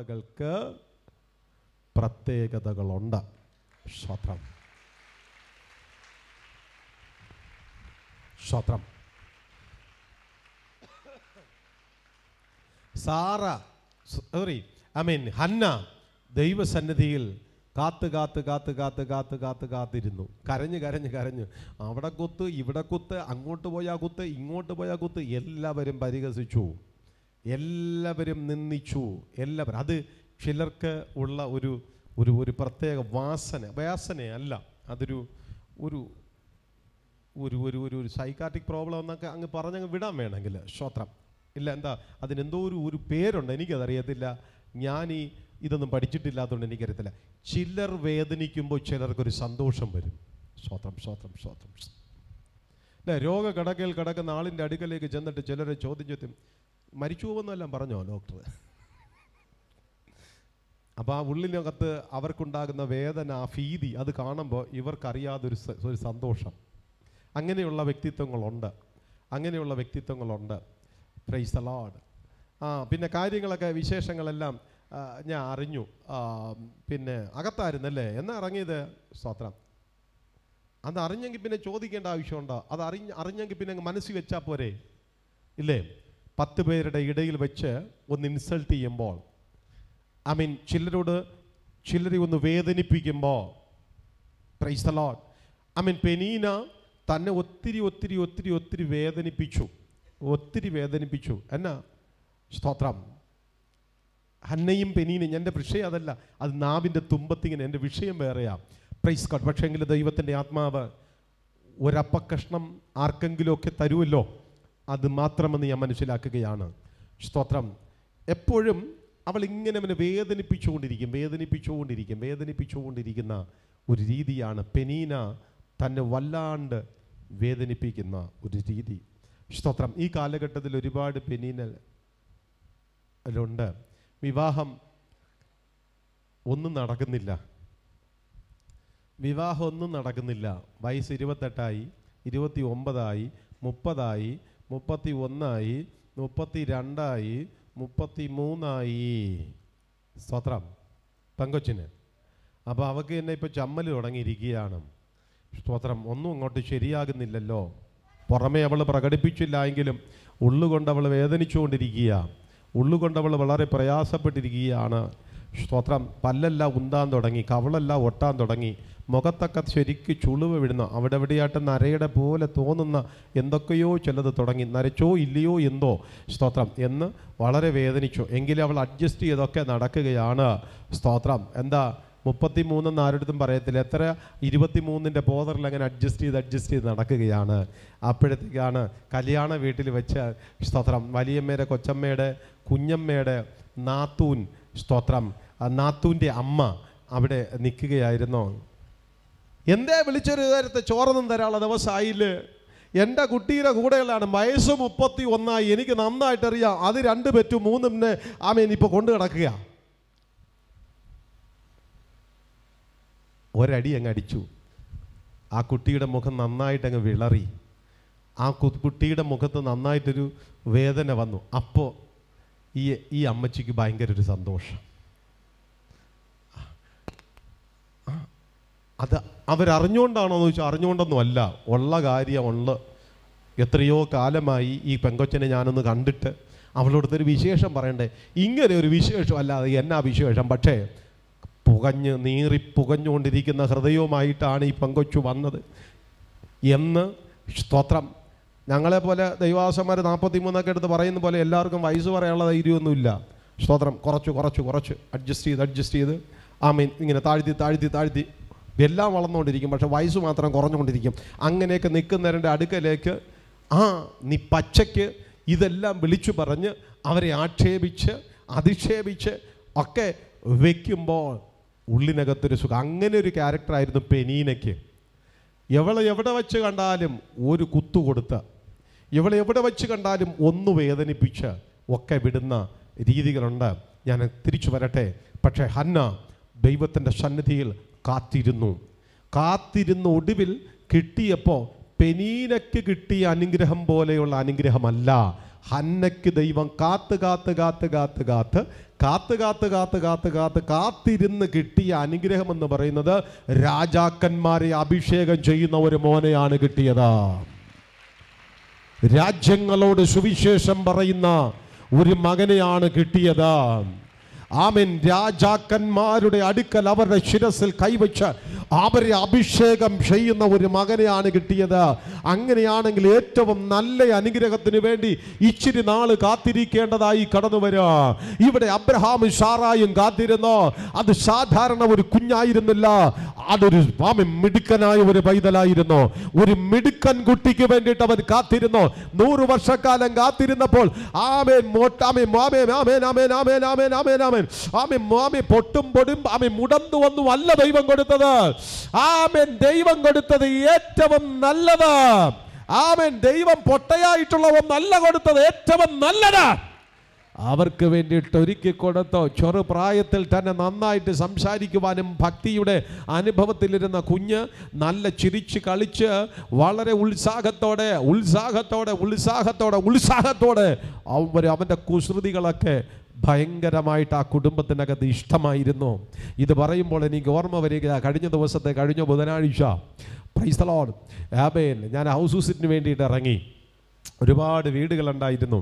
ഓർമ്മകൾക്ക് പ്രത്യേകതകളുണ്ട്. സ്തോത്രം സ്തോത്രം. Sarah sorry I mean Hannah ദൈവസന്നിധിയിൽ കാത്ത് കാത്ത് കാത്ത് കാത്ത് കാത്ത് കാത്ത് കാത്തിരുന്നു. കരഞ്ഞ് കരഞ്ഞ് കരഞ്ഞ് അവിടെ കുത്ത് ഇവിടെ കുത്ത്, അങ്ങോട്ട് പോയാൽ കുത്ത് ഇങ്ങോട്ട് പോയാൽ കുത്ത്, എല്ലാവരും പരിഹസിച്ചു, എല്ലാവരും നിന്ദിച്ചു, എല്ലാവരും. അത് ചിലർക്ക് ഉള്ള ഒരു ഒരു ഒരു പ്രത്യേക വാസനയല്ല, അതൊരു ഒരു ഒരു ഒരു ഒരു ഒരു സൈക്കാട്രിക് പ്രോബ്ലം എന്നൊക്കെ അങ്ങ് പറഞ്ഞങ്ങ് വിടാൻ വേണമെങ്കിൽ. സ്തോത്രം. ഇല്ല, എന്താ അതിനെന്തോ ഒരു ഒരു പേരുണ്ട്, എനിക്കതറിയത്തില്ല, ഞാനീ ഇതൊന്നും പഠിച്ചിട്ടില്ലാത്തതുകൊണ്ട് എനിക്കറിയത്തില്ല. ചിലർ വേദനിക്കുമ്പോൾ ചിലർക്കൊരു സന്തോഷം വരും. സ്തോത്രം സ്തോത്രം സ്തോത്രം. അല്ല, രോഗകടക്കയിൽ കിടക്കുന്ന ആളിൻ്റെ അടുക്കലേക്ക് ചെന്നിട്ട് ചിലരെ ചോദിച്ചെത്തും, മരിച്ചു പോകുന്നെല്ലാം പറഞ്ഞോ ഡോക്ടർ? അപ്പോൾ ആ ഉള്ളിനകത്ത് അവർക്കുണ്ടാകുന്ന വേദന, ആ ഭീതി, അത് കാണുമ്പോൾ ഇവർക്കറിയാതൊരു ഒരു സന്തോഷം. അങ്ങനെയുള്ള വ്യക്തിത്വങ്ങളുണ്ട്, അങ്ങനെയുള്ള വ്യക്തിത്വങ്ങളുണ്ട്. Praise the Lord. ആ പിന്നെ കാര്യങ്ങളൊക്കെ വിശേഷങ്ങളെല്ലാം ഞാൻ അറിഞ്ഞു. പിന്നെ അകത്തായിരുന്നല്ലേ എന്നാ ഇറങ്ങിയത്? സ്തോത്രം. അത് അറിഞ്ഞെങ്കിൽ പിന്നെ ചോദിക്കേണ്ട ആവശ്യമുണ്ടോ? അത് അറിഞ്ഞെങ്കിൽ പിന്നെ മനസ്സിൽ വെച്ചാൽ പോരെ, ഇല്ലേ? 10 പേരുടെ ഇടയിൽ വെച്ച് ഒന്ന് ഇൻസൾട്ട് ചെയ്യുമ്പോൾ, ഐ മീൻ ചിലരെ ഒന്ന് വേദനിപ്പിക്കുമ്പോൾ, praise the Lord. I mean Peninnah തന്നെ ഒത്തിരി ഒത്തിരി ഒത്തിരി ഒത്തിരി വേദനിപ്പിച്ചു, ഒത്തിരി വേദനിപ്പിച്ചു എന്നാ. സ്തോത്രം. ഹന്നയും പെനീനും, എൻ്റെ വിഷയം അതല്ല, അത് നാവിൻ്റെ തുമ്പത്തിങ്ങനെ, എൻ്റെ വിഷയം വേറെയാണ്. Praise God. പക്ഷേങ്കിൽ ദൈവത്തിൻ്റെ ആത്മാവ് ഒരപ്പക്കഷ്ണം ആർക്കെങ്കിലുമൊക്കെ തരുമല്ലോ, അത് മാത്രമെന്ന് ഞാൻ മനസ്സിലാക്കുകയാണ്. സ്തോത്രം. എപ്പോഴും അവളിങ്ങനെ അവനെ വേദനിപ്പിച്ചുകൊണ്ടിരിക്കുന്ന ഒരു രീതിയാണ് പെനീന തന്നെ വല്ലാണ്ട് വേദനിപ്പിക്കുന്ന ഒരു രീതി. സ്തോത്രം. ഈ കാലഘട്ടത്തിൽ ഒരുപാട് പെനീനുണ്ട്. വിവാഹം ഒന്നും നടക്കുന്നില്ല, വയസ്സ് 28ആയി, 29ആയി, 30ആയി, 31ആയി, 32ആയി, 33ആയി. സ്തോത്രം. പെങ്കൊച്ചിന് അപ്പോൾ അവൾക്ക് തന്നെ ഇപ്പോൾ ചമ്മൽ തുടങ്ങിയിരിക്കുകയാണ്. സ്തോത്രം. ഒന്നും അങ്ങോട്ട് ശരിയാകുന്നില്ലല്ലോ. പുറമേ അവൾ പ്രകടിപ്പിച്ചില്ല എങ്കിലും ഉള്ളുകൊണ്ട് അവൾ വേദനിച്ചുകൊണ്ടിരിക്കുകയാണ്, ഉള്ളുകൊണ്ട് അവൾ വളരെ പ്രയാസപ്പെട്ടിരിക്കുകയാണ്. സ്തോത്രം. പല്ലെല്ലാം ഉന്താൻ തുടങ്ങി, കവളെല്ലാം ഒട്ടാൻ തുടങ്ങി, മുഖത്തൊക്കെ ശരിക്ക് ചുളിവ് വിടുന്നു, അവിടെ എവിടെയായിട്ട് നരയുടെ പോലെ തോന്നുന്ന എന്തൊക്കെയോ ചിലത് തുടങ്ങി, നരച്ചോ ഇല്ലയോ എന്തോ. സ്തോത്രം. എന്ന് വളരെ വേദനിച്ചു എങ്കിലും അവൾ അഡ്ജസ്റ്റ് ചെയ്തൊക്കെ നടക്കുകയാണ്. സ്തോത്രം. എന്താ 33 ആരുടെടുത്തും പറയത്തില്ല, എത്ര 23ൻ്റെ ബോർഡറിൽ അങ്ങനെ അഡ്ജസ്റ്റ് ചെയ്ത് നടക്കുകയാണ്. അപ്പോഴത്തേക്കാണ് കല്യാണ വീട്ടിൽ വെച്ച്, സ്തോത്രം, വലിയമ്മയുടെ, കൊച്ചമ്മയുടെ, കുഞ്ഞമ്മയുടെ നാത്തൂൻ, സ്തോത്രം, നാത്തൂൻ്റെ അമ്മ അവിടെ നിൽക്കുകയായിരുന്നു. എന്തേ വിളിച്ചൊരു നേരത്തെ ചോറൊന്നും തരാനുള്ള ദിവസമായില്ലേ? എൻ്റെ കുട്ടിയുടെ കൂടെയുള്ളതാണ്, വയസ്സ് 31ആയി, എനിക്ക് നന്നായിട്ടറിയാം. അത് 2 പെറ്റു 3 ആമേൻ ഇപ്പോൾ കൊണ്ടു കിടക്കുക. ഒരടി അങ്ങ് അടിച്ചു, ആ കുട്ടിയുടെ മുഖം നന്നായിട്ടങ്ങ് വിളറി, ആ കുട്ടിയുടെ മുഖത്ത് നന്നായിട്ടൊരു വേദന വന്നു. അപ്പോൾ ഈ അമ്മച്ചിക്ക് ഭയങ്കര ഒരു സന്തോഷം. അത് അവരറിഞ്ഞുകൊണ്ടാണോ എന്ന് ചോദിച്ചാൽ അറിഞ്ഞുകൊണ്ടൊന്നും അല്ല, ഉള്ള കാര്യമുള്ള. എത്രയോ കാലമായി ഈ പെങ്കൊച്ചനെ ഞാനൊന്ന് കണ്ടിട്ട് അവളോടൊത്തൊരു വിശേഷം പറയണ്ടേ, ഇങ്ങനെ ഒരു വിശേഷം അല്ലാതെ എന്നാ വിശേഷം. പക്ഷേ പുകഞ്ഞുകൊണ്ടിരിക്കുന്ന ഹൃദയവുമായിട്ടാണ് ഈ പെങ്കൊച്ചു വന്നത് എന്ന്. സ്തോത്രം. ഞങ്ങളെപ്പോലെ ദൈവാസന്മാർ 43 എടുത്ത് പറയുന്ന പോലെ എല്ലാവർക്കും വയസ്സ് പറയാനുള്ള ധൈര്യമൊന്നുമില്ല. സ്തോത്രം. കുറച്ച് കുറച്ച് കുറച്ച് അഡ്ജസ്റ്റ് ചെയ്ത് ആമേൻ ഇങ്ങനെ താഴ്ത്തി എല്ലാം വളർന്നുകൊണ്ടിരിക്കും, പക്ഷെ വയസ്സ് മാത്രം കുറഞ്ഞുകൊണ്ടിരിക്കും. അങ്ങനെയൊക്കെ നിൽക്കുന്നവരുടെ അടുക്കലേക്ക് നീ പച്ചയ്ക്ക് ഇതെല്ലാം വിളിച്ചു പറഞ്ഞ് അവരെ ആക്ഷേപിച്ച് അധിക്ഷേപിച്ച് ഒക്കെ വയ്ക്കുമ്പോൾ ഉള്ളിനകത്തൊരു സുഖം. അങ്ങനെ ഒരു ക്യാരക്ടറായിരുന്നു പെനീനയ്ക്ക്. എവിടെ വെച്ച് കണ്ടാലും ഒരു കുത്തുകൊടുത്ത്, എവിടെ വെച്ച് കണ്ടാലും ഒന്ന് വേദനിപ്പിച്ച് ഒക്കെ വിടുന്ന രീതികളുണ്ട്. ഞാൻ തിരിച്ചു വരട്ടെ. പക്ഷേ ഹന്ന ദൈവത്തിൻ്റെ സന്നിധിയിൽ കാത്തിരുന്നു ഒടുവിൽ കിട്ടിയപ്പോൾ പെനീനയ്ക്ക് കിട്ടിയ അനുഗ്രഹം പോലെയുള്ള അനുഗ്രഹമല്ല, அன்னைக்கு தெய்வம் காத்து காத்து കാത്ത് കാത്ത് കാത്ത് കാത്ത് കാത്ത് കാത്ത് കാത്ത് കാത്ത് കാത്തിരുന്ന് കിട്ടിയ അനുഗ്രഹം എന്ന് പറയുന്നത് രാജാക്കന്മാരെ അഭിഷേകം ചെയ്യുന്ന ഒരു മോനെയാണ് കിട്ടിയത്. രാജ്യങ്ങളോട് സുവിശേഷം പറയുന്ന ഒരു മകനെയാണ് കിട്ടിയത്. ആമേൻ. രാജാക്കന്മാരുടെ അടുക്കൽ അവരുടെ ശിരസിൽ കൈവച്ച് അവരെ അഭിഷേകം ചെയ്യുന്ന ഒരു മകനെയാണ് കിട്ടിയത്. അങ്ങനെയാണെങ്കിൽ ഏറ്റവും നല്ല അനുഗ്രഹത്തിന് വേണ്ടി ഇച്ചിരി നാള് കാത്തിരിക്കേണ്ടതായി കടന്നു വരിക. ഇവിടെ അബ്രഹാമും സാറായും കാത്തിരുന്നോ? അത് സാധാരണ ഒരു കുഞ്ഞായിരുന്നില്ല, അതൊരു മിടുക്കനായ ഒരു പൈതലായിരുന്നു. ഒരു മിടുക്കൻ കുട്ടിക്ക് വേണ്ടിയിട്ട് അവർ കാത്തിരുന്നോ? 100 വർഷക്കാലം കാത്തിരുന്നപ്പോൾ ആമേൻ മോട്ടാമേ മാമേ ആമേൻ ആമേൻ ആമേൻ ആമേൻ ആമേൻ ആമേൻ ആമേൻ മാമേ പൊട്ടും പൊടും ആമേ മുടന്തു വന്നു അല്ല ദൈവം കൊടുത്തത്. ആമേൻ. ദൈവം കൊടുത്തത് ഏറ്റവും നല്ലത്. ആമേൻ. ദൈവം പൊട്ടയായിട്ടുള്ള ഒന്നല്ല കൊടുത്തത്, ഏറ്റവും നല്ലത് അവർക്ക് വേണ്ടിയിട്ട് ഒരുക്കി കൊടുത്തോ. ചെറുപ്രായത്തിൽ തന്നെ നന്നായിട്ട് സംസാരിക്കുവാനും ഭക്തിയുടെ അനുഭവത്തിലിരുന്ന കുഞ്ഞ് നല്ല ചിരിച്ച് കളിച്ച് വളരെ ഉത്സാഹത്തോടെ അവൻ്റെ കുസൃതികളൊക്കെ ഭയങ്കരമായിട്ട് ആ കുടുംബത്തിനകത്ത് ഇഷ്ടമായിരുന്നു. ഇത് പറയുമ്പോൾ എനിക്ക് ഓർമ്മ വരിക, കഴിഞ്ഞ ബുധനാഴ്ച പ്രൈസ് ദി ലോർഡ് ആമേൻ ഞാൻ ഹൗസ് വിസിറ്റിന് വേണ്ടിയിട്ട് ഇറങ്ങി. ഒരുപാട് വീടുകളുണ്ടായിരുന്നു.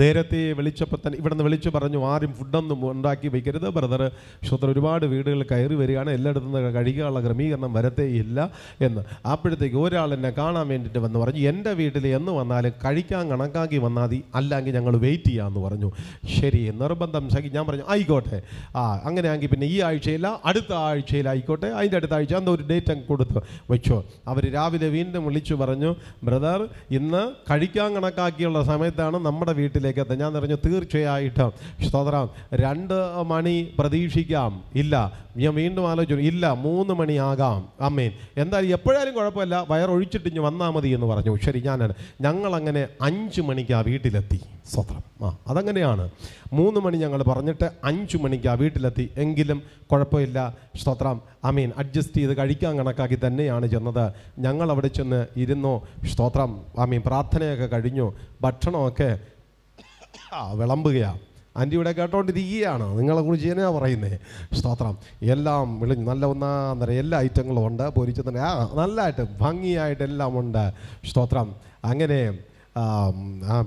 നേരത്തെ വിളിച്ചപ്പോൾ തന്നെ ഇവിടുന്ന് വിളിച്ചു പറഞ്ഞു, ആരും ഫുഡൊന്നും ഉണ്ടാക്കി വയ്ക്കരുത് ബ്രദർ, ശ്രോതർ ഒരുപാട് വീടുകൾ കയറി വരികയാണ്, എല്ലായിടത്തു നിന്ന് കഴിക്കാനുള്ള ക്രമീകരണം വരത്തേയില്ല എന്ന്. അപ്പോഴത്തേക്ക് ഒരാൾ എന്നെ കാണാൻ വേണ്ടിയിട്ട് വന്ന് പറഞ്ഞു, എൻ്റെ വീട്ടിൽ എന്ന് വന്നാലും കഴിക്കാൻ കണക്കാക്കി വന്നാൽ മതി, അല്ലെങ്കിൽ ഞങ്ങൾ വെയിറ്റ് ചെയ്യാമെന്ന് പറഞ്ഞു. ശരി, നിർബന്ധം സഖി. ഞാൻ പറഞ്ഞു ആയിക്കോട്ടെ, അങ്ങനെയാണെങ്കിൽ പിന്നെ ഈ ആഴ്ചയില്ല, അടുത്ത ആഴ്ചയിലായിക്കോട്ടെ, അതിൻ്റെ അടുത്ത ആഴ്ച എന്താ ഒരു ഡേറ്റ് അങ്ങ് കൊടുത്ത് വെച്ചോ. അവർ രാവിലെ വീണ്ടും വിളിച്ചു പറഞ്ഞു, ബ്രദർ ഇന്ന് കഴിക്കാൻ കണക്കാക്കിയുള്ള സമയത്താണ് നമ്മുടെ വീട്ടിൽ. ഞാൻ പറഞ്ഞു തീർച്ചയായിട്ടും സ്തോത്രം, 2 മണി പ്രതീക്ഷിക്കാം. ഇല്ല, ഞാൻ വീണ്ടും ആലോചിച്ചു, ഇല്ല 3 മണിയാകാം. അമ്മേൻ എന്തായാലും എപ്പോഴായാലും കുഴപ്പമില്ല, വയറൊഴിച്ചിട്ട് ഇനി വന്നാൽ മതി എന്ന് പറഞ്ഞു. ശരി, ഞങ്ങളങ്ങനെ 5 മണിക്ക് ആ വീട്ടിലെത്തി. സ്തോത്രം. അതങ്ങനെയാണ് 3 മണി ഞങ്ങൾ പറഞ്ഞിട്ട് 5 മണിക്ക് ആ വീട്ടിലെത്തി. എങ്കിലും കുഴപ്പമില്ല, സ്തോത്രം, അമീൻ, അഡ്ജസ്റ്റ് ചെയ്ത് കഴിക്കാൻ കണക്കാക്കി തന്നെയാണ് ചെന്നത്. ഞങ്ങളവിടെ ചെന്ന് ഇരുന്നു, സ്തോത്രം, അമീൻ, പ്രാർത്ഥനയൊക്കെ കഴിഞ്ഞു, ഭക്ഷണമൊക്കെ വിളമ്പുകയാണ്. ആൻ്റി ഇവിടെ കേട്ടോണ്ടിരിക്കുകയാണ്, നിങ്ങളെക്കുറിച്ച് തന്നെയാ പറയുന്നത്. സ്തോത്രം. എല്ലാം വിളിഞ്ഞ് നല്ല ഒന്നാന്തരം എല്ലാ ഐറ്റങ്ങളും ഉണ്ട്, പൊരിച്ചതിൻ്റെ നല്ലതായിട്ട് ഭംഗിയായിട്ട് എല്ലാം ഉണ്ട്. സ്തോത്രം. അങ്ങനെ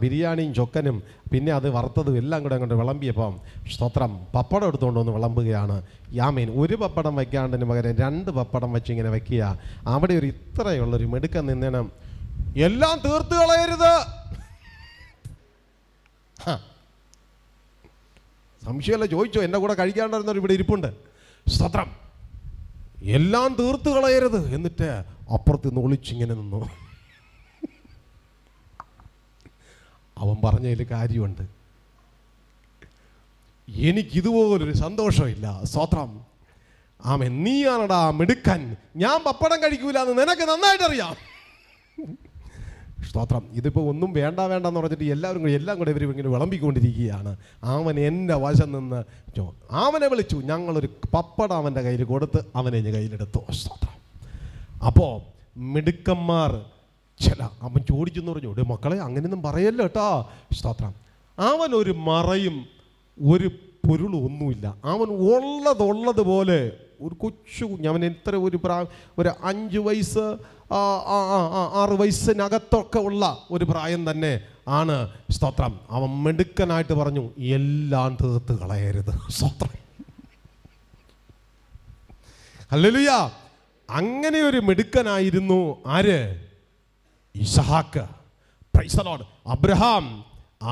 ബിരിയാണിയും ചൊക്കനും പിന്നെ അത് വറുത്തതും എല്ലാം കൂടെ അങ്ങോട്ട് വിളമ്പിയപ്പം സ്തോത്രം പപ്പടം എടുത്തുകൊണ്ട് വന്ന് വിളമ്പുകയാണ്. യാമീൻ. ഒരു പപ്പടം വയ്ക്കാണ്ടതിന് പകരം 2 പപ്പടം വെച്ച് ഇങ്ങനെ വയ്ക്കുക. അവിടെ ഒരു ഇത്രയുള്ളൊരു മിടുക്കൻ നിന്നേണം, എല്ലാം തീർത്ത് കളയരുത്. സംശയമല്ല, ചോദിച്ചോ, എൻ്റെ കൂടെ കഴിക്കാണ്ടിരുന്നവർ ഇവിടെ ഇരിപ്പുണ്ട്. സ്തോത്രം. എല്ലാം തീർത്ത് കളയരുത്. എന്നിട്ട് അപ്പുറത്ത് നിന്ന് ഒളിച്ചിങ്ങനെ നിന്നു. അവൻ പറഞ്ഞതിൽ കാര്യമുണ്ട്. എനിക്കിതുപോലൊരു സന്തോഷമില്ല. സ്തോത്രം. ആമേൻ. നീയാണടാ മിടുക്കൻ, ഞാൻ പപ്പടം കഴിക്കൂല എന്ന് നിനക്ക് നന്നായിട്ടറിയാം. സ്തോത്രം. ഇതിപ്പോൾ ഒന്നും വേണ്ട വേണ്ടെന്ന് പറഞ്ഞിട്ട് എല്ലാം കൂടെ ഇവർ ഇങ്ങനെ വിളമ്പിക്കൊണ്ടിരിക്കുകയാണ്. അവൻ എൻ്റെ വശം നിന്ന് അവനെ വിളിച്ചു, ഞങ്ങളൊരു പപ്പടം അവൻ്റെ കയ്യിൽ കൊടുത്ത് അവനെ കയ്യിലെടുത്തു. സ്തോത്രം. അപ്പോൾ മിടുക്കന്മാർ ചില അവൻ ചോദിച്ചെന്ന് പറഞ്ഞു, ഒരു മക്കളെ അങ്ങനെയൊന്നും പറയല്ലോ കേട്ടോ. സ്തോത്രം. അവനൊരു മറയും ഒരു പൊരുളും ഒന്നുമില്ല. അവൻ ഉള്ളതുപോലെ ഒരു കൊച്ചു കുഞ്ഞ്. അവൻ എത്ര ഒരു 5 വയസ്സ് 6 വയസ്സിനകത്തൊക്കെ ഉള്ള ഒരു പ്രായം തന്നെ ആണ്. സ്തോത്രം. അവൻ മിടുക്കനായിട്ട് പറഞ്ഞു, എല്ലാം തീർത്ത് കളയരുത്. സ്തോത്രം. ഹല്ലേലൂയ. അങ്ങനെ ഒരു മിടുക്കനായിരുന്നു ആര്? ഇസഹാക്ക്. Praise the lord. അബ്രഹാം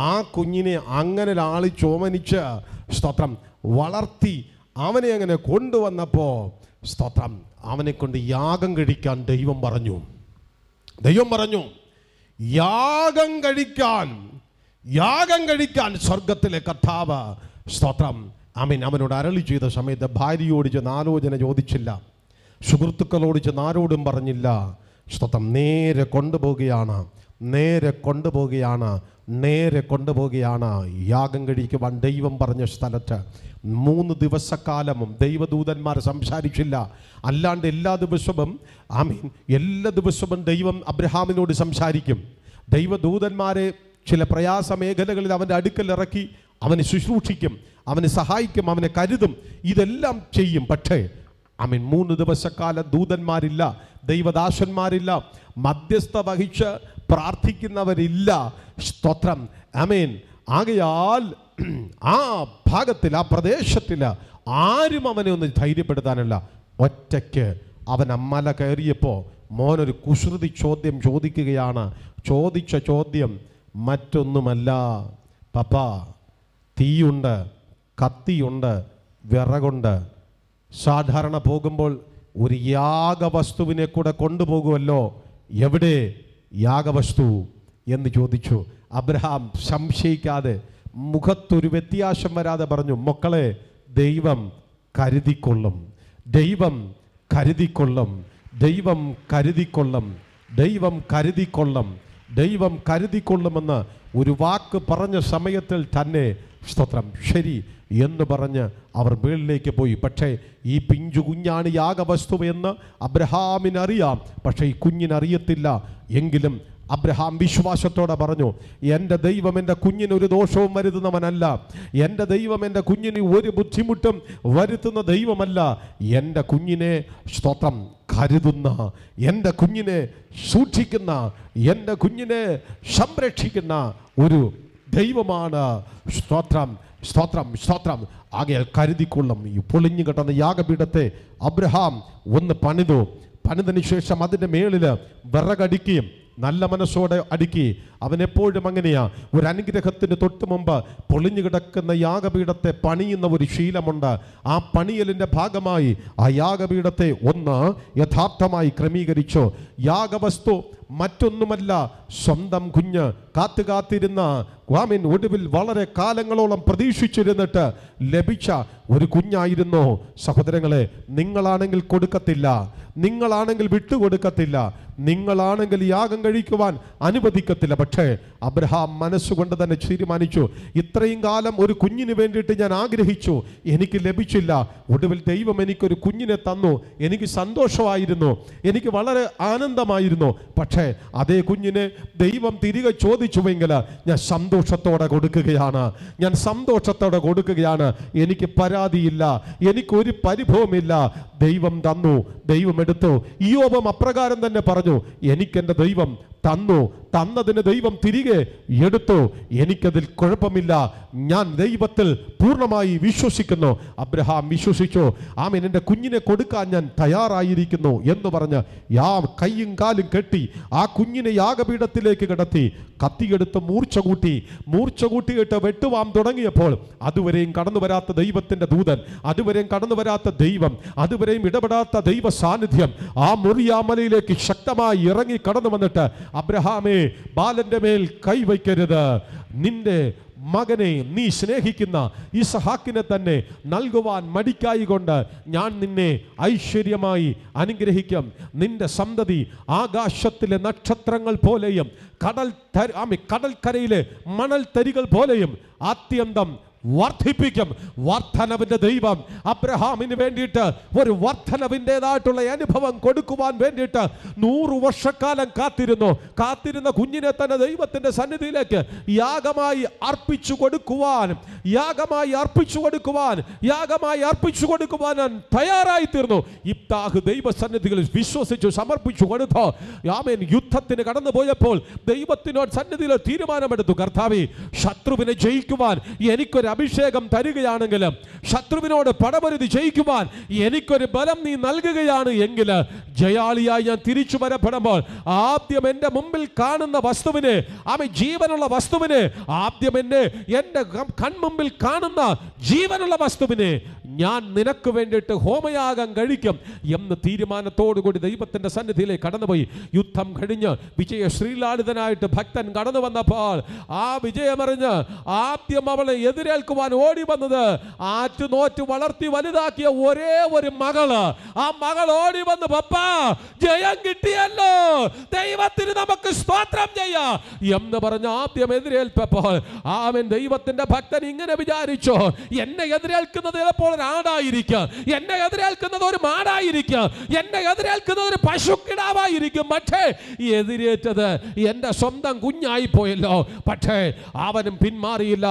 ആ കുഞ്ഞിനെ അങ്ങനെ ആളി ചോമനിച്ച് സ്തോത്രം വളർത്തി അവനെ അങ്ങനെ കൊണ്ടുവന്നപ്പോൾ സ്തോത്രം അവനെ കൊണ്ട് യാഗം കഴിക്കാൻ ദൈവം പറഞ്ഞു യാഗം കഴിക്കാൻ സ്വർഗത്തിലെ കർത്താവ് സ്തോത്രം ആമേൻ അവനോട് അരളി ചെയ്ത സമയത്ത് ഭാര്യയോട് ചെന്ന് ആലോചന ചോദിച്ചില്ല, സുഹൃത്തുക്കളോട് ചെന്ന് ആരോടും പറഞ്ഞില്ല. സ്തോത്രം. നേരെ കൊണ്ടുപോവുകയാണ് യാഗം കഴിക്കുവാൻ ദൈവം പറഞ്ഞ സ്ഥലത്ത്. 3 ദിവസക്കാലമും ദൈവദൂതന്മാർ സംസാരിച്ചില്ല. അല്ലാണ്ട് എല്ലാ ദിവസവും ദൈവം അബ്രഹാമിനോട് സംസാരിക്കും. ദൈവദൂതന്മാരെ ചില പ്രയാസ മേഖലകളിൽ അവൻ്റെ അടുക്കലിറക്കി അവനെ ശുശ്രൂഷിക്കും, അവനെ സഹായിക്കും, അവനെ കരുതും, ഇതെല്ലാം ചെയ്യും. പക്ഷേ അവൻ 3 ദിവസക്കാലം ദൂതന്മാരില്ല, ദൈവദാസന്മാരില്ല, മധ്യസ്ഥ വഹിച്ച് പ്രാർത്ഥിക്കുന്നവരില്ല. സ്തോത്രം, ആമേൻ. ആകയാൽ ആ ഭാഗത്തിൽ, ആ പ്രദേശത്തിൽ ആരും അവനെ ഒന്ന് ധൈര്യപ്പെടുത്താനല്ല. ഒറ്റയ്ക്ക് അവൻ അമ്മല കയറിയപ്പോൾ മോനൊരു കുസൃതി ചോദ്യം ചോദിക്കുകയാണ്. ചോദിച്ച ചോദ്യം മറ്റൊന്നുമല്ല, പപ്പാ തീയുണ്ട്, കത്തിയുണ്ട്, വിറകുണ്ട്. സാധാരണ പോകുമ്പോൾ ഒരു യാഗവസ്തുവിനെ കൂടെ കൊണ്ടുപോകുമല്ലോ, എവിടെ യാഗവസ്തു എന്ന് ചോദിച്ചു. അബ്രഹാം സംശയിക്കാതെ, മുഖത്തൊരു വ്യത്യാസം വരാതെ പറഞ്ഞു, മക്കളെ ദൈവം കരുതിക്കൊള്ളും, ദൈവം കരുതിക്കൊള്ളും, ദൈവം കരുതിക്കൊള്ളും, ദൈവം കരുതിക്കൊള്ളും, ദൈവം കരുതിക്കൊള്ളുമെന്ന് ഒരു വാക്ക് പറഞ്ഞ സമയത്തിൽ തന്നെ, സ്തോത്രം, ശരി എന്ന് പറഞ്ഞ് അവർ മുകളിലേക്ക് പോയി. പക്ഷേ ഈ പിഞ്ചു കുഞ്ഞാണ് യാഗവസ്തു എന്ന് അബ്രഹാമിനറിയാം, പക്ഷേ ഈ കുഞ്ഞിനറിയത്തില്ല. എങ്കിലും അബ്രഹാം വിശ്വാസത്തോടെ പറഞ്ഞു, എൻ്റെ ദൈവം എൻ്റെ കുഞ്ഞിന് ഒരു ദോഷവും വരുത്തുന്നവനല്ല, എൻ്റെ ദൈവം എൻ്റെ കുഞ്ഞിന് ഒരു ബുദ്ധിമുട്ടും വരുത്തുന്ന ദൈവമല്ല, എൻ്റെ കുഞ്ഞിനെ, സ്തോത്രം, കരുതുന്ന, എൻ്റെ കുഞ്ഞിനെ സൂക്ഷിക്കുന്ന, എൻ്റെ കുഞ്ഞിനെ സംരക്ഷിക്കുന്ന ഒരു ദൈവമാണ്. സ്തോത്രം, സ്തോത്രം, സ്തോത്രം. ആകെ കരുതിക്കൊള്ളും. ഈ പൊളിഞ്ഞു കിട്ടുന്ന യാഗപീഠത്തെ അബ്രഹാം ഒന്ന് പണിതു. പണിതിന് ശേഷം അതിൻ്റെ മേളിൽ വിറകടിക്കുകയും നല്ല മനസ്സോടെ അടുക്കി. അവനെപ്പോഴും അങ്ങനെയാ, ഒരു അനുഗ്രഹത്തിന് തൊട്ട് മുമ്പ് പൊളിഞ്ഞു കിടക്കുന്ന യാഗപീഠത്തെ പണിയുന്ന ഒരു ശീലമുണ്ട്. ആ പണിയലിൻ്റെ ഭാഗമായി ആ യാഗപീഠത്തെ ഒന്ന് യഥാർത്ഥമായി ക്രമീകരിച്ചു. യാഗവസ്തു മറ്റൊന്നുമല്ല, സ്വന്തം കുഞ്ഞ് കാത്തു കാത്തിരുന്ന, വാമിൻ, ഒടുവിൽ വളരെ കാലങ്ങളോളം പ്രതീക്ഷിച്ചിരുന്നിട്ട് ലഭിച്ച ഒരു കുഞ്ഞായിരുന്നു. സഹോദരങ്ങളെ, നിങ്ങളാണെങ്കിൽ കൊടുക്കത്തില്ല, നിങ്ങളാണെങ്കിൽ വിട്ടുകൊടുക്കത്തില്ല, നിങ്ങളാണെങ്കിൽ യാഗം കഴിക്കുവാൻ അനുവദിക്കത്തില്ല. പക്ഷേ അബ്രഹാം മനസ്സുകൊണ്ട് തന്നെ തീരുമാനിച്ചു, ഇത്രയും കാലം ഒരു കുഞ്ഞിന് വേണ്ടിയിട്ട് ഞാൻ ആഗ്രഹിച്ചു, എനിക്ക് ലഭിച്ചില്ല, ഒടുവിൽ ദൈവം എനിക്കൊരു കുഞ്ഞിനെ തന്നു, എനിക്ക് സന്തോഷമായിരുന്നു, എനിക്ക് വളരെ ആനന്ദമായിരുന്നു. പക്ഷേ അതേ കുഞ്ഞിനെ ദൈവം തിരികെ ചോദിച്ചുവെങ്കിൽ ഞാൻ സന്തോഷത്തോടെ കൊടുക്കുകയാണ്, ഞാൻ സന്തോഷത്തോടെ കൊടുക്കുകയാണ്, എനിക്ക് പരാതിയില്ല, എനിക്കൊരു പരിഭവമില്ല. ദൈവം തന്നു, ദൈവം എടുത്തു. ഇയ്യോബും അപ്രകാരം തന്നെ പറഞ്ഞു, എനിക്കെൻ്റെ ദൈവം തന്നു, തന്നതിന് ദൈവം തിരികെ എടുത്തു, എനിക്കതിൽ കുഴപ്പമില്ല, ഞാൻ ദൈവത്തിൽ പൂർണ്ണമായി വിശ്വസിക്കുന്നു. അബ്രഹാം വിശ്വസിച്ചു. ആമേൻ, എൻ്റെ കുഞ്ഞിനെ കൊടുക്കാൻ ഞാൻ തയ്യാറായിരിക്കുന്നു എന്ന് പറഞ്ഞ് കയ്യും കാലും കെട്ടി ആ കുഞ്ഞിനെ യാഗപീഠത്തിലേക്ക് കിടത്തി, കത്തിയെടുത്ത് മൂർച്ച കൂട്ടിയിട്ട് വെട്ടുവാൻ തുടങ്ങിയപ്പോൾ അതുവരെയും കടന്നു വരാത്ത ദൈവത്തിൻ്റെ ദൂതൻ, അതുവരെയും കടന്നു വരാത്ത ദൈവം, അതുവരെയും ഇടപെടാത്ത ദൈവ സാന്നിധ്യം ആ മുറിയാമലയിലേക്ക് ശക്തമായി ഇറങ്ങി കടന്നു വന്നിട്ട്, അബ്രഹാമേ, ബാലന്റെ മേൽ കൈവയ്ക്കരുത്, നിന്റെ മകനെ നീ സ്നേഹിക്കുന്ന ഇസഹാക്കിനെ തന്നെ നൽകുവാൻ മടിക്കായികൊണ്ട് ഞാൻ നിന്നെ ഐശ്വര്യമായി അനുഗ്രഹിക്കും, നിന്റെ സന്തതി ആകാശത്തിലെ നക്ഷത്രങ്ങൾ പോലെയും കടൽക്കരയിലെ മണൽ തരികൾ പോലെയും അത്യന്തം വർദ്ധിപ്പിക്കും. വർദ്ധനവിൻ്റെ ദൈവം അബ്രഹാമിന് വേണ്ടിയിട്ട് ഒരു വർദ്ധനവിൻ്റേതായിട്ടുള്ള അനുഭവം കൊടുക്കുവാൻ വേണ്ടിയിട്ട് 100 വർഷക്കാലം കാത്തിരുന്നു. കാത്തിരുന്ന കുഞ്ഞിനെ തന്നെ ദൈവത്തിൻ്റെ സന്നിധിയിലേക്ക് യാഗമായി അർപ്പിച്ചു കൊടുക്കുവാൻ ഞാൻ തയ്യാറായി തീർന്നു. ഇബ്താഹ് ദൈവസന്നിധികളിൽ വിശ്വസിച്ചു സമർപ്പിച്ചു കൊടുത്തു. ആമേൻ, യുദ്ധത്തിന് കടന്നു പോയപ്പോൾ ദൈവത്തിനോട് സന്നിധിയിൽ തീരുമാനമെടുത്തു, കർത്താവേ, ശത്രുവിനെ ജയിക്കുവാൻ എനിക്കൊരു അഭിഷേകം തരികയാണെങ്കിലും, ശത്രുവിനോട് പടപൊരുതി ജയിക്കുവാൻ എനിക്കൊരു ബലം നീ നൽകുകയാണ് എങ്കിൽ, ജയാളിയായി ഞാൻ തിരിച്ചു വരപ്പെടുമ്പോൾ ആദ്യം എൻ്റെ മുമ്പിൽ കാണുന്ന വസ്തുവിനെ, ആമേൻ, ജീവനുള്ള വസ്തുവിനെ, ആദ്യം എൻ്റെ കൺമുമ്പിൽ കാണുന്ന ജീവനുള്ള വസ്തുവിനെ ഞാൻ നിനക്ക് വേണ്ടിയിട്ട് ഹോമയാഗം കഴിക്കും എന്ന് തീരുമാനത്തോടുകൂടി ദൈവത്തിൻ്റെ സന്നിധിയിലേക്ക് കടന്നുപോയി. യുദ്ധം കഴിഞ്ഞ് വിജയ ശ്രീലാളിതനായിട്ട് ഭക്തൻ കടന്നു വന്നപ്പോൾ ആ വിജയമറിഞ്ഞ് ആദ്യം അവളെ എതിരേൽക്കുവാൻ ഓടി വന്നത് ആറ്റുനോറ്റ് വളർത്തി വലുതാക്കിയ ഒരേ ഒരു മകള്. ആ മകൾ ഓടി വന്ന്, പപ്പാ ജയം കിട്ടിയല്ലോ, ദൈവത്തിന് നമുക്ക് സ്തോത്രം ചെയ്യാം എന്ന് പറഞ്ഞ് ആദ്യം എതിരേൽപ്പപ്പോൾ ആമേൻ, ദൈവത്തിൻ്റെ ഭക്തൻ ഇങ്ങനെ വിചാരിച്ചു, എന്നെ എതിരേൽക്കുന്നത് ചിലപ്പോൾ ഒരു ആടായിരിക്കാം, എന്നെ എതിരേൽക്കുന്നത് ഒരു മാടായിരിക്കാം, എന്നെ എതിരേൽക്കുന്നത് ഒരു പശുക്കിടാവായിരിക്കും. പക്ഷേ എതിരേറ്റത് എൻ്റെ സ്വന്തം കുഞ്ഞായി പോയല്ലോ. പക്ഷേ അവനും പിന്മാറിയില്ല,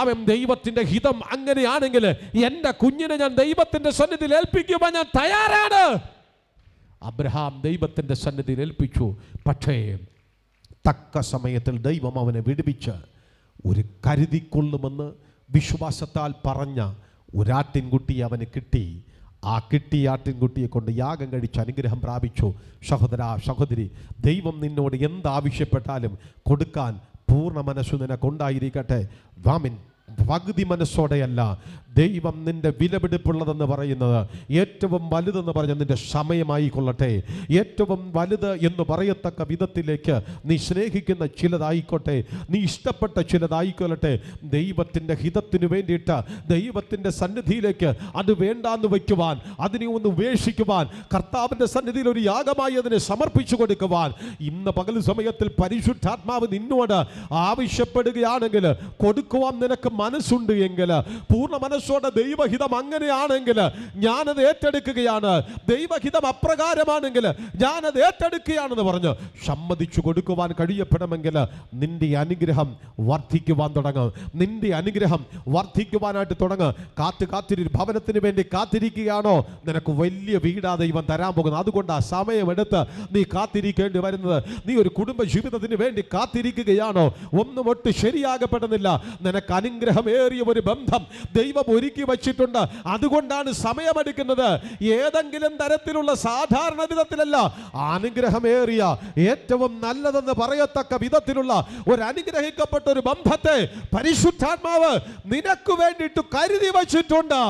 അവൻ ദൈവത്തിൻ്റെ ഹിതം. അങ്ങനെയാണെങ്കിൽ എൻ്റെ കുഞ്ഞിനെ ഞാൻ ദൈവത്തിൻ്റെ സന്നിധിയിൽ ഏൽപ്പിക്കുവാൻ ഞാൻ തയ്യാറാണ്. അബ്രഹാം ദൈവത്തിൻ്റെ സന്നിധിയിൽ ഏൽപ്പിച്ചു. പക്ഷേ തക്ക സമയത്തിൽ ദൈവം അവനെ വിടുവിച്ച് ഒരു കരുതിക്കൊള്ളുമെന്ന് വിശ്വാസത്താൽ പറഞ്ഞ ഒരാട്ടിൻകുട്ടിയെ അവന് കിട്ടി. ആ കിട്ടിയ ആട്ടിൻകുട്ടിയെ കൊണ്ട് യാഗം കഴിച്ച് അനുഗ്രഹം പ്രാപിച്ചു. സഹോദര സഹോദരി, ദൈവം നിന്നോട് എന്താവശ്യപ്പെട്ടാലും കൊടുക്കാൻ പൂർണ്ണ മനസ്സു നിനക്കൊണ്ടായിരിക്കട്ടെ. വാമിൻ പകുതി മനസ്സോടെയല്ല. ദൈവം നിൻ്റെ വിലപിടിപ്പുള്ളതെന്ന് പറയുന്നത് ഏറ്റവും വലുതെന്ന് പറഞ്ഞ നിൻ്റെ സമയമായിക്കൊള്ളട്ടെ. ഏറ്റവും വലുത് എന്ന് പറയത്തക്ക വിധത്തിലേക്ക് നീ സ്നേഹിക്കുന്ന ചിലതായിക്കോട്ടെ, നീ ഇഷ്ടപ്പെട്ട ചിലതായിക്കൊള്ളട്ടെ. ദൈവത്തിൻ്റെ ഹിതത്തിനു വേണ്ടിയിട്ട് ദൈവത്തിൻ്റെ സന്നിധിയിലേക്ക് അത് വേണ്ടാന്ന് വയ്ക്കുവാൻ, അതിനെ ഒന്ന് ഉപേക്ഷിക്കുവാൻ, കർത്താവിൻ്റെ സന്നിധിയിൽ ഒരു യാഗമായി അതിനെ സമർപ്പിച്ചു കൊടുക്കുവാൻ ഇന്ന് പകൽ സമയത്തിൽ പരിശുദ്ധാത്മാവ് നിന്നോട് ആവശ്യപ്പെടുകയാണെങ്കിൽ, കൊടുക്കുവാൻ നിനക്ക് മനസ്സുണ്ട് എങ്കിൽ, പൂർണ്ണ മനസ്സോടെ ദൈവഹിതം അങ്ങനെയാണെങ്കിൽ ഞാനത് ഏറ്റെടുക്കുകയാണ്, ദൈവഹിതം അപ്രകാരമാണെങ്കിൽ ഞാനത് ഏറ്റെടുക്കുകയാണെന്ന് പറഞ്ഞ് സമ്മതിച്ചു കൊടുക്കുവാൻ കഴിയപ്പെടുമെങ്കിൽ നിന്റെ അനുഗ്രഹം വർദ്ധിക്കുവാൻ തുടങ്ങും. നിന്റെ അനുഗ്രഹം വർദ്ധിക്കുവാനായിട്ട് തുടങ്ങും. കാത്തിരി ഭവനത്തിന് വേണ്ടി കാത്തിരിക്കുകയാണോ? നിനക്ക് വലിയ വീടാ ദൈവം തരാൻ പോകുന്നത്. അതുകൊണ്ട് ആ സമയമെടുത്ത് നീ കാത്തിരിക്കേണ്ടി വരുന്നത്. നീ ഒരു കുടുംബ ജീവിതത്തിന് വേണ്ടി കാത്തിരിക്കുകയാണോ? ഒന്നും ഒട്ട് ശരിയാകപ്പെടുന്നില്ല. നിനക്ക് അനുഗ്രഹമേറിയ ഒരു ബന്ധം ദൈവം ഒരുക്കി വച്ചിട്ടുണ്ട്. അതുകൊണ്ടാണ് സമയമെടുക്കുന്നത്. ഏതെങ്കിലും തരത്തിലുള്ള സാധാരണ വിധത്തിലല്ല, അനുഗ്രഹമേറിയ ഏറ്റവും നല്ലതെന്ന് പറയത്തക്ക വിധത്തിലുള്ള ഒരു അനുഗ്രഹിക്കപ്പെട്ട ഒരു ബന്ധത്തെ പരിശുദ്ധാത്മാവ് നിനക്ക് വേണ്ടിയിട്ട് കരുതി വച്ചിട്ടുണ്ട്.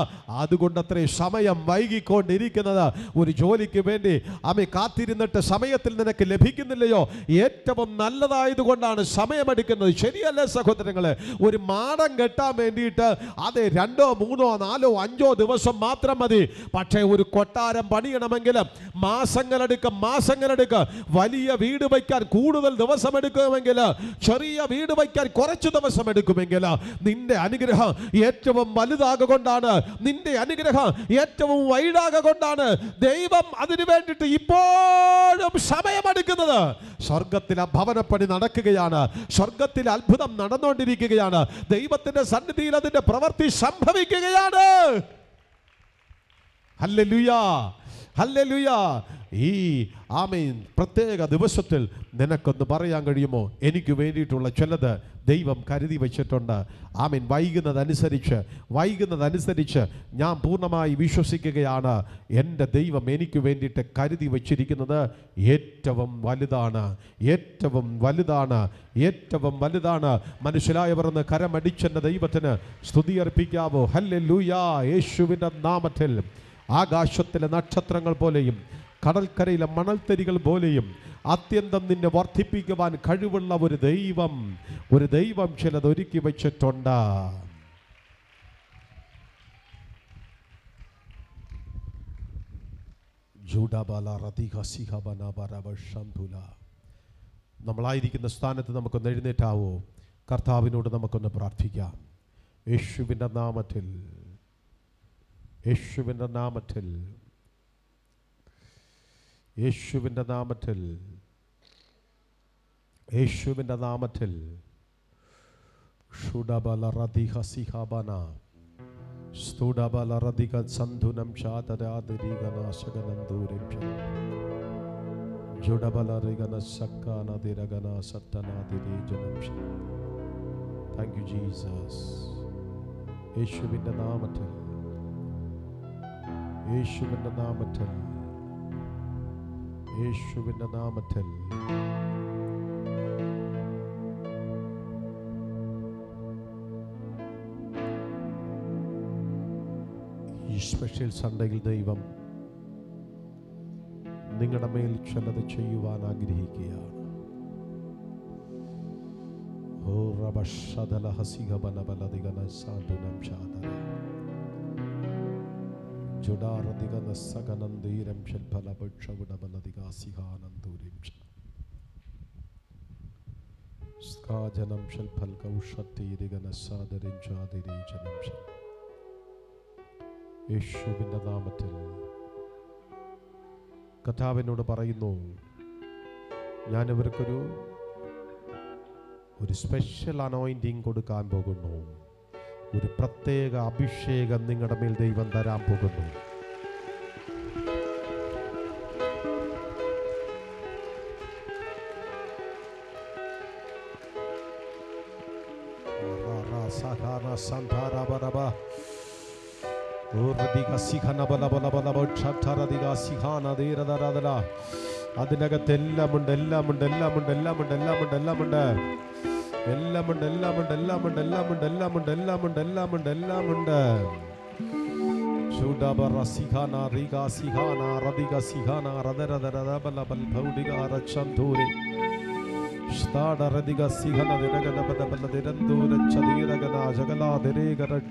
അതുകൊണ്ടത്രേ സമയം വൈകിക്കൊണ്ടിരിക്കുന്നത്. ഒരു ജോലിക്ക് വേണ്ടി അമ്മ കാത്തിരുന്നിട്ട് സമയത്തിൽ നിനക്ക് ലഭിക്കുന്നില്ലയോ? ഏറ്റവും നല്ലതായതുകൊണ്ടാണ് സമയമെടുക്കുന്നത്. ശരിയല്ലേ സഹോദരങ്ങളെ? ഒരു മാടം കെട്ടാൻ വേണ്ടിയിട്ട് അതെ 2, 3, 4, 5 ദിവസം മാത്രം മതി. പക്ഷേ ഒരു കൊട്ടാരം പണിയണമെങ്കിൽ മാസങ്ങളെടുക്കും, മാസങ്ങളെടുക്കും. വലിയ വീട് വയ്ക്കാൻ കൂടുതൽ ദിവസം എടുക്കുമെങ്കിൽ, ചെറിയ വീട് വയ്ക്കാൻ കുറച്ച് ദിവസം എടുക്കുമെങ്കിൽ, നിന്റെ അനുഗ്രഹം ഏറ്റവും വലുതാകൊണ്ടാണ്, നിന്റെ അനുഗ്രഹം ഏറ്റവും വൈഡാകൊണ്ടാണ് ദൈവം അതിനു വേണ്ടിയിട്ട് ഇപ്പോഴും സമയമെടുക്കുന്നത്. സ്വർഗത്തിൽ ആ ഭവനപ്പണി നടക്കുകയാണ്. സ്വർഗത്തിൽ അത്ഭുതം നടന്നുകൊണ്ടിരിക്കുകയാണ്. ദൈവത്തിന്റെ സന്നിധിയിൽ അതിന്റെ പ്രവൃത്തി സംഭവിക്കുകയാണ്. ഹല്ലേലൂയാ, ഹല്ലേലൂയാ. ഈ ആമേൻ പ്രത്യേക ദിവസത്തിൽ നിനക്കൊന്ന് പറയാൻ കഴിയുമോ, എനിക്ക് വേണ്ടിയിട്ടുള്ള ചിലത് ദൈവം കരുതി വച്ചിട്ടുണ്ട്. ആമേൻ വൈകുന്നതനുസരിച്ച് ഞാൻ പൂർണ്ണമായി വിശ്വസിക്കുകയാണ്, എൻ്റെ ദൈവം എനിക്ക് വേണ്ടിയിട്ട് കരുതി വച്ചിരിക്കുന്നത് ഏറ്റവും വലുതാണ്, ഏറ്റവും വലുതാണ്, ഏറ്റവും വലുതാണ്. മനസ്സിലായവർന്ന് കരമടിച്ചെൻ്റെ ദൈവത്തിന് സ്തുതിയർപ്പിക്കാവോ? ഹല്ലേലൂയാ. യേശുവിൻ്റെ നാമത്തിൽ ആകാശത്തിലെ നക്ഷത്രങ്ങൾ പോലെയും കടൽക്കരയിലെ മണൽത്തരികൾ പോലെയും അത്യന്തം നിന്നെ വർദ്ധിപ്പിക്കുവാൻ കഴിവുള്ള ഒരു ദൈവം ചിലതൊരുക്കി വച്ചിട്ടുണ്ട്. നമ്മളായിരിക്കുന്ന സ്ഥാനത്ത് നമുക്കൊന്ന് എഴുന്നേറ്റാവോ? കർത്താവിനോട് നമുക്കൊന്ന് പ്രാർത്ഥിക്കാം. യേശുവിൻ്റെ നാമത്തിൽ Thank you Jesus. യേശുവിൻ്റെ നാമത്തിൽ യേശുവിൻ്റെ നാമത്തിൽ ഈ സ്പെഷ്യൽ സൺഡേയിൽ ദൈവം നിങ്ങളുടെ മേൽ ചിലത് ചെയ്യുവാൻ ആഗ്രഹിക്കുകയാണ്. യേശുവിൻ്റെ നാമത്തിൽ കഥാവിനോട് പറയുന്നു, ഞാനിവർക്കൊരു സ്പെഷ്യൽ അനോയിൻറ്റിങ് കൊടുക്കാൻ പോകുന്നു. ഒരു പ്രത്യേക അഭിഷേകം നിങ്ങളുടെ മേൽ ദൈവം തരാൻ പോകുന്നു. അതിനകത്തെല്ലാമുണ്ട്, എല്ലാമുണ്ട്, എല്ലാമുണ്ട്, എല്ലാമുണ്ട്, എല്ലാമുണ്ട്, എല്ലാമുണ്ട്, എല്ലാമുണ്ട്, എല്ലാമുണ്ട്, എല്ലാമുണ്ട്, എല്ലാമുണ്ട്, എല്ലാമുണ്ട്, എല്ലാമുണ്ട്, എല്ലാമുണ്ട്, എല്ലാമുണ്ട്.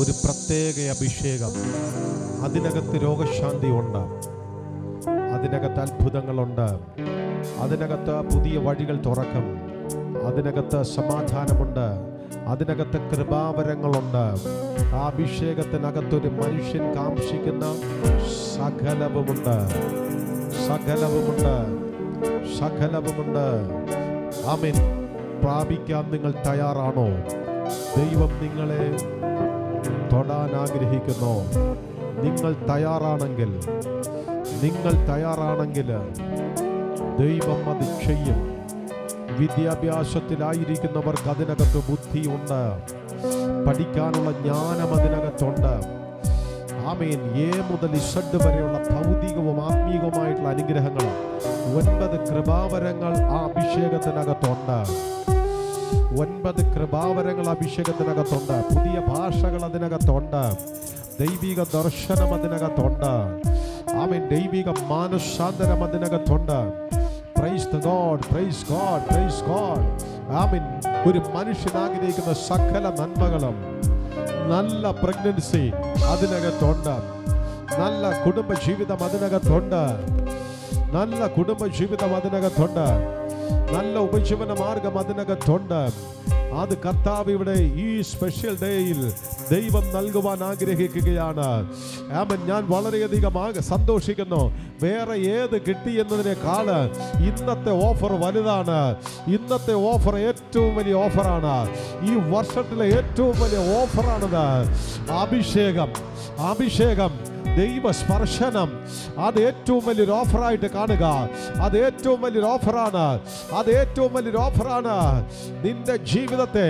ഒരു പ്രത്യേക അഭിഷേകം, അതിനകത്ത് രോഗശാന്തി ഉണ്ട്, അതിനകത്ത് അത്ഭുതങ്ങളുണ്ട്, അതിനകത്ത് പുതിയ വഴികൾ തുറക്കും, അതിനകത്ത് സമാധാനമുണ്ട്, അതിനകത്ത് കൃപാവരങ്ങളുണ്ട്. ആ അഭിഷേകത്തിനകത്തൊരു മനുഷ്യൻ കാംക്ഷിക്കുന്ന സകലവുമുണ്ട്, സകലവുമുണ്ട്, സകലവുമുണ്ട്. ആമേൻ. പ്രാപിക്കാൻ നിങ്ങൾ തയ്യാറാണോ? ദൈവം നിങ്ങളെ തൊടാൻ ആഗ്രഹിക്കുന്നു. നിങ്ങൾ തയ്യാറാണെങ്കിൽ, നിങ്ങൾ തയ്യാറാണെങ്കിൽ ദൈവം അത് ചെയ്യും. വിദ്യാഭ്യാസത്തിലായിരിക്കുന്നവർക്ക് അതിനകത്ത് ബുദ്ധിയുണ്ട്, പഠിക്കാനുള്ള ജ്ഞാനം അതിനകത്തുണ്ട്. ആമേൻ. എ മുതൽ ഇസഡ് വരെയുള്ള ഭൗതികവും ആത്മീകവുമായിട്ടുള്ള അനുഗ്രഹങ്ങൾ, 9 കൃപാവരങ്ങൾ ആ അഭിഷേകത്തിനകത്തുണ്ട്. 9 കൃപാവരങ്ങൾ അഭിഷേകത്തിനകത്തുണ്ട്. പുതിയ ഭാഷകൾ അതിനകത്തുണ്ട്. ദൈവിക ദർശനം അതിനകത്തുണ്ട്. ആമേൻ. ദൈവിക മാനസാന്തരം അതിനകത്തുണ്ട്. Praise the Lord, praise God, praise God. ആമേൻ. ഒരു മനുഷ്യൻ ആഗ്രഹിക്കുന്ന സകല നന്മകളും, നല്ല പ്രഗ്നൻസി അതിനകത്തുണ്ട്, നല്ല കുടുംബജീവിതം അതിനകത്തുണ്ട്, നല്ല കുടുംബജീവിതം അതിനകത്തുണ്ട്, നല്ല ഉപജീവന മാർഗം അതിനകത്തുണ്ട്. അത് കർത്താവ് ഇവിടെ ഈ സ്പെഷ്യൽ ഡേയിൽ ദൈവം നൽകുവാൻ ആഗ്രഹിക്കുകയാണ്. ആമൻ. ഞാൻ വളരെയധികം സന്തോഷിക്കുന്നു. വേറെ ഏത് കിട്ടി എന്നതിനേക്കാൾ ഇന്നത്തെ ഓഫർ വലുതാണ്. ഇന്നത്തെ ഓഫർ ഏറ്റവും വലിയ ഓഫറാണ്. ഈ വർഷത്തിലെ ഏറ്റവും വലിയ ഓഫറാണിത്. അഭിഷേകം, അഭിഷേകം, ദൈവസ്പർശനം, അത് ഏറ്റവും വലിയൊരു ഓഫറായിട്ട് കാണുക. അത് ഏറ്റവും വലിയൊരു ഓഫറാണ്, അത് ഏറ്റവും വലിയൊരു ഓഫറാണ്. നിന്റെ ജീവിതത്തെ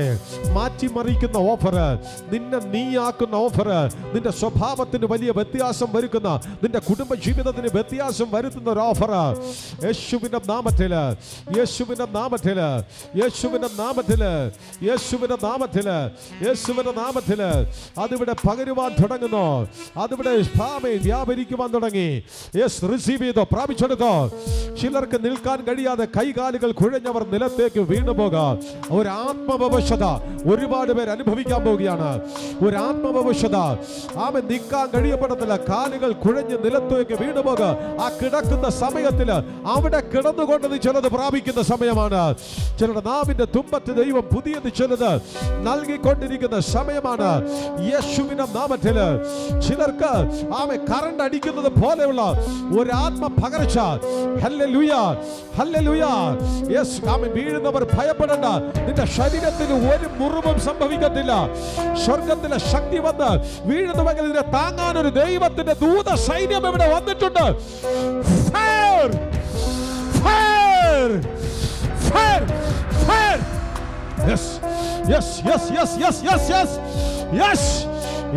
മാറ്റിമറിക്കുന്ന ഓഫർ, നിന്നെ നീയാക്കുന്ന ഓഫർ, നിന്റെ സ്വഭാവത്തിന് വലിയ വ്യത്യാസം വരുത്തുന്ന, നിന്റെ കുടുംബജീവിതത്തിന് വ്യത്യാസം വരുത്തുന്ന ഒരു ഓഫർ. യേശുവിൻ്റെ നാമത്തിൽ, യേശുവിൻ്റെ നാമത്തിൽ, യേശുവിൻ്റെ നാമത്തിൽ, യേശുവിൻ്റെ നാമത്തിൽ, യേശുവിൻ്റെ നാമത്തിൽ അതിവിടെ പകരുവാൻ തുടങ്ങുന്നു. അതിവിടെ വ്യാപരിക്കുവാൻ തുടങ്ങി. റിസീവ് ചെയ്തോ, പ്രാപിച്ചെടുത്തോ. ചിലർക്ക് നിൽക്കാൻ കഴിയാതെ കൈകാലുകൾ കുഴഞ്ഞവർ നിലത്തേക്ക് വീണു പോകാം. ഒരു ആത്മവശത ഒരുപാട് പേർ അനുഭവിക്കാൻ പോവുകയാണ്. ഒരു ആത്മവശത. ആമേൻ. നിൽക്കാൻ കഴിയപ്പെടത്തില്ല, കാലുകൾ കുഴഞ്ഞ് നിലത്തേക്ക് വീണു പോകാം. ആ കിടക്കുന്ന സമയത്തിൽ അവിടെ കിടന്നുകൊണ്ടത് ചിലത് പ്രാപിക്കുന്ന സമയമാണ്. ചിലരുടെ നാവിന്റെ തുമ്പത്ത് ദൈവം പുതിയത് ചിലത് നൽകിക്കൊണ്ടിരിക്കുന്ന സമയമാണ്. യേശുവിന്റെ നാമത്തിൽ ചിലർക്ക് ആമേ കറണ്ട് അടിക്കുന്നത് പോലെയുള്ള ഒരു ആത്മ പകർച്ച. ഹല്ലേലൂയാ, ഹല്ലേലൂയാ. യേശു. ആമേ. വീഴുന്നവർ ഭയപ്പെടേണ്ട. നിന്റെ ശരീരത്തിന് ഒരു മുറിവും സംഭവിക്കത്തില്ല. സ്വർഗത്തിലെ ശക്തി വന്ന് വീഴുന്നുവെങ്കിൽ ഇതിനെ താങ്ങാൻ ഒരു ദൈവത്തിന്റെ ദൂത സൈന്യം ഇവിടെ വന്നിട്ടുണ്ട്. Fire, fire, fire, fire. Yes, yes, yes, yes, yes, yes, yes, yes,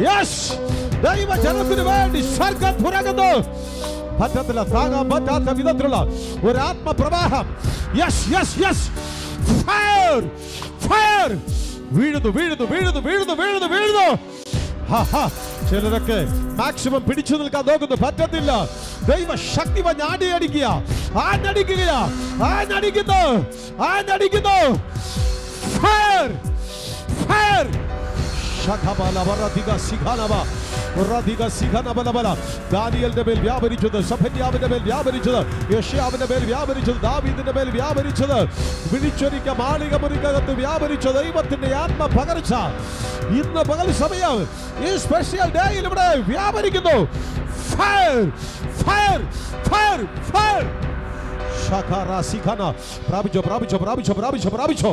yes. ദൈവജനത്തിന് വേണ്ടി സർഗം തുറക്കുന്നു. പറ്റത്തില്ല, താങ്ങാൻ പറ്റാത്ത വിധത്തിലുള്ള ഒരു ആത്മപ്രവാഹം. Yes, yes, yes. Fire, fire, വീഴുന്നു വീഴുന്നു വീഴുന്നു വീഴുന്നു വീഴുന്നു വീഴുന്നു ചിലരൊക്കെ മാക്സിമം പിടിച്ചു നിൽക്കാൻ നോക്കുന്നു, പറ്റത്തില്ല. ദൈവ ശക്തി വന്ന് ആടിയടിക്കുക, ആടിക്കുക, ആടിക്കുന്നു, ആടിക്കുന്നു. ഫയർ ഫയർ ദാനിയലിന്റെ മേൽ വ്യാപരിച്ചത്, സഫര്യാവിന്റെ മേൽ വ്യാപരിച്ചത്, യെശയ്യാവിന്റെ മേൽ വ്യാപരിച്ചത്, ദാവീദിന്റെ മേൽ വ്യാപരിച്ചത്, വിളിച്ചൊരിക്ക മാളിക മുറിക്കകത്ത് വ്യാപരിച്ച ദൈവത്തിന്റെ ആത്മ പകർച്ച ഇന്ന് പകൽ സമയം ഈ സ്പെഷ്യൽ ഡേയിൽ ഇവിടെ വ്യാപരിക്കുന്നു. ഫയർ ഫയർ ഫയർ ഫയർ പ്രാപിച്ചോ പ്രാപിച്ചോ പ്രാപിച്ചോ പ്രാപിച്ചോ പ്രാപിച്ചോ.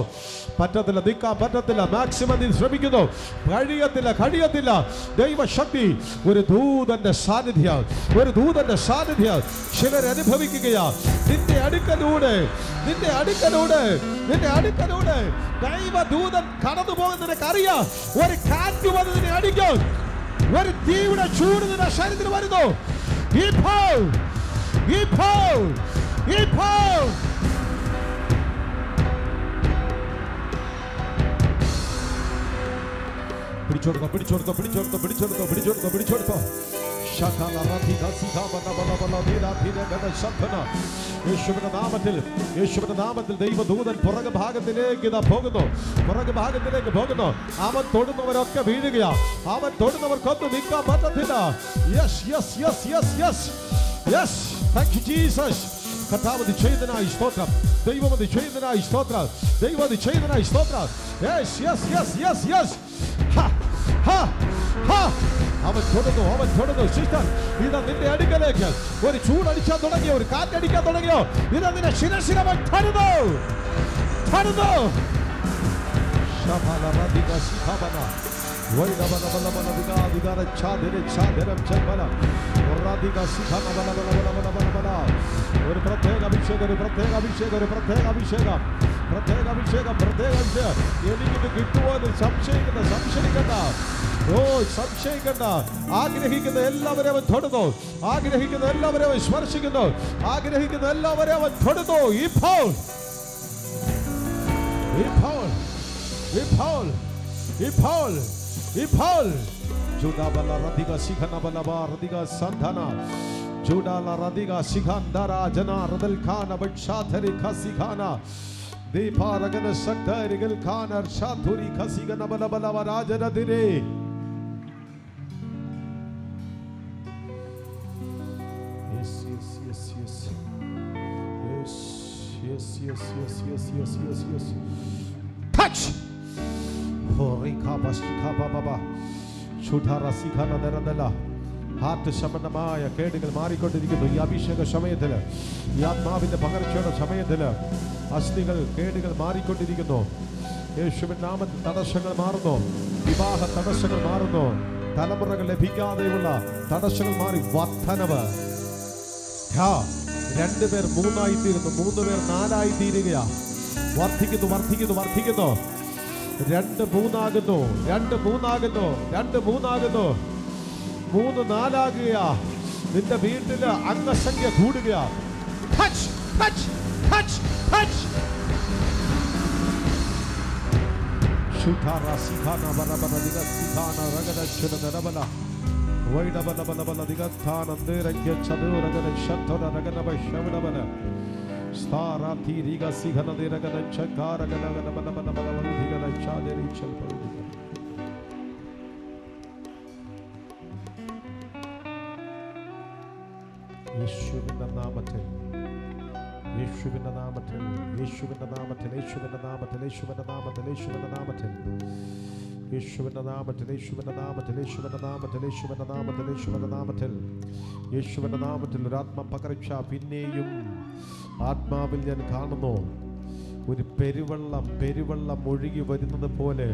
പറ്റത്തില്ല, നിൽക്കാൻ പറ്റത്തില്ല, മാക്സിമം നീ ശ്രമിക്കുന്നു, കഴിയത്തില്ല കഴിയത്തില്ല. ദൈവശക്തി ഒരു ദൂതന്റെ സാന്നിധ്യം, ഒരു ദൂതന്റെ സാന്നിധ്യം ചിലരനുഭവിക്കുകയാ. നിന്റെ അടുക്കലൂടെ നിന്റെ അടുക്കലൂടെ നിന്റെ അടുക്കലൂടെ ദൈവദൂതൻ കടന്നു പോകുന്നതിനറിയാം. ഒരു കാറ്റ് വന്നതിനെ അടിക്കും, ഒരു തീയുടെ ചൂട് നിന്റെ ശരീരത്തിന് വരുന്നു. യേശുവിന്റെ നാമത്തിൽ ദൈവദൂതൻ പുറകുഭാഗത്തിലേക്ക് ഇതാ പോകുന്നു, പുറകുഭാഗത്തിലേക്ക് പോകുന്നു. അവൻ തൊടുന്നവരൊക്കെ വീഴുകയാ, അവൻ തൊടുന്നവർക്കൊന്നും നിൽക്കാൻ പറ്റത്തില്ല. Yes yes yes yes yes yes Thank you, Jesus. Katava the Chaitanya Stotra. Deva the Chaitanya Stotra. Deva the Chaitanya Stotra. Yes, yes, yes, yes, yes. Ha, ha, ha. Avan thodu, sister. Ida ninte adikkalekku. Oru choodu adicha thodangiya, oru kaattu adikka thodangiya. Ida ninte shirashira va tharudu. Tharudu. Shabala radika sikhabana. ഒരു പ്രത്യേക അഭിഷേകം, ഒരു പ്രത്യേക അഭിഷേകം, ഒരു പ്രത്യേക അഭിഷേകം, പ്രത്യേക അഭിഷേകം, പ്രത്യേക അഭിഷേകം. എനിക്കിത് കിട്ടുമോ എന്ന് സംശയിക്കണ്ട, ഓ സംശയിക്കണ്ട. ആഗ്രഹിക്കുന്ന എല്ലാവരെയും അവൻ തൊടുന്നു, ആഗ്രഹിക്കുന്ന എല്ലാവരെയും അവൻ സ്പർശിക്കുന്നു, ആഗ്രഹിക്കുന്ന എല്ലാവരെയും അവൻ തൊടുന്നു. ഇപ്പോൾ ഇപ്പോൾ ഇപ്പോൾ ഇപ്പോൾ ഇപ്പോൾ ജുഡാബല രതിക സിഖനബലബ രതിക സന്ധന ജുഡാല രതിക സിഖന്ദരാജന രദൽ ഖാന ബക്ഷാധരി ഖസിഖാന ദീപാരഗന സക്തരിഗൽ ഖാന അർഷാധുരി ഖസിഖനബലബല രാജരതിരേ yes yes yes yes yes yes yes yes yes yes yes touch ശമനമായ കേടുകൾ മാറിക്കൊണ്ടിരിക്കുന്നു. ഈ അഭിഷേക സമയത്തിൽ, ഈ ആത്മാവിന്റെ പകർച്ചയുടെ സമയത്തിൽ അസ്ഥികൾ കേടുകൾ മാറിക്കൊണ്ടിരിക്കുന്നു. യേശുവിൻ നാമത്തിൽ തടസ്സങ്ങൾ മാറുന്നു, വിവാഹ തടസ്സങ്ങൾ മാറുന്നു, തലമുറകൾ ലഭിക്കാതെയുള്ള തടസ്സങ്ങൾ മാറി വർധനവ്. രണ്ടുപേർ മൂന്നായി തീരുന്നു, മൂന്നുപേർ നാലായി തീരുകയാ. വർദ്ധിക്കുന്നു വർദ്ധിക്കുന്നു വർദ്ധിക്കുന്നു. രണ്ട് മൂന്നാകുന്നു, രണ്ട് മൂന്നാകുന്നു, രണ്ട് മൂന്നാകുന്നു, മൂന്ന് നാലാകുകയാ. നിന്റെ വീട്ടില് അംഗസംഖ്യ കൂടുകയാ. യേശുവിന്റെ നാമത്തിൽ ഒരാത്മ പകർച്ച പിന്നെയും ആത്മാവിൽ ഞാൻ കാണുന്നു. ഒരു പെരുവെള്ളം പെരുവെള്ളം ഒഴുകി വരുന്നത് പോലെ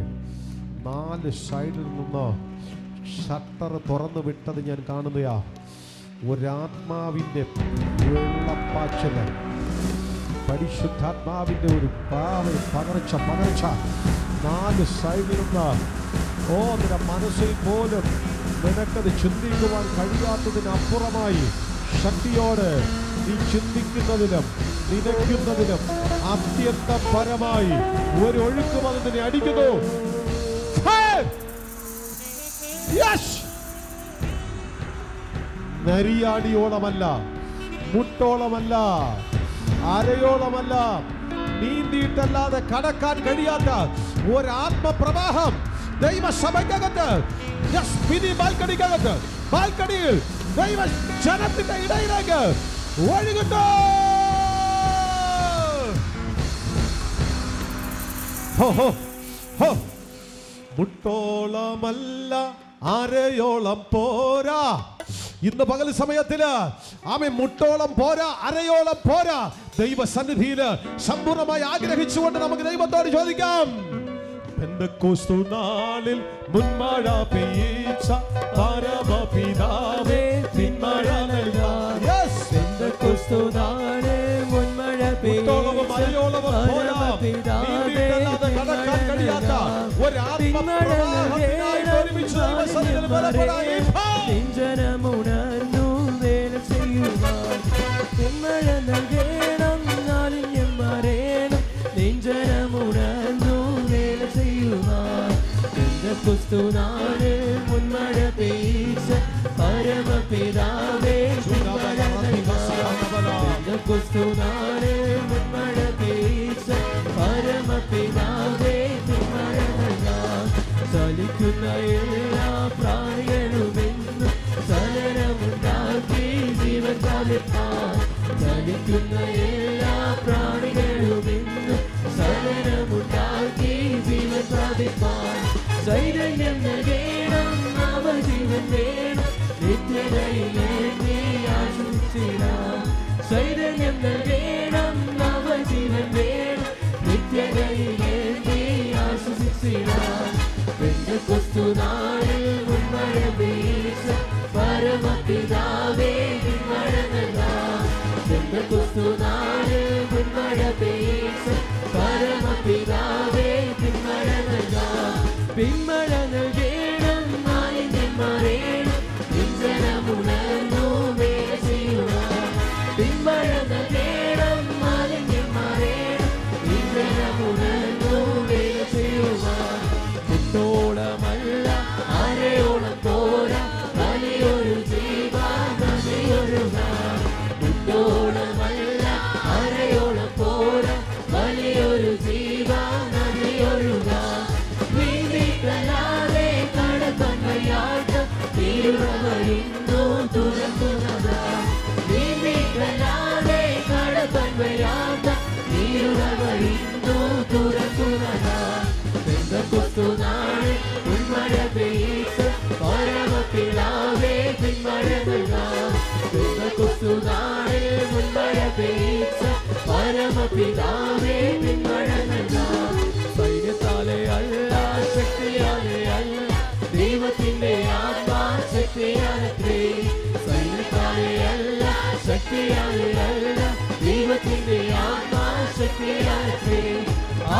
നാല് സൈഡിൽ നിന്ന് ഷട്ടർ തുറന്നു വിട്ടത് ഞാൻ കാണുകയാ. ഒരാത്മാവിൻ്റെ വെള്ളപ്പാച്ചിൽ, പരിശുദ്ധാത്മാവിൻ്റെ ഒരു പകർച്ച പകർച്ച നാല് സൈഡിൽ നിന്ന്. ഓ, നിന്റെ മനസ്സിൽ പോലും നിനക്കത് ചിന്തിക്കുവാൻ കഴിയാത്തതിനപ്പുറമായി ശക്തിയോടെ നീ ചിന്തിക്കുന്നതിലും വിതയ്ക്കുന്നതിനും അത്യന്തപരമായി ഒരു ഒഴുക്കും അതിനെ അടിക്കുന്നു. നരിയാടിയോളമല്ല, മുട്ടോളമല്ല, അരയോളമല്ല, നീന്തിയിട്ടല്ലാതെ കടക്കാൻ കഴിയാത്ത ഒരു ആത്മപ്രവാഹം ദൈവ സഭയ്ക്കകത്ത്, ബാൽക്കണിക്കകത്ത്, ബാൽക്കണിയിൽ ദൈവ ജനത്തിന്റെ ഇടയിലേക്ക് ഒഴുകട്ടെ. മുട്ടോളമല്ല, അരയോളം പോരാ. ഇന്ന് പകൽ സമയത്തില് ആമേ, മുട്ടോളം പോരാ, അരയോളം പോരാ. ദൈവ സന്നിധിയില് സമ്പൂർണമായി ആഗ്രഹിച്ചുകൊണ്ട് നമുക്ക് ദൈവത്തോട് ചോദിക്കാം. പെന്തക്കോസ്തുനാളിൽ മുൻമഴ പെയ്യിച്ച പരമപിതാവേ, പിൻമഴ നൽകാം. പെന്തക്കോസ്തുനാളിൽ മുൻമഴ പെയ്യിച്ച പരമപിതാവേ, കടക്കാൻ കഴിയാത്ത ജനമുണർന്നു വേല ചെയ്യുവാൻ പിൻമഴ നൽകണം. നാളിൽ ഞെമ്മറേണം നെഞ്ചനമുണർന്നു വേല ചെയ്യുവാൻ. പെന്തക്കോസ്തുനാള് മുൻമഴ പെയ്ച്ച പരമപിതാവേ, പിൻമഴ നൽകാം. പെന്തക്കോസ്തുനാള് മുൻമഴ പെയ്ച്ച പരമപിതാവേ, പിൻമഴ നൽകാം. ചലിക്കുന്ന എല്ലാ പ്രായങ്ങളുമെന്ന് ചലിക്കുന്ന എല്ലാ പ്രാണികളുമെന്ന് സലനമുണ്ടാക്കി ജീവൻ സാധിപ്പാൻ. ചൈതന്യം നൽകണം, നവജീവൻ വേണം, നിത്യതയിലേക്ക് ആശംസിടാം. ചൈതന്യം നൽകണം, നവജീവൻ വേണം, നിത്യതയിലേക്ക് ആശംസിടാം. പെന്തക്കോസ്തുനാളിൽ മുൻമഴ പെയ്ച്ച പരമപിതാവേ, പിൻമഴ നൽകാം. പെന്തക്കോസ്തുനാളിൽ മുൻമഴ പെയ്ച്ച പരമപിതാവേ, പിൻമഴ നൽകാം. പിൻമഴ നൽകണം, നാളിനെ മറേണം, ജനമുണർന്നു വേല ചെയ്യുവാൻ. പിൻമഴ നൽകണം, നാളിനെ മറേണം, ജനമുണർന്നു വേല ചെയ്യുവാൻ. മുട്ടോളമല്ല, അരയോളം പോരാ, വലിയൊരു ജീവൻ നൽകിയൊഴുകാം. മുട്ടോളമല്ല, അരയോളം പോരാ, വലിയൊരു ജീവൻ നൽകിയൊഴുകാം. നീതികളാതെ കടക്കാൻ കഴിയാത്ത തിരുവഴിന്നു തുറക്കുന്നതാ. നീതികളാതെ കടക്കാൻ കഴിയാത്ത തിരുവഴിന്നു തുറക്കുന്നതാ. പെന്തക്കോസ്തുനാളിൽ മുൻമഴ പെയ്ച്ച പരമപിതാവേ, പിൻമഴ നൽകാം. പെന്തക്കോസ്തുനാളിൽ മുൻമഴ പെയ്ച്ച പരമപിതാവേ, പിൻമഴ നൽകാം. സൈന്യത്താലെ അല്ല, ശക്തിയാലെ അല്ല, ദൈവത്തിന്റെ ആത്മാ ശക്തിയാലത്രേ. സൈന്യത്താലെ അല്ല, ശക്തിയാലെ അല്ല, ദൈവത്തിന്റെ ആത്മാ ശക്തിയാലത്രേ.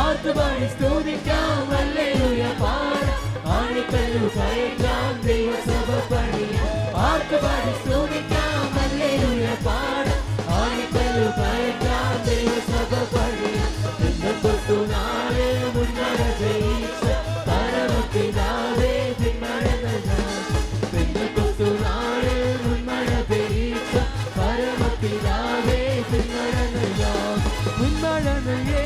ആർത്തുപാടി സ്തുതിക്കാം, ഹല്ലേലൂയ പാടാം, ആണിക്കല്ലു കയറ്റാം ദൈവസഭ പണിയാം. ആർത്തുപാടി സ്തുതിക്കാം, ഹല്ലേലൂയ പാടാം, ആണിക്കല്ലു കയറ്റാം ദൈവസഭ പണിയാം. പെന്തക്കോസ്തുനാളിൽ മുൻമഴ പെയ്ച്ച പരമപിതാവേ, പിൻമഴ നൽകാം. പെന്തക്കോസ്തുനാളിൽ മുൻമഴ പെയ്ച്ച പരമപിതാവേ, പിൻമഴ നൽകാം. മുൻമഴ നൽകണം,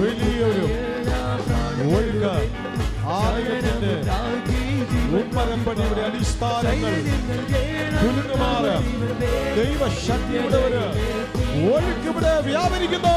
വലിയൊരു ഒഴുക്ക് ആലയത്തിന്റെ ഉപ്പരപ്പടിയുടെ അടിസ്ഥാനങ്ങൾ കുലുങ്ങുമാറ് ദൈവശക്തിയുടെ ഒരു ഒഴുക്കിവിടെ വ്യാപരിക്കുന്നു.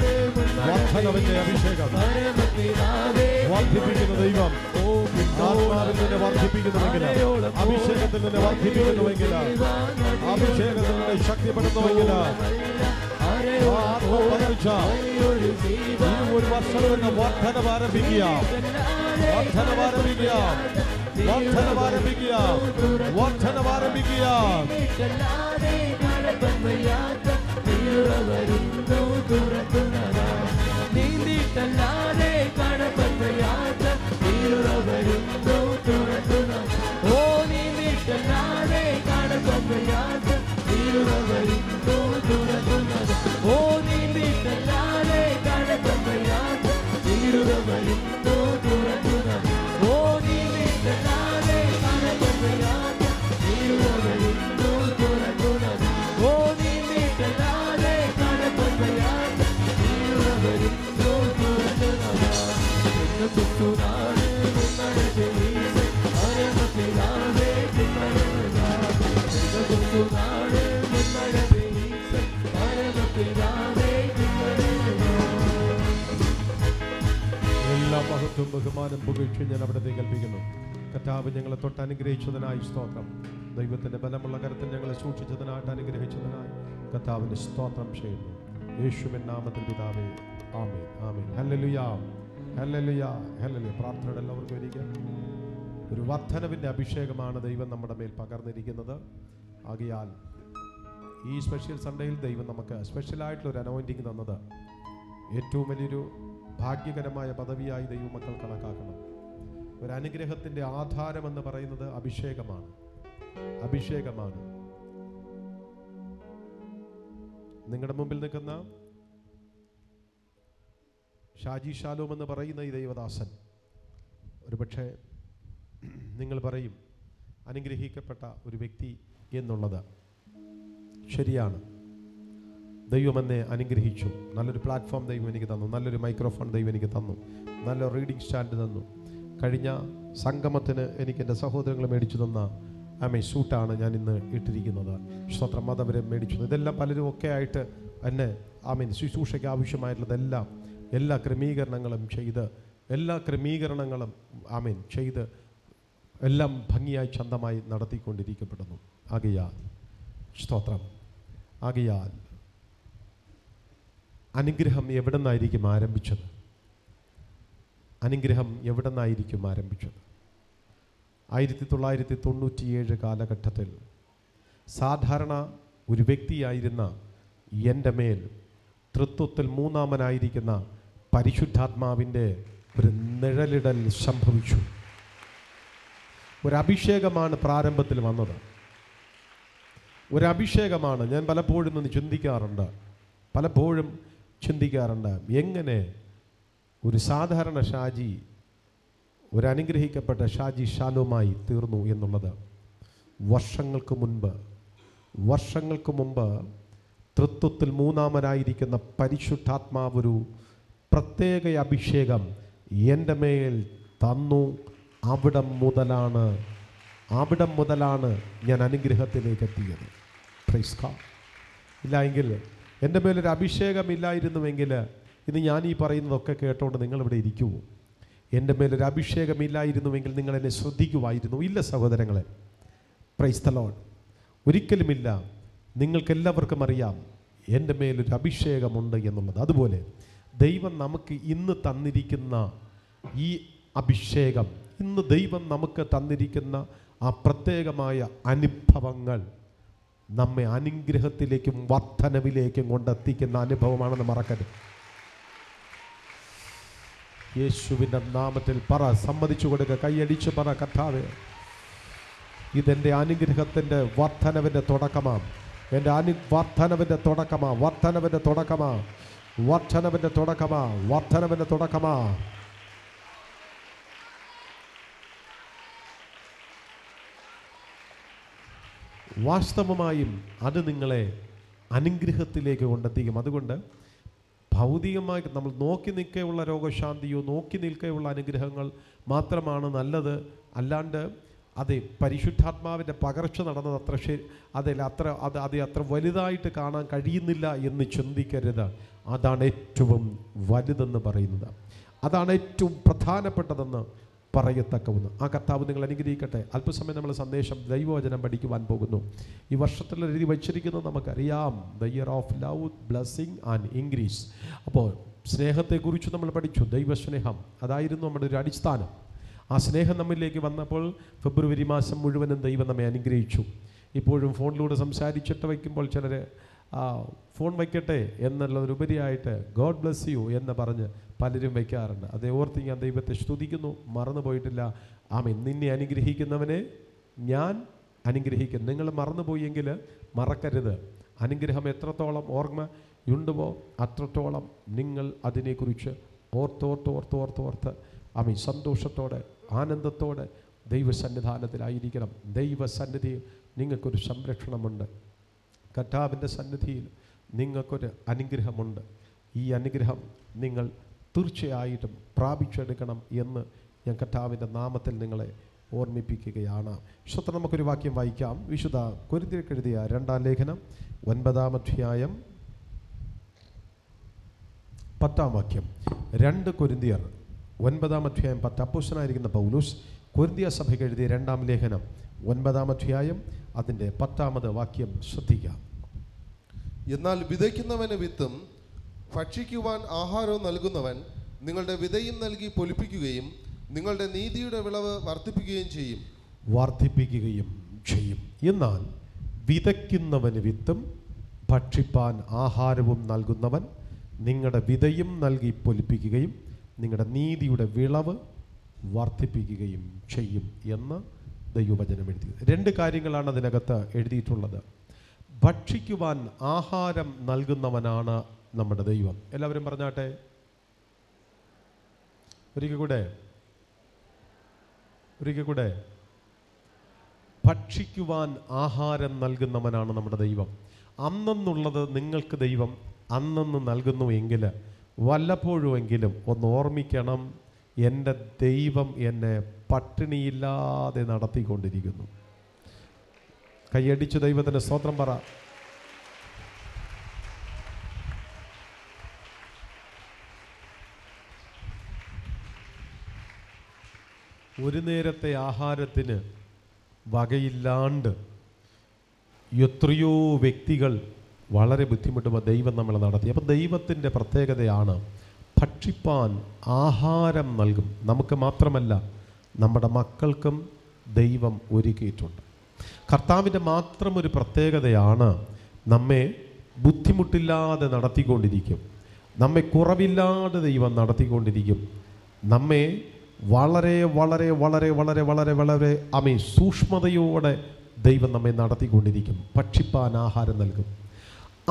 ഒരു വർദ്ധനവിൻ്റെ അഭിഷേകമാണ് ദൈവം നമ്മുടെ മേൽ പകർന്നിരിക്കുന്നത്. ആകയാൽ ഈ സ്പെഷ്യൽ സൺഡേയിൽ ദൈവം നമുക്ക് സ്പെഷ്യലായിട്ടുള്ള ഒരു അനോയിന്റിങ് തന്നത് ഏറ്റവും വലിയൊരു ഭാഗ്യകരമായ പദവിയായി ദൈവമക്കൾ കണക്കാക്കണം. ഒരു അനുഗ്രഹത്തിൻ്റെ ആധാരമെന്ന് പറയുന്നത് അഭിഷേകമാണ്. അഭിഷേകമാണ്. നിങ്ങളുടെ മുമ്പിൽ നിൽക്കുന്ന ഷാജി ശാലോം എന്ന് പറയുന്ന ഈ ദൈവദാസൻ, ഒരുപക്ഷെ നിങ്ങൾ പറയും അനുഗ്രഹിക്കപ്പെട്ട ഒരു വ്യക്തി എന്നുള്ളത്. ശരിയാണ്, ദൈവം എന്നെ അനുഗ്രഹിച്ചു. നല്ലൊരു പ്ലാറ്റ്ഫോം ദൈവം എനിക്ക് തന്നു, നല്ലൊരു മൈക്രോഫോൺ ദൈവം എനിക്ക് തന്നു, നല്ല റീഡിംഗ് സ്റ്റാൻഡ് തന്നു. കഴിഞ്ഞ സംഗമത്തിന് എനിക്ക് എൻ്റെ സഹോദരങ്ങൾ മേടിച്ചു തന്ന ആമേ സൂട്ടാണ് ഞാൻ ഇന്ന് ഇട്ടിരിക്കുന്നത്. സ്വത്രമതവരെ മേടിച്ചു. ഇതെല്ലാം പലരും ഒക്കെ ആയിട്ട് എന്നെ ആമീൻ ശുശ്രൂഷയ്ക്ക് ആവശ്യമായിട്ടുള്ളതെല്ലാം എല്ലാ ക്രമീകരണങ്ങളും ചെയ്ത് എല്ലാം ഭംഗിയായി ചന്തമായി നടത്തിക്കൊണ്ടിരിക്കപ്പെടുന്നു. ആകയാൽ സ്തോത്രം. ആകയാൽ അനുഗ്രഹം എവിടെ നിന്നായിരിക്കും ആരംഭിച്ചത്? ആയിരത്തി 1997 കാലഘട്ടത്തിൽ സാധാരണ ഒരു വ്യക്തിയായിരുന്ന എൻ്റെ മേൽ തൃത്വത്തിൽ മൂന്നാമനായിരിക്കുന്ന പരിശുദ്ധാത്മാവിൻ്റെ ഒരു നിഴലിടൽ സംഭവിച്ചു. ഒരഭിഷേകമാണ് പ്രാരംഭത്തിൽ വന്നത്. ഒരഭിഷേകമാണ്. ഞാൻ പലപ്പോഴും ഒന്ന് ചിന്തിക്കാറുണ്ട് എങ്ങനെ ഒരു സാധാരണ ഷാജി ഒരനുഗ്രഹിക്കപ്പെട്ട ഷാജി ഷാലോമായി തീർന്നു എന്നുള്ളത്. വർഷങ്ങൾക്ക് മുമ്പ് തൃത്വത്തിൽ മൂന്നാമനായിരിക്കുന്ന പരിശുദ്ധാത്മാവൊരു പ്രത്യേക അഭിഷേകം എൻ്റെ മേൽ തന്നു. അവിടം മുതലാണ് ഞാൻ അനുഗ്രഹത്തിലേക്ക് എത്തിയത്. Praise God. ഇല്ലായെങ്കിൽ എൻ്റെ മേലൊരു അഭിഷേകമില്ലായിരുന്നുവെങ്കിൽ ഇന്ന് ഞാൻ ഈ പറയുന്നതൊക്കെ കേട്ടോണ്ട് നിങ്ങളിവിടെ ഇരിക്കുമോ? എൻ്റെ മേലൊരു അഭിഷേകമില്ലായിരുന്നുവെങ്കിൽ നിങ്ങളെന്നെ ശ്രദ്ധിക്കുമായിരുന്നു? ഇല്ല സഹോദരങ്ങളെ. Praise the Lord. ഒരിക്കലുമില്ല. നിങ്ങൾക്കെല്ലാവർക്കും അറിയാം എൻ്റെ മേലൊരു അഭിഷേകമുണ്ട് എന്നുള്ളത്. അതുപോലെ ദൈവം നമുക്ക് ഇന്ന് തന്നിരിക്കുന്ന ഈ അഭിഷേകം, ഇന്ന് ദൈവം നമുക്ക് തന്നിരിക്കുന്ന ആ പ്രത്യേകമായ അനുഭവങ്ങൾ നമ്മെ അനുഗ്രഹത്തിലേക്കും വർദ്ധനവിലേക്കും കൊണ്ടെത്തിക്കുന്ന അനുഭവമാണെന്ന് മറക്കരുത്. യേശുവിൻ്റെ നാമത്തിൽ പറ, സമ്മതിച്ചു കൊടുക്കുക, കൈയടിച്ചു പറ, കർത്താവേ ഇതെൻ്റെ അനുഗ്രഹത്തിൻ്റെ വർദ്ധനവിൻ്റെ തുടക്കമാണ്, എൻ്റെ വർദ്ധനവിൻ്റെ തുടക്കമാ. വാസ്തവമായും അത് നിങ്ങളെ അനുഗ്രഹത്തിലേക്ക് കൊണ്ടെത്തിക്കും. അതുകൊണ്ട് ഭൗതികമായി നമ്മൾ നോക്കി നിൽക്കെയുള്ള രോഗശാന്തിയോ നോക്കി നിൽക്കെയുള്ള അനുഗ്രഹങ്ങൾ മാത്രമാണ് നല്ലത്. അല്ലാണ്ട് അതെ പരിശുദ്ധാത്മാവിൻ്റെ പകർച്ച നടന്നത് അത്ര ശരി, അത്ര വലുതായിട്ട് കാണാൻ കഴിയുന്നില്ല എന്ന് ചിന്തിക്കരുത്. അതാണ് ഏറ്റവും വലുതെന്ന് പറയുന്നത്, അതാണ് ഏറ്റവും പ്രധാനപ്പെട്ടതെന്ന് പറയത്തക്കവെന്ന്. ആ കർത്താവ് നിങ്ങൾ അനുഗ്രഹിക്കട്ടെ. അല്പസമയം നമ്മൾ സന്ദേശം ദൈവവചനം പഠിക്കുവാൻ പോകുന്നു. ഈ വർഷത്തിലുള്ള രീതി വച്ചിരിക്കുന്നത് നമുക്കറിയാം, the year of love, blessing and increase. അപ്പോൾ സ്നേഹത്തെക്കുറിച്ച് നമ്മൾ പഠിച്ചു. ദൈവസ്നേഹം അതായിരുന്നു നമ്മുടെ ഒരു അടിസ്ഥാനം. ആ സ്നേഹം നമ്മിലേക്ക് വന്നപ്പോൾ ഫെബ്രുവരി മാസം മുഴുവനും ദൈവം നമ്മെ അനുഗ്രഹിച്ചു. ഇപ്പോഴും ഫോണിലൂടെ സംസാരിച്ചിട്ട് വയ്ക്കുമ്പോൾ ചിലർ ഫോൺ വയ്ക്കട്ടെ എന്നുള്ളതിനുപരിയായിട്ട് ഗോഡ് ബ്ലെസ് യു എന്ന് പറഞ്ഞ് പലരും വയ്ക്കാറുണ്ട്. അതേ ഓർത്ത് ഞാൻ ദൈവത്തെ സ്തുതിക്കുന്നു, മറന്നു പോയിട്ടില്ല. ആമേൻ. നിന്നെ അനുഗ്രഹിക്കുന്നവനെ ഞാൻ അനുഗ്രഹിക്കുന്നു. നിങ്ങൾ മറന്നുപോയെങ്കിൽ മറക്കരുത്. അനുഗ്രഹം എത്രത്തോളം ഓർമ്മയുണ്ടോ അത്രത്തോളം നിങ്ങൾ അതിനെക്കുറിച്ച് ഓർത്ത് ആമേൻ സന്തോഷത്തോടെ ആനന്ദത്തോടെ ദൈവസന്നിധാനത്തിലായിരിക്കണം. ദൈവസന്നിധിയിൽ നിങ്ങൾക്കൊരു സംരക്ഷണമുണ്ട്. കർത്താവിൻ്റെ സന്നിധിയിൽ നിങ്ങൾക്കൊരു അനുഗ്രഹമുണ്ട്. ഈ അനുഗ്രഹം നിങ്ങൾ തീർച്ചയായിട്ടും പ്രാപിച്ചെടുക്കണം എന്ന് ഞാൻ കർത്താവിൻ്റെ നാമത്തിൽ നിങ്ങളെ ഓർമ്മിപ്പിക്കുകയാണ്. സ്വത്ത് നമുക്കൊരു വാക്യം വായിക്കാം. വിശുദ്ധ കൊരിന്ത്യർക്കെഴുതിയ 2-ാം ലേഖനം 9-ാം അധ്യായം 10-ാം വാക്യം. 2 കൊരിന്ത്യർ 9-ാം അധ്യായം 10. അപ്പോസ്തലനായിരിക്കുന്ന പൗലോസ് കൊരിന്ത്യ സഭയ്ക്ക് എഴുതിയ 2-ാം ലേഖനം 9-ാം അധ്യായം അതിൻ്റെ 10-ാമത് വാക്യം ശ്രദ്ധിക്കാം. എന്നാൽ വിതയ്ക്കുന്നവന് വിത്തും ഭക്ഷിക്കുവാൻ ആഹാരവും നൽകുന്നവൻ നിങ്ങളുടെ വിതയും നൽകി പൊലിപ്പിക്കുകയും നിങ്ങളുടെ നീതിയുടെ വിളവ് വർദ്ധിപ്പിക്കുകയും ചെയ്യും. എന്നാൽ വിതയ്ക്കുന്നവന് വിത്തും ഭക്ഷിപ്പാൻ ആഹാരവും നൽകുന്നവൻ നിങ്ങളുടെ വിതയും നൽകി പൊലിപ്പിക്കുകയും നിങ്ങളുടെ നീതിയുടെ വിളവ് വർദ്ധിപ്പിക്കുകയും ചെയ്യും എന്ന് ദൈവവചനം എഴുതിയത്. 2 കാര്യങ്ങളാണ് അതിനകത്ത് എഴുതിയിട്ടുള്ളത്. ഭക്ഷിക്കുവാൻ ആഹാരം നൽകുന്നവനാണ് നമ്മുടെ ദൈവം. എല്ലാവരും പറഞ്ഞാട്ടെ ഒരിക്കൽ കൂടെ ഭക്ഷിക്കുവാൻ ആഹാരം നൽകുന്നവനാണ് നമ്മുടെ ദൈവം. അന്നെന്നുള്ളത് നിങ്ങൾക്ക് ദൈവം അന്നെന്ന് നൽകുന്നു എങ്കിൽ വല്ലപ്പോഴുമെങ്കിലും ഒന്ന് ഓർമ്മിക്കണം, എൻ്റെ ദൈവം എന്നെ പട്ടിണിയില്ലാതെ നടത്തിക്കൊണ്ടിരിക്കുന്നു. കൈയടിച്ച് ദൈവത്തിൻ്റെ സ്തോത്രം പറ. ഒരു നേരത്തെ ആഹാരത്തിന് വകയില്ലാണ്ട് എത്രയോ വ്യക്തികൾ വളരെ ബുദ്ധിമുട്ടുമ്പോൾ ദൈവം നമ്മളെ നടത്തി. അപ്പം ദൈവത്തിൻ്റെ പ്രത്യേകതയാണ് ഭക്ഷിപ്പാൻ ആഹാരം നൽകും. നമുക്ക് മാത്രമല്ല, നമ്മുടെ മക്കൾക്കും ദൈവം ഒരുക്കിയിട്ടുണ്ട്. കർത്താവിൻ്റെ മാത്രം ഒരു പ്രത്യേകതയാണ് നമ്മെ ബുദ്ധിമുട്ടില്ലാതെ നടത്തിക്കൊണ്ടിരിക്കും, നമ്മെ കുറവില്ലാതെ ദൈവം നടത്തിക്കൊണ്ടിരിക്കും, നമ്മെ വളരെ വളരെ വളരെ വളരെ വളരെ വളരെ സൂക്ഷ്മതയോടെ ദൈവം നമ്മെ നടത്തിക്കൊണ്ടിരിക്കും. ഭക്ഷിപ്പാൻ ആഹാരം നൽകും.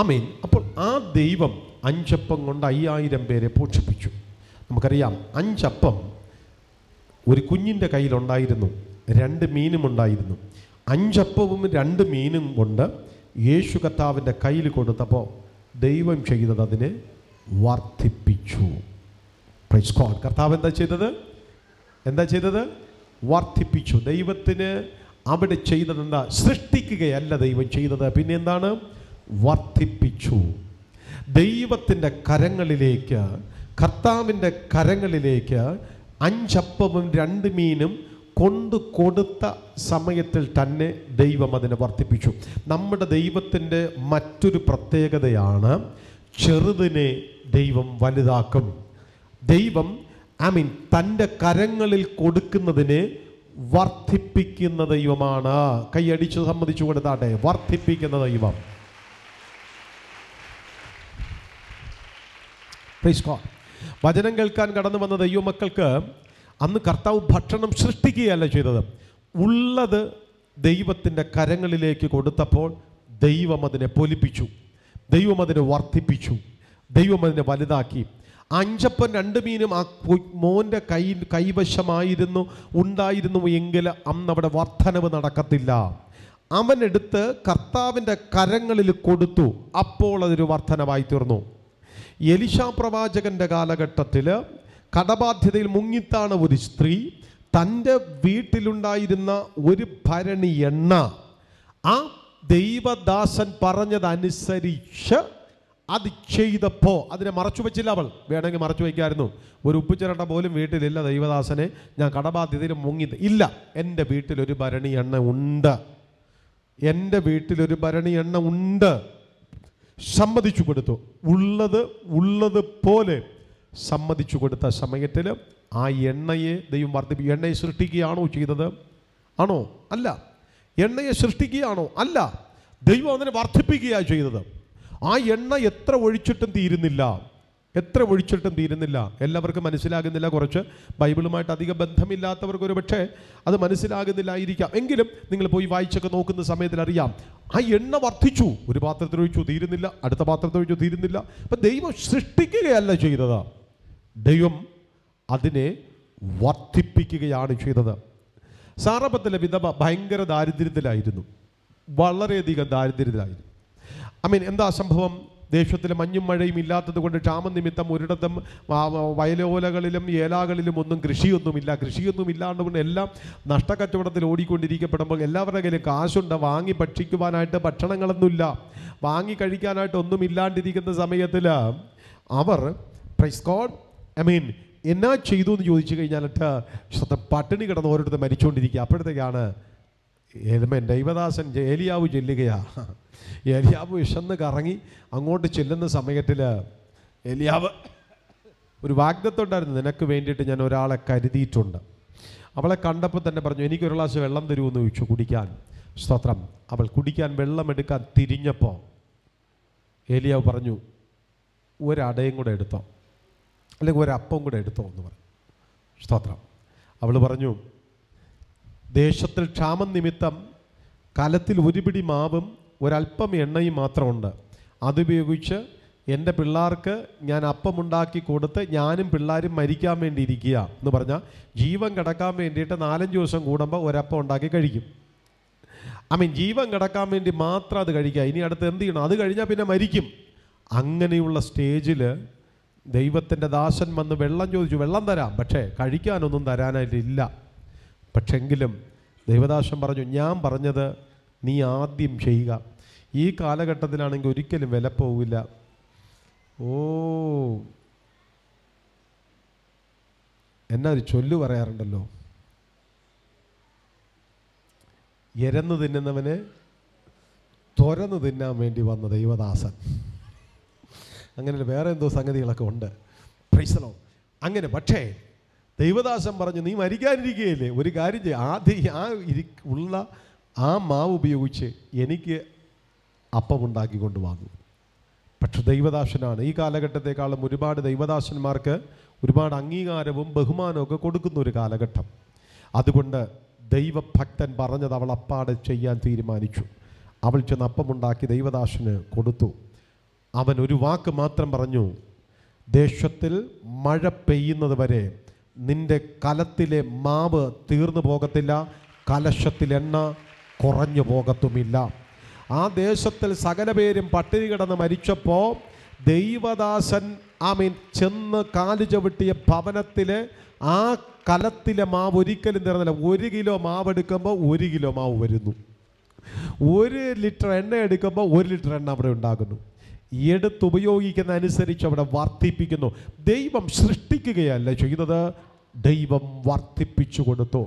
ആമേൻ. അപ്പോൾ ആ ദൈവം അഞ്ചപ്പം കൊണ്ട് 5000 പേരെ പോഷിപ്പിച്ചു. നമുക്കറിയാം, 5 അപ്പം ഒരു കുഞ്ഞിൻ്റെ കയ്യിലുണ്ടായിരുന്നു, 2 മീനും ഉണ്ടായിരുന്നു. 5 അപ്പവും 2 മീനും കൊണ്ട് യേശു കർത്താവിൻ്റെ കയ്യിൽ കൊടുത്തപ്പോൾ ദൈവം ചെയ്തത് അതിനെ വർദ്ധിപ്പിച്ചു. Praise God. കർത്താവ് എന്താ ചെയ്തത്? വർദ്ധിപ്പിച്ചു. ദൈവത്തിന് അവിടെ ചെയ്തത് എന്താ? സൃഷ്ടിക്കുകയല്ല ദൈവം ചെയ്തത്, പിന്നെ എന്താണ്? വർദ്ധിപ്പിച്ചു. ദൈവത്തിൻ്റെ കരങ്ങളിലേക്ക്, കർത്താവിൻ്റെ കരങ്ങളിലേക്ക് 5 അപ്പവും 2 മീനും കൊണ്ടു കൊടുത്ത സമയത്തിൽ തന്നെ ദൈവം അതിനെ വർദ്ധിപ്പിച്ചു. നമ്മുടെ ദൈവത്തിൻ്റെ മറ്റൊരു പ്രത്യേകതയാണ് ചെറുതിനെ ദൈവം വലുതാക്കും. ദൈവം തൻ്റെ കരങ്ങളിൽ കൊടുക്കുന്നതിനെ വർദ്ധിപ്പിക്കുന്ന ദൈവമാണ്. കൈയടിച്ച് സമ്മതിച്ചു കൊടുത്താട്ടെ, വർദ്ധിപ്പിക്കുന്ന ദൈവം. വചനം കേൾക്കാൻ കടന്നു വന്ന ദൈവമക്കൾക്ക് അന്ന് കർത്താവ് ഭക്ഷണം സൃഷ്ടിക്കുകയല്ല ചെയ്തത്, ഉള്ളത് ദൈവത്തിൻ്റെ കരങ്ങളിലേക്ക് കൊടുത്തപ്പോൾ ദൈവം അതിനെ പൊലിപ്പിച്ചു, ദൈവം അതിനെ വർദ്ധിപ്പിച്ചു, ദൈവം അതിനെ വലുതാക്കി. 5 അപ്പവും 2 മീനും ആ മോൻ്റെ കൈവശമായിരുന്നു ഉണ്ടായിരുന്നു എങ്കിൽ അന്ന് അവിടെ വർധനവ് നടക്കത്തില്ല. അവനെടുത്ത് കർത്താവിൻ്റെ കരങ്ങളിൽ കൊടുത്തു, അപ്പോൾ അതൊരു വർധനവായി തീർന്നു. എലിശാ പ്രവാചകൻ്റെ കാലഘട്ടത്തിൽ കടബാധ്യതയിൽ മുങ്ങിത്താണ് ഒരു സ്ത്രീ തൻ്റെ വീട്ടിലുണ്ടായിരുന്ന ഒരു ഭരണി എണ്ണ ആ ദൈവദാസൻ പറഞ്ഞതനുസരിച്ച് അത് ചെയ്തപ്പോൾ അതിനെ മറച്ചു വച്ചില്ല. അവൾ വേണമെങ്കിൽ മറച്ചു വയ്ക്കായിരുന്നു. ഒരു ഉപ്പുചിരട്ട പോലും വീട്ടിലില്ല. ദൈവദാസനെ ഞാൻ കടബാധ്യതയിൽ മുങ്ങി ഇല്ല, എൻ്റെ വീട്ടിലൊരു ഭരണി എണ്ണ ഉണ്ട്, സമ്മതിച്ചു കൊടുത്തു. ഉള്ളതുപോലെ സമ്മതിച്ചു കൊടുത്ത സമയത്തിൽ ആ എണ്ണയെ ദൈവം വർദ്ധിപ്പിക്കും. എണ്ണയെ സൃഷ്ടിക്കുകയാണോ ചെയ്തത്? ആണോ? അല്ല. എണ്ണയെ സൃഷ്ടിക്കുകയാണോ? അല്ല. ദൈവം അതിനെ വർദ്ധിപ്പിക്കുകയാണ് ചെയ്തത്. ആ എണ്ണ എത്ര ഒഴിച്ചിട്ടും തീരുന്നില്ല, എല്ലാവർക്കും മനസ്സിലാകുന്നില്ല. കുറച്ച് ബൈബിളുമായിട്ട് അധികം ബന്ധമില്ലാത്തവർക്ക് ഒരു പക്ഷേ അത് മനസ്സിലാകുന്നില്ലായിരിക്കാം. എങ്കിലും നിങ്ങൾ പോയി വായിച്ചൊക്കെ നോക്കുന്ന സമയത്തിൽ അറിയാം, ആ എണ്ണ വർദ്ധിച്ചു. ഒരു പാത്രത്തിൽ ഒഴിച്ചു, തീരുന്നില്ല. അടുത്ത പാത്രത്തിൽ ഒഴിച്ചു, തീരുന്നില്ല. അപ്പം ദൈവം സൃഷ്ടിക്കുകയല്ല ചെയ്തത്, ദൈവം അതിനെ വർദ്ധിപ്പിക്കുകയാണ് ചെയ്തത്. സാറപ്പത്തിലെ വിധവ ഭയങ്കര ദാരിദ്ര്യത്തിലായിരുന്നു, വളരെയധികം ദാരിദ്ര്യത്തിലായിരുന്നു. എന്താ സംഭവം? ദേശത്തിൽ മഞ്ഞും മഴയും ഇല്ലാത്തത് കൊണ്ട് ക്ഷാമനിമിത്തം ഒരിടത്തും വയലോലകളിലും ഏലാകളിലും ഒന്നും കൃഷിയൊന്നുമില്ല. കൃഷിയൊന്നുമില്ലാണ്ട് എല്ലാം നഷ്ടക്കച്ചവടത്തിൽ ഓടിക്കൊണ്ടിരിക്കപ്പെടുമ്പോൾ എല്ലാവരുടെ കയ്യിലും കാശുണ്ട്, വാങ്ങി ഭക്ഷിക്കുവാനായിട്ട് ഭക്ഷണങ്ങളൊന്നുമില്ല, വാങ്ങി കഴിക്കാനായിട്ട് ഒന്നും ഇല്ലാണ്ടിരിക്കുന്ന സമയത്തിൽ അവർ പ്രൈസ് ഗോഡ് എന്നാ ചെയ്തു എന്ന് ചോദിച്ചു കഴിഞ്ഞാലിട്ട് പട്ടിണി കിടന്ന് ഓരോരുത്തർ മരിച്ചുകൊണ്ടിരിക്കുക. അപ്പോഴത്തേക്കാണ് ദൈവദാസൻ ഏലിയാവ് ചെല്ലുകയാണ്. ഏലിയാവ് വിശന്ന് കറങ്ങി അങ്ങോട്ട് ചെല്ലുന്ന സമയത്തിൽ ഏലിയാവ് ഒരു വാഗ്ദത്തുണ്ടായിരുന്നു, നിനക്ക് വേണ്ടിയിട്ട് ഞാൻ ഒരാളെ കരുതിയിട്ടുണ്ട്. അവളെ കണ്ടപ്പോൾ തന്നെ പറഞ്ഞു, എനിക്കൊരു ഗ്ലാസ് വെള്ളം തരുമെന്ന് ചോദിച്ചു കുടിക്കാൻ. സ്തോത്രം. അവൾ കുടിക്കാൻ വെള്ളമെടുക്കാൻ തിരിഞ്ഞപ്പോൾ ഏലിയാവ് പറഞ്ഞു, ഒരടയും കൂടെ എടുത്തോ, അല്ലെങ്കിൽ ഒരപ്പം കൂടെ എടുത്തോ എന്ന് പറഞ്ഞു. സ്തോത്രം. അവൾ പറഞ്ഞു, ദേശത്തിൽ ക്ഷാമം നിമിത്തം കലത്തിൽ ഒരു പിടി മാവും ഒരല്പം എണ്ണയും മാത്രമുണ്ട്, അതുപയോഗിച്ച് എൻ്റെ പിള്ളേർക്ക് ഞാൻ അപ്പമുണ്ടാക്കി കൊടുത്ത് ഞാനും പിള്ളേരും മരിക്കാൻ വേണ്ടിയിരിക്കുക എന്ന് പറഞ്ഞാൽ ജീവൻ കിടക്കാൻ വേണ്ടിയിട്ട് 4-5 ദിവസം കൂടുമ്പോൾ ഒരപ്പം ഉണ്ടാക്കി കഴിക്കും. ജീവൻ കിടക്കാൻ വേണ്ടി മാത്രം അത് കഴിക്കുക, ഇനി അടുത്ത് എന്ത് ചെയ്യണം, അത് കഴിഞ്ഞാൽ പിന്നെ മരിക്കും. അങ്ങനെയുള്ള സ്റ്റേജിൽ ദൈവത്തിൻ്റെ ദാസൻ വന്ന് വെള്ളം ചോദിച്ചു. വെള്ളം തരാം, പക്ഷേ കഴിക്കാനൊന്നും തരാനായിട്ടില്ല. പക്ഷെങ്കിലും ദൈവദാസൻ പറഞ്ഞു, ഞാൻ പറഞ്ഞത് നീ ആദ്യം ചെയ്യുക. ഈ കാലഘട്ടത്തിലാണെങ്കിൽ ഒരിക്കലും വില പോവില്ല. ഓ, എന്നാ ഒരു ചൊല്ലു പറയാറുണ്ടല്ലോ, ഇരന്ന് തിന്നുന്നവന് തുരന്ന് തിന്നാൻ വേണ്ടി വന്ന ദൈവദാസൻ. അങ്ങനെ വേറെ എന്തോ സംഗതികളൊക്കെ ഉണ്ട്. പ്രൈസലോ. അങ്ങനെ പക്ഷേ ദൈവദാസൻ പറഞ്ഞു, നീ മരിക്കാനിരിക്കുകയില്ലേ, ഒരു കാര്യം ചെയ്യും, ആദ്യം ഉള്ള ആ മാവ് ഉപയോഗിച്ച് എനിക്ക് അപ്പമുണ്ടാക്കി കൊണ്ടുവാങ്ങും. പക്ഷെ ദൈവദാസനാണ്. ഈ കാലഘട്ടത്തെക്കാളും ഒരുപാട് ദൈവദാസന്മാർക്ക് ഒരുപാട് അംഗീകാരവും ബഹുമാനമൊക്കെ കൊടുക്കുന്ന ഒരു കാലഘട്ടം. അതുകൊണ്ട് ദൈവഭക്തൻ പറഞ്ഞത് അവൾ അപ്പാടെ ചെയ്യാൻ തീരുമാനിച്ചു. അവൾ ചെന്ന് അപ്പമുണ്ടാക്കി ദൈവദാസന് കൊടുത്തു. അവൻ ഒരു വാക്ക് മാത്രം പറഞ്ഞു, ദേശത്തിൽ മഴ പെയ്യുന്നത് വരെ നിൻ്റെ കലത്തിലെ മാവ് തീർന്നു പോകത്തില്ല, കലശത്തിലെണ്ണ കുറഞ്ഞു പോകത്തുമില്ല. ആ ദേശത്തിൽ സകല പേരും പട്ടിണി കിടന്ന് മരിച്ചപ്പോൾ ദൈവദാസൻ ആമീൻ ചെന്ന് കാലു ചവിട്ടിയ ഭവനത്തിലെ ആ കലത്തിലെ മാവ് ഒരിക്കലും തീർന്നില്ല. 1 കിലോ മാവ് എടുക്കുമ്പോൾ 1 കിലോ മാവ് വരുന്നു, 1 ലിറ്റർ എണ്ണ എടുക്കുമ്പോൾ 1 ലിറ്റർ എണ്ണ അവിടെ ഉണ്ടാകുന്നു. എടുത്തുപയോഗിക്കുന്ന അനുസരിച്ച് അവിടെ വർദ്ധിപ്പിക്കുന്നു. ദൈവം സൃഷ്ടിക്കുകയല്ല ചെയ്തത്, ദൈവം വർദ്ധിപ്പിച്ചു കൊടുത്തു.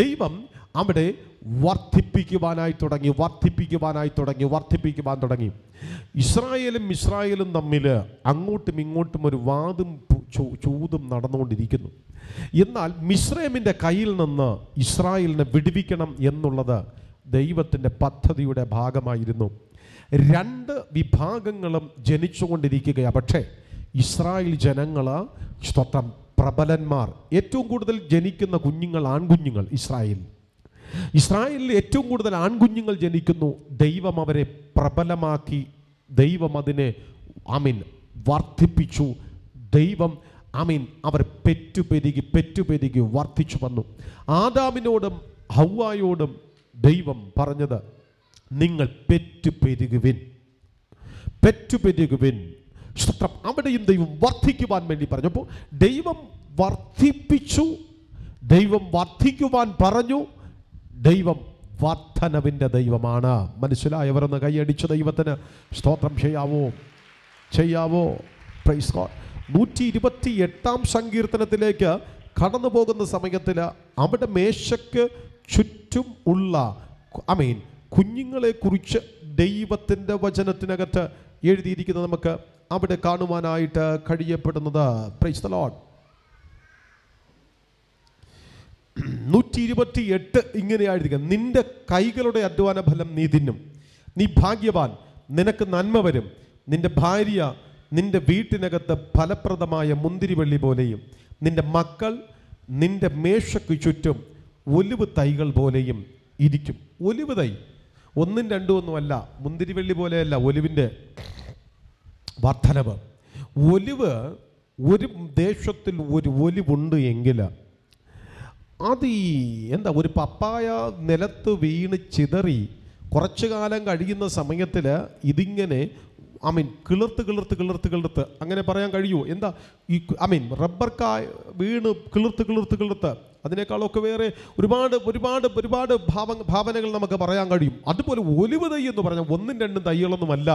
ദൈവം അവിടെ വർദ്ധിപ്പിക്കുവാൻ തുടങ്ങി. ഇസ്രായേലും തമ്മിൽ അങ്ങോട്ടും ഇങ്ങോട്ടും ഒരു വാദം ചൂതും നടന്നുകൊണ്ടിരിക്കുന്നു. എന്നാൽ മിസ്രൈമിൻ്റെ കയ്യിൽ നിന്ന് ഇസ്രായേലിനെ വിടുവിക്കണം എന്നുള്ളത് ദൈവത്തിൻ്റെ പദ്ധതിയുടെ ഭാഗമായിരുന്നു. 2 വിഭാഗങ്ങളും ജനിച്ചുകൊണ്ടിരിക്കുകയാണ്. പക്ഷേ ഇസ്രായേൽ ജനങ്ങൾ സ്വന്തം പ്രബലന്മാർ, ഏറ്റവും കൂടുതൽ ജനിക്കുന്ന കുഞ്ഞുങ്ങൾ ആൺകുഞ്ഞുങ്ങൾ. ഇസ്രായേലിൽ ഏറ്റവും കൂടുതൽ ആൺകുഞ്ഞുങ്ങൾ ജനിക്കുന്നു. ദൈവം അവരെ പ്രബലമാക്കി, ദൈവം അതിനെ ആമീൻ വർദ്ധിപ്പിച്ചു. ദൈവം ആമീൻ അവർ പെറ്റുപെരുകി വർദ്ധിച്ചു വന്നു. ആദാമിനോടും ഹൗവയോടും ദൈവം പറഞ്ഞത്, നിങ്ങൾ പെറ്റുപെരുകുവിൻ. അവിടെയും ദൈവം വർദ്ധിക്കുവാൻ വേണ്ടി പറഞ്ഞു. അപ്പോൾ ദൈവം വർദ്ധിപ്പിച്ചു, ദൈവം വർദ്ധിക്കുവാൻ പറഞ്ഞു. ദൈവം വർദ്ധനവിൻ്റെ ദൈവമാണ്. മനസ്സിലായവരെന്ന് കൈയടിച്ച് ദൈവത്തിന് സ്തോത്രം ചെയ്യാവോ? Praise God. 128-ാം സങ്കീർത്തനത്തിലേക്ക് കടന്നു പോകുന്ന സമയത്തിൽ അവിടെ മേശയ്ക്ക് ചുറ്റും ഉള്ള ആമീൻ കുഞ്ഞുങ്ങളെക്കുറിച്ച് ദൈവത്തിൻ്റെ വചനത്തിനകത്ത് എഴുതിയിരിക്കുന്നത് നമുക്ക് അവിടെ കാണുവാനായിട്ട് കഴിയപ്പെടുന്നത്. Price the Lord. 128 ഇങ്ങനെയായിരിക്കും, നിന്റെ കൈകളുടെ അധ്വാന ഫലം നീ തിന്നും, നീ ഭാഗ്യവാൻ, നിനക്ക് നന്മ വരും, നിന്റെ ഭാര്യ നിന്റെ വീട്ടിനകത്ത് ഫലപ്രദമായ മുന്തിരിവള്ളി പോലെയും നിന്റെ മക്കൾ നിന്റെ മേശയ്ക്ക് ചുറ്റും ഒലിവ് തൈകൾ പോലെയും ഇരിക്കും. ഒലിവ് തൈ 1, 2 ഒന്നുമല്ല, മുന്തിരിവള്ളി പോലെയല്ല ഒലിവിൻ്റെ വർധനവ്. ഒലിവ്, ഒരു ദേശത്തിൽ ഒരു ഒലിവുണ്ട് എങ്കിൽ അത് ഒരു പപ്പായ നിലത്ത് വീണ് ചിതറി കുറച്ചു കാലം കഴിയുന്ന സമയത്തിൽ ഇതിങ്ങനെ കിളിർത്ത് അങ്ങനെ പറയാൻ കഴിയുമോ? റബ്ബർ കായ വീണ് കിളിർത്ത് അതിനേക്കാളൊക്കെ വേറെ ഒരുപാട് ഭാവനകൾ നമുക്ക് പറയാൻ കഴിയും. അതുപോലെ ഒലിവ് തൈ എന്ന് പറഞ്ഞാൽ 1, 2 തൈകളൊന്നുമല്ല,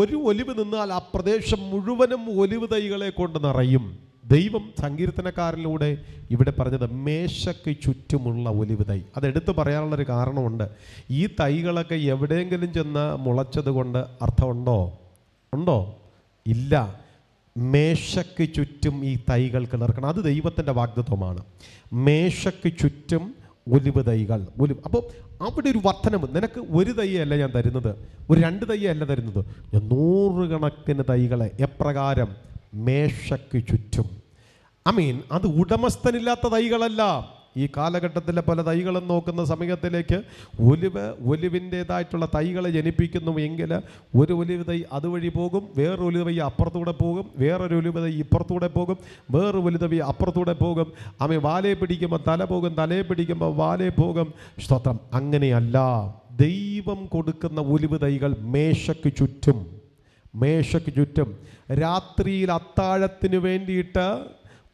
ഒരു ഒലിവ് നിന്നാൽ ആ പ്രദേശം മുഴുവനും ഒലിവ് തൈകളെ കൊണ്ട് നിറയും. ദൈവം സങ്കീർത്തനക്കാരിലൂടെ ഇവിടെ പറഞ്ഞത് മേശയ്ക്ക് ചുറ്റുമുള്ള ഒലിവ് തൈ. അതെടുത്ത് പറയാനുള്ളൊരു കാരണമുണ്ട്. ഈ തൈകളൊക്കെ എവിടെയെങ്കിലും ചെന്ന് മുളച്ചത് കൊണ്ട് അർത്ഥമുണ്ടോ? ഉണ്ടോ? ഇല്ല. മേശയ്ക്ക് ചുറ്റും ഈ തൈകൾ കിളർക്കണം. അത് ദൈവത്തിൻ്റെ വാഗ്ദത്വമാണ്. മേശയ്ക്ക് ചുറ്റും ഒലിവ് തൈകൾ. അപ്പോൾ അവിടെ ഒരു വർധനം. നിനക്ക് ഒരു തൈയല്ല ഞാൻ തരുന്നത്, 1, 2 തൈയല്ല തരുന്നത്, ഞാൻ 100 കണക്കിന് തൈകളെ. എപ്രകാരം? മേശയ്ക്ക് ചുറ്റും. അത് ഉടമസ്ഥനില്ലാത്ത തൈകളല്ല. ഈ കാലഘട്ടത്തിലെ പല തൈകളും നോക്കുന്ന സമയത്തിലേക്ക് ഒലിവിൻ്റേതായിട്ടുള്ള തൈകളെ ജനിപ്പിക്കുന്നു എങ്കിൽ ഒരു ഒലിവ് തൈ അതുവഴി പോകും, വേറൊരു ഒലിവ് തൈ അപ്പുറത്തൂടെ പോകും, വേറൊരു ഒലിവ് തൈ ഇപ്പുറത്തൂടെ പോകും, വേറൊരു ഒലിവ് തൈ അപ്പുറത്തൂടെ പോകും. വാലയെ പിടിക്കുമ്പോൾ തല പോകും, തലയെ പിടിക്കുമ്പോൾ വാലേ പോകും. സ്തോത്രം. അങ്ങനെയല്ല, ദൈവം കൊടുക്കുന്ന ഒലിവ് തൈകൾ മേശയ്ക്ക് ചുറ്റും. രാത്രിയിൽ അത്താഴത്തിന് വേണ്ടിയിട്ട്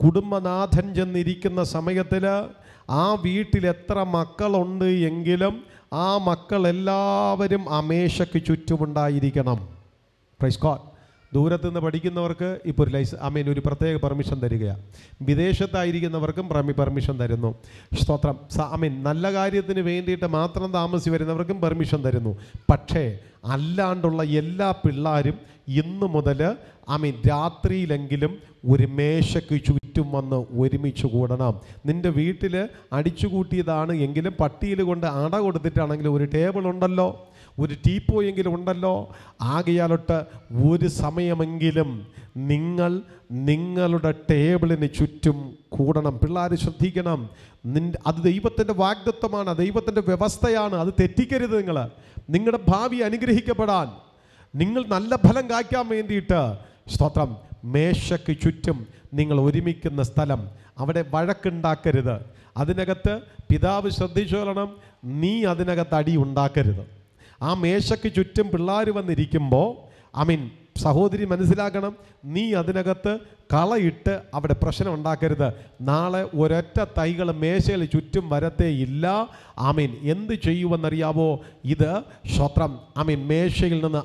കുടുംബനാഥൻ ചെന്നിരിക്കുന്ന സമയത്തിൽ ആ വീട്ടിൽ എത്ര മക്കളുണ്ട് എങ്കിലും ആ മക്കളെല്ലാവരും ആ മേശയ്ക്ക് ചുറ്റുമുണ്ടായിരിക്കണം. Praise God. ദൂരത്ത് നിന്ന് പഠിക്കുന്നവർക്ക് ഇപ്പോൾ ഒരു ഒരു പ്രത്യേക പെർമിഷൻ തരികയാണ്. വിദേശത്തായിരിക്കുന്നവർക്കും പെർമിഷൻ തരുന്നു. സ്തോത്രം. നല്ല കാര്യത്തിന് വേണ്ടിയിട്ട് മാത്രം താമസിച്ച് വരുന്നവർക്കും പെർമിഷൻ തരുന്നു. പക്ഷേ അല്ലാണ്ടുള്ള എല്ലാ പിള്ളേരും ഇന്നു മുതൽ രാത്രിയിലെങ്കിലും ഒരു മേശയ്ക്ക് ചുറ്റും വന്ന് ഒരുമിച്ച് കൂടണം. നിൻ്റെ വീട്ടിൽ അടിച്ചുകൂട്ടിയതാണ് എങ്കിലും പട്ടിയിൽ കൊണ്ട് അട കൊടുത്തിട്ടാണെങ്കിലും ഒരു ടേബിൾ ഉണ്ടല്ലോ, ഒരു ടീപ്പോയെങ്കിലും ഉണ്ടല്ലോ. ആകയാലൊട്ട് ഒരു സമയമെങ്കിലും നിങ്ങൾ നിങ്ങളുടെ ടേബിളിന് ചുറ്റും കൂടണം. പിള്ളേർ ശ്രദ്ധിക്കണം. അത് ദൈവത്തിൻ്റെ വാഗ്ദത്തമാണ്, ദൈവത്തിൻ്റെ വ്യവസ്ഥയാണ്. അത് തെറ്റിക്കരുത്. നിങ്ങളുടെ ഭാവി അനുഗ്രഹിക്കപ്പെടാൻ, നിങ്ങൾ നല്ല ഫലം കായ്ക്കാൻ വേണ്ടിയിട്ട്, സ്തോത്രം, മേശയ്ക്ക് ചുറ്റും നിങ്ങൾ ഒരുമിക്കുന്ന സ്ഥലം, അവിടെ വഴക്കുണ്ടാക്കരുത്. അതിനകത്ത് പിതാവ് ശ്രദ്ധിച്ചോളണം, നീ അതിനകത്ത് അടി ഉണ്ടാക്കരുത്. ആ മേശയ്ക്ക് ചുറ്റും പിള്ളേർ വന്നിരിക്കുമ്പോൾ സഹോദരി മനസ്സിലാക്കണം, നീ അതിനകത്ത് കളയിട്ട് അവിടെ പ്രശ്നം ഉണ്ടാക്കരുത്. നാളെ ഒരൊറ്റ തൈകൾ മേശയിൽ ചുറ്റും വരത്തേ ഇല്ല. എന്ത് ചെയ്യുമെന്നറിയാവോ? ഇത് സ്വത്രം മേശയിൽ നിന്ന്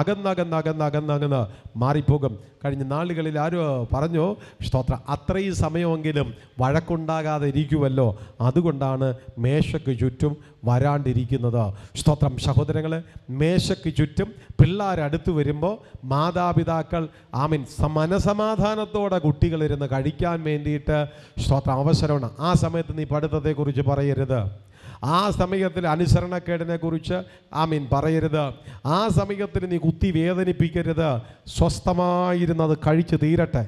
അകന്നകന്ന് മാറിപ്പോകും. കഴിഞ്ഞ നാളുകളിൽ ആരോ പറഞ്ഞു, സ്തോത്രം, അത്രയും സമയമെങ്കിലും വഴക്കുണ്ടാകാതെ ഇരിക്കുമല്ലോ, അതുകൊണ്ടാണ് മേശയ്ക്ക് ചുറ്റും വരാണ്ടിരിക്കുന്നത്. സ്തോത്രം. സഹോദരങ്ങളെ, മേശയ്ക്ക് ചുറ്റും പിള്ളേരടുത്ത് വരുമ്പോൾ മാതാപിതാക്കൾ മനസമാധാനത്തോടെ കുട്ടികളിരുന്ന് കഴിക്കാൻ വേണ്ടിയിട്ട്, സ്തോത്രം, അവസരമാണ്. ആ സമയത്ത് നീ പഠിത്തത്തെക്കുറിച്ച് പറയരുത്. ആ സമയത്തിൽ അനുസരണക്കേടിനെക്കുറിച്ച് പറയരുത്. ആ സമയത്തിൽ നീ കുത്തി വേദനിപ്പിക്കരുത്. സ്വസ്ഥമായിരുന്നത് കഴിച്ച് തീരട്ടെ.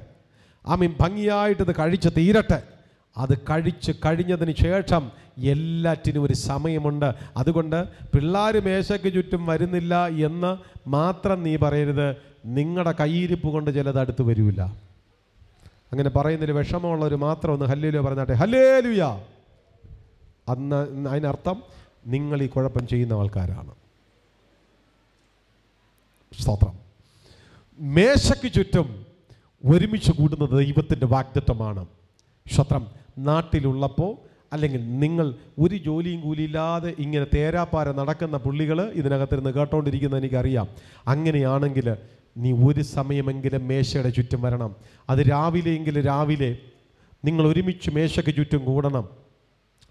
ഭംഗിയായിട്ടത് കഴിച്ച് തീരട്ടെ. അത് കഴിച്ച് കഴിഞ്ഞതിന് ശേഷം എല്ലാറ്റിനും ഒരു സമയമുണ്ട്. അതുകൊണ്ട് പിള്ളേർ മേശയ്ക്ക് ചുറ്റും വരുന്നില്ല എന്ന് മാത്രം നീ പറയരുത്. നിങ്ങളുടെ കയ്യിരിപ്പ് കൊണ്ട് ചിലത് അടുത്ത് വരില്ല. അങ്ങനെ പറയുന്നതിൽ വിഷമമുള്ളവർ മാത്രം ഒന്ന് ഹല്ലേലൂയ പറഞ്ഞാട്ടെ. ഹല്ലേലൂയ. അന്ന് അതിനർത്ഥം നിങ്ങൾ ഈ കുഴപ്പം ചെയ്യുന്ന ആൾക്കാരാണ്. സ്തോത്രം. മേശയ്ക്ക് ചുറ്റും ഒരുമിച്ച് കൂടുന്നത് ദൈവത്തിൻ്റെ വാഗ്ദത്തമാണ്. സ്തോത്രം. നാട്ടിലുള്ളപ്പോൾ അല്ലെങ്കിൽ നിങ്ങൾ ഒരു ജോലിയും കൂലിയില്ലാതെ ഇങ്ങനെ തേരാപ്പാര നടക്കുന്ന പുള്ളികൾ ഇതിനകത്തിരുന്ന് കേട്ടോണ്ടിരിക്കുന്നത് എനിക്കറിയാം. അങ്ങനെയാണെങ്കിൽ നീ ഒരു സമയമെങ്കിലും മേശയുടെ ചുറ്റും വരണം. അത് രാവിലെയെങ്കിലും രാവിലെ നിങ്ങൾ ഒരുമിച്ച് മേശയ്ക്ക് ചുറ്റും കൂടണം.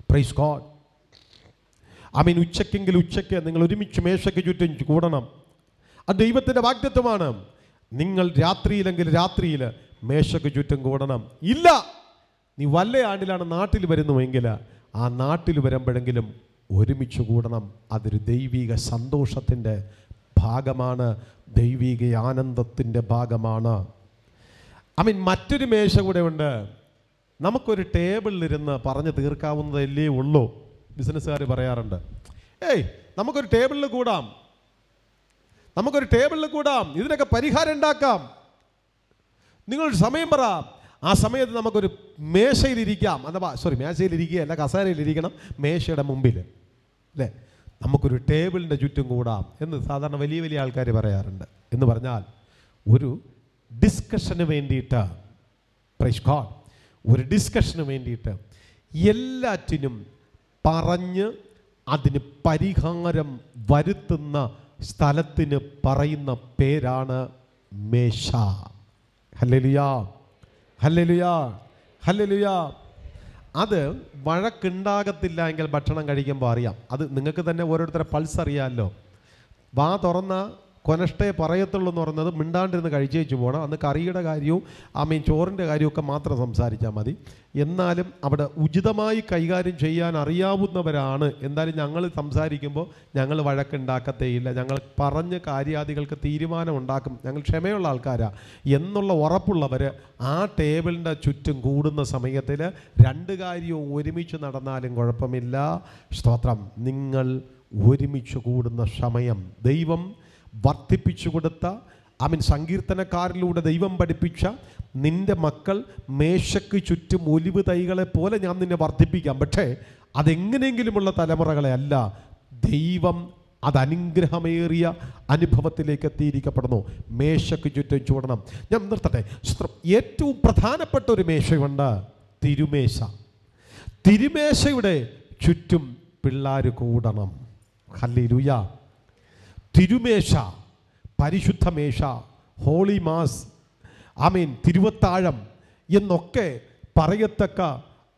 Praise God. ഉച്ചയ്ക്കെങ്കിലും ഉച്ചയ്ക്ക് നിങ്ങൾ ഒരുമിച്ച് മേശയ്ക്ക് ചുറ്റും കൂടണം. അത് ദൈവത്തിൻ്റെ വാഗ്ദത്തമാണ്. നിങ്ങൾ രാത്രിയിലെങ്കിൽ രാത്രിയിൽ മേശയ്ക്ക് ചുറ്റും കൂടണം. ഇല്ല, നീ വല്ല ആണ്ടിലാണ് നാട്ടിൽ വരുന്നുവെങ്കിൽ ആ നാട്ടിൽ വരുമ്പോഴെങ്കിലും ഒരുമിച്ച് കൂടണം. അതൊരു ദൈവിക സന്തോഷത്തിൻ്റെ ഭാഗമാണ്, ദൈവിക ആനന്ദത്തിൻ്റെ ഭാഗമാണ്. മറ്റൊരു മേശ കൂടെ ഉണ്ട്. നമുക്കൊരു ടേബിളിലിരുന്ന് പറഞ്ഞു തീർക്കാവുന്നതല്ലേ ഉള്ളൂ. ബിസിനസ്സുകാർ പറയാറുണ്ട്, നമുക്കൊരു ടേബിളിൽ കൂടാം, നമുക്കൊരു ടേബിളിൽ കൂടാം, ഇതിനൊക്കെ പരിഹാരം ഉണ്ടാക്കാം. നിങ്ങളൊരു സമയം പറ, ആ സമയത്ത് നമുക്കൊരു മേശയിലിരിക്കാം. അഥവാ മേശയിലിരിക്കുകയല്ല, കസേരയിലിരിക്കണം, മേശയുടെ മുമ്പിൽ, അല്ലേ? നമുക്കൊരു ടേബിളിൻ്റെ ചുറ്റും കൂടാം എന്ന് സാധാരണ വലിയ വലിയ ആൾക്കാർ പറയാറുണ്ട്. എന്ന് പറഞ്ഞാൽ ഒരു ഡിസ്കഷന് വേണ്ടിയിട്ട്, പ്രൈസ് ഗോഡ്, ഒരു ഡിസ്കഷന് വേണ്ടിയിട്ട് എല്ലാറ്റിനും പറഞ്ഞ് അതിന് പരിഹാരം വരുത്തുന്ന സ്ഥലത്തിന് പറയുന്ന പേരാണ് മേശ. Hallelujah, hallelujah, hallelujah. അത് വഴക്കുണ്ടാകത്തില്ല എങ്കിൽ ഭക്ഷണം കഴിക്കുമ്പോൾ അറിയാം. അത് നിങ്ങൾക്ക് തന്നെ ഓരോരുത്തരെ പൾസ് അറിയാമല്ലോ. വാ തുറന്ന കൊനഷ്ടേ പറയത്തുള്ളൂ എന്ന് പറഞ്ഞത് മിണ്ടാണ്ടിരുന്ന് കഴിച്ചേച്ചു പോകണം. അന്ന് കറിയുടെ കാര്യവും ചോറിൻ്റെ കാര്യമൊക്കെ മാത്രം സംസാരിച്ചാൽ മതി. എന്നാലും അവിടെ ഉചിതമായി കൈകാര്യം ചെയ്യാൻ അറിയാവുന്നവരാണ്. എന്തായാലും ഞങ്ങൾ സംസാരിക്കുമ്പോൾ ഞങ്ങൾ വഴക്കുണ്ടാക്കത്തേയില്ല, ഞങ്ങൾ പറഞ്ഞ് കാര്യാദികൾക്ക് തീരുമാനം ഉണ്ടാക്കും, ഞങ്ങൾ ക്ഷമയുള്ള ആൾക്കാരാണ് എന്നുള്ള ഉറപ്പുള്ളവർ ആ ടേബിളിൻ്റെ ചുറ്റും കൂടുന്ന സമയത്തിൽ രണ്ട് കാര്യവും ഒരുമിച്ച് നടന്നാലും കുഴപ്പമില്ല. സ്തോത്രം. നിങ്ങൾ ഒരുമിച്ച് കൂടുന്ന സമയം ദൈവം വർദ്ധിപ്പിച്ചു കൊടുത്ത സങ്കീർത്തനക്കാരിലൂടെ ദൈവം പഠിപ്പിച്ച, നിൻ്റെ മക്കൾ മേശയ്ക്ക് ചുറ്റും ഒലിവ് തൈകളെ പോലെ ഞാൻ നിന്നെ വർദ്ധിപ്പിക്കാം. പക്ഷേ അതെങ്ങനെയെങ്കിലുമുള്ള തലമുറകളെ അല്ല, ദൈവം അത് അനുഗ്രഹമേറിയ അനുഭവത്തിലേക്ക് എത്തിയിരിക്കപ്പെടുന്നു. മേശയ്ക്ക് ചുറ്റും ചൂടണം. ഞാൻ നിർത്തട്ടെ. ഏറ്റവും പ്രധാനപ്പെട്ട ഒരു മേശയുണ്ട്, തിരുമേശ. തിരുമേശയുടെ ചുറ്റും പിള്ളേർ കൂടണം. ഹല്ലേലൂയ. திருமேஷ, പരിശുദ്ധ മേശ, ഹോളി മാസ്, ആമീൻ, തിരുവത്താഴം എന്നൊക്കെ പറയത്തക്ക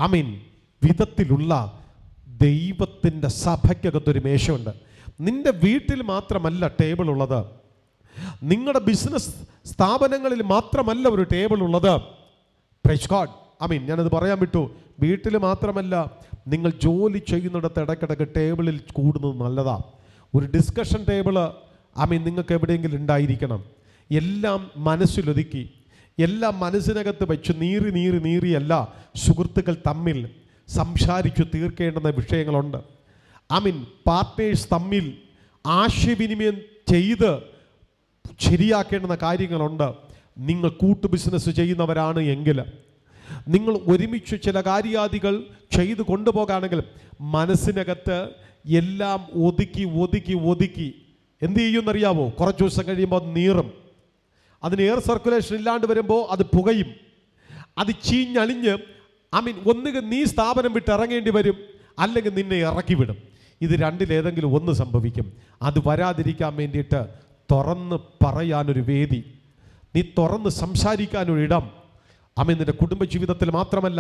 ആമീൻ വിധത്തിലുള്ള ദൈവത്തിൻ്റെ സഭയ്ക്കകത്തൊരു മേശയുണ്ട്. നിൻ്റെ വീട്ടിൽ മാത്രമല്ല ടേബിൾ ഉള്ളത്, നിങ്ങളുടെ ബിസിനസ് സ്ഥാപനങ്ങളിൽ മാത്രമല്ല ഒരു ടേബിൾ ഉള്ളത്. Praise God. ആമീൻ. ഞാനത് പറയാൻ വിട്ടു. വീട്ടിൽ മാത്രമല്ല, നിങ്ങൾ ജോലി ചെയ്യുന്നിടത്ത് ഇടയ്ക്കിടയ്ക്ക് ടേബിളിൽ കൂടുന്നത് നല്ലതാണ്. ഒരു ഡിസ്കഷൻ ടേബിള് ആമീൻ നിങ്ങൾക്ക് എവിടെയെങ്കിലും ഉണ്ടായിരിക്കണം. എല്ലാം മനസ്സിലൊതുക്കി, എല്ലാം മനസ്സിനകത്ത് വെച്ച് നീറിയല്ല സുഹൃത്തുക്കൾ തമ്മിൽ സംസാരിച്ചു തീർക്കേണ്ടുന്ന വിഷയങ്ങളുണ്ട്. ആമീൻ പാർട്ട്നേഴ്സ് തമ്മിൽ ആശയവിനിമയം ചെയ്ത് ശരിയാക്കേണ്ടുന്ന കാര്യങ്ങളുണ്ട്. നിങ്ങൾ കൂട്ടു ബിസിനസ് ചെയ്യുന്നവരാണ് എങ്കിൽ, നിങ്ങൾ ഒരുമിച്ച് ചില കാര്യാദികൾ ചെയ്ത് കൊണ്ടുപോകാണെങ്കിൽ, മനസ്സിനകത്ത് എല്ലാം ഒതുക്കി ഒതുക്കി ഒതുക്കി എന്ത് ചെയ്യുമെന്നറിയാമോ? കുറച്ച് ദിവസം കഴിയുമ്പോൾ അത് നീറും. അതിന് എയർ സർക്കുലേഷൻ ഇല്ലാണ്ട് വരുമ്പോൾ അത് പുകയും, അത് ചീഞ്ഞളിഞ്ഞ് ആമീൻ ഒന്നുകിൽ നീ സ്ഥാപനം വിട്ട് ഇറങ്ങേണ്ടി വരും, അല്ലെങ്കിൽ നിന്നെ ഇറക്കി വിടും. ഇത് രണ്ടിലേതെങ്കിലും ഒന്ന് സംഭവിക്കും. അത് വരാതിരിക്കാൻ വേണ്ടിയിട്ട് തുറന്ന് പറയാനൊരു വേദി, നീ തുറന്ന് സംസാരിക്കാനൊരിടം ആമീൻ നിൻ്റെ കുടുംബജീവിതത്തിൽ മാത്രമല്ല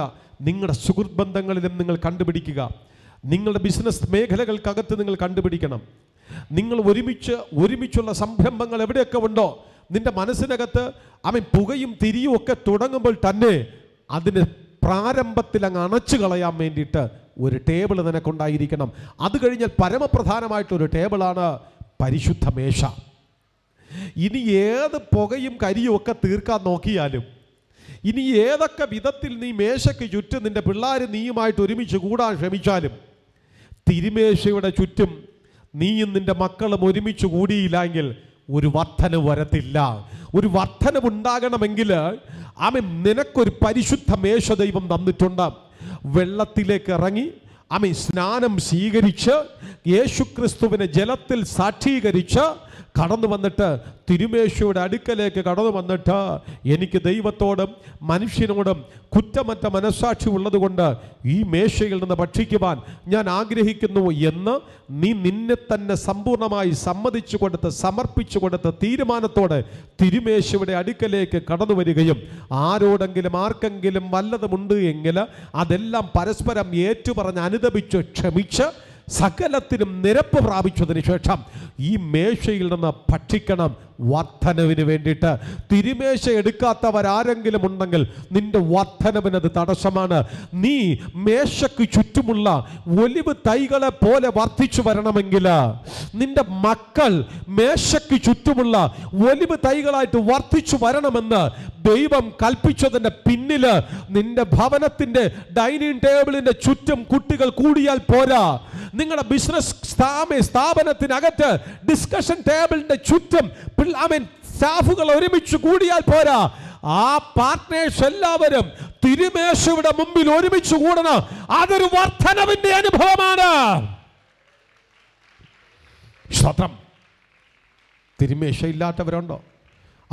നിങ്ങളുടെ സുഹൃത്ത് ബന്ധങ്ങളിലും നിങ്ങൾ കണ്ടുപിടിക്കുക. നിങ്ങളുടെ ബിസിനസ് മേഖലകൾക്കകത്ത് നിങ്ങൾ കണ്ടുപിടിക്കണം. നിങ്ങൾ ഒരുമിച്ചുള്ള സംരംഭങ്ങൾ എവിടെയൊക്കെ ഉണ്ടോ, നിന്റെ മനസ്സിനകത്ത് ആമീൻ പുകയും തിരിയും ഒക്കെ തുടങ്ങുമ്പോൾ തന്നെ അതിന് പ്രാരംഭത്തിൽ അങ്ങ് അണച്ചു കളയാൻ വേണ്ടിയിട്ട് ഒരു ടേബിൾ നിനക്കുണ്ടായിരിക്കണം. അത് കഴിഞ്ഞാൽ പരമപ്രധാനമായിട്ടൊരു ടേബിളാണ് പരിശുദ്ധ മേശ. ഇനി ഏത് പുകയും കരിയും ഒക്കെ തീർക്കാൻ നോക്കിയാലും, ഇനി ഏതൊക്കെ വിധത്തിൽ നീ മേശയ്ക്ക് ചുറ്റും നിൻ്റെ പിള്ളേർ നീയുമായിട്ട് ഒരുമിച്ച് കൂടാൻ ശ്രമിച്ചാലും, തിരുമേശയുടെ ചുറ്റും നീയും നിൻ്റെ മക്കളും ഒരുമിച്ച് കൂടിയില്ലെങ്കിൽ ഒരു വർധനവ് വരത്തില്ല. ഒരു വർധനവ് ഉണ്ടാകണമെങ്കിൽ ആമീൻ നിനക്കൊരു പരിശുദ്ധ മേശ ദൈവം തന്നിട്ടുണ്ട്. വെള്ളത്തിലേക്ക് ഇറങ്ങി ആമീൻ സ്നാനം സ്വീകരിച്ച് യേശുക്രിസ്തുവിനെ ജലത്തിൽ സാക്ഷീകരിച്ച് കടന്നു വന്നിട്ട് തിരുമേശയുടെ അടുക്കലേക്ക് കടന്നു വന്നിട്ട്, എനിക്ക് ദൈവത്തോടും മനുഷ്യനോടും കുറ്റമറ്റ മനസ്സാക്ഷി ഉള്ളതുകൊണ്ട് ഈ മേശയിൽ നിന്ന് ഭക്ഷിക്കുവാൻ ഞാൻ ആഗ്രഹിക്കുന്നു എന്ന് നീ നിന്നെ തന്നെ സമ്പൂർണമായി സമ്മതിച്ചു കൊടുത്ത് സമർപ്പിച്ചു കൊടുത്ത തീരുമാനത്തോടെ തിരുമേശയുടെ അടുക്കലേക്ക് കടന്നു വരികയും, ആരോടെങ്കിലും ആർക്കെങ്കിലും വല്ലതുമുണ്ട് എങ്കിൽ അതെല്ലാം പരസ്പരം ഏറ്റുപറഞ്ഞ് അനുദപിച്ച് ക്ഷമിച്ച് സകലത്തിനും നിരപ്പ് പ്രാപിച്ചതിന് ശേഷം ഈ മേശയിൽ നിന്ന് ഭക്ഷിക്കണം വർധനവിന് വേണ്ടിയിട്ട്. തിരുമേശ എടുക്കാത്തവരാരെങ്കിലും ഉണ്ടെങ്കിൽ നിന്റെ വർധനവിനത് തടസ്സമാണ്. നീ മേശയ്ക്ക് ചുറ്റുമുള്ള ഒലിവ് തൈകളെ പോലെ വർദ്ധിച്ചു വരണമെങ്കിൽ, നിന്റെ മക്കൾ മേശയ്ക്ക് ചുറ്റുമുള്ള ഒലിവ് തൈകളായിട്ട് വർദ്ധിച്ചു വരണമെന്ന് ദൈവം കൽപ്പിച്ചതിൻ്റെ പിന്നിൽ നിന്റെ ഭവനത്തിൻ്റെ ഡൈനിങ് ടേബിളിൻ്റെ ചുറ്റും കുട്ടികൾ കൂടിയാൽ പോരാ. നിങ്ങളുടെ ബിസിനസ് സ്ഥാപനത്തിനകത്ത് ഡിസ്കഷൻ ടേബിളിൻ്റെ ചുറ്റും സ്റ്റാഫുകൾ ഒരുമിച്ച് കൂടിയാൽ പോരാ. ആ പാർട്ട്നേഴ്സ് എല്ലാവരും തിരുമേശയുടെ മുമ്പിൽ ഒരുമിച്ച് കൂടണം. അതൊരു വർധനവിന്റെ അനുഭവമാണ്. സ്വതം തിരുമേശ ഇല്ലാത്തവരുണ്ടോ?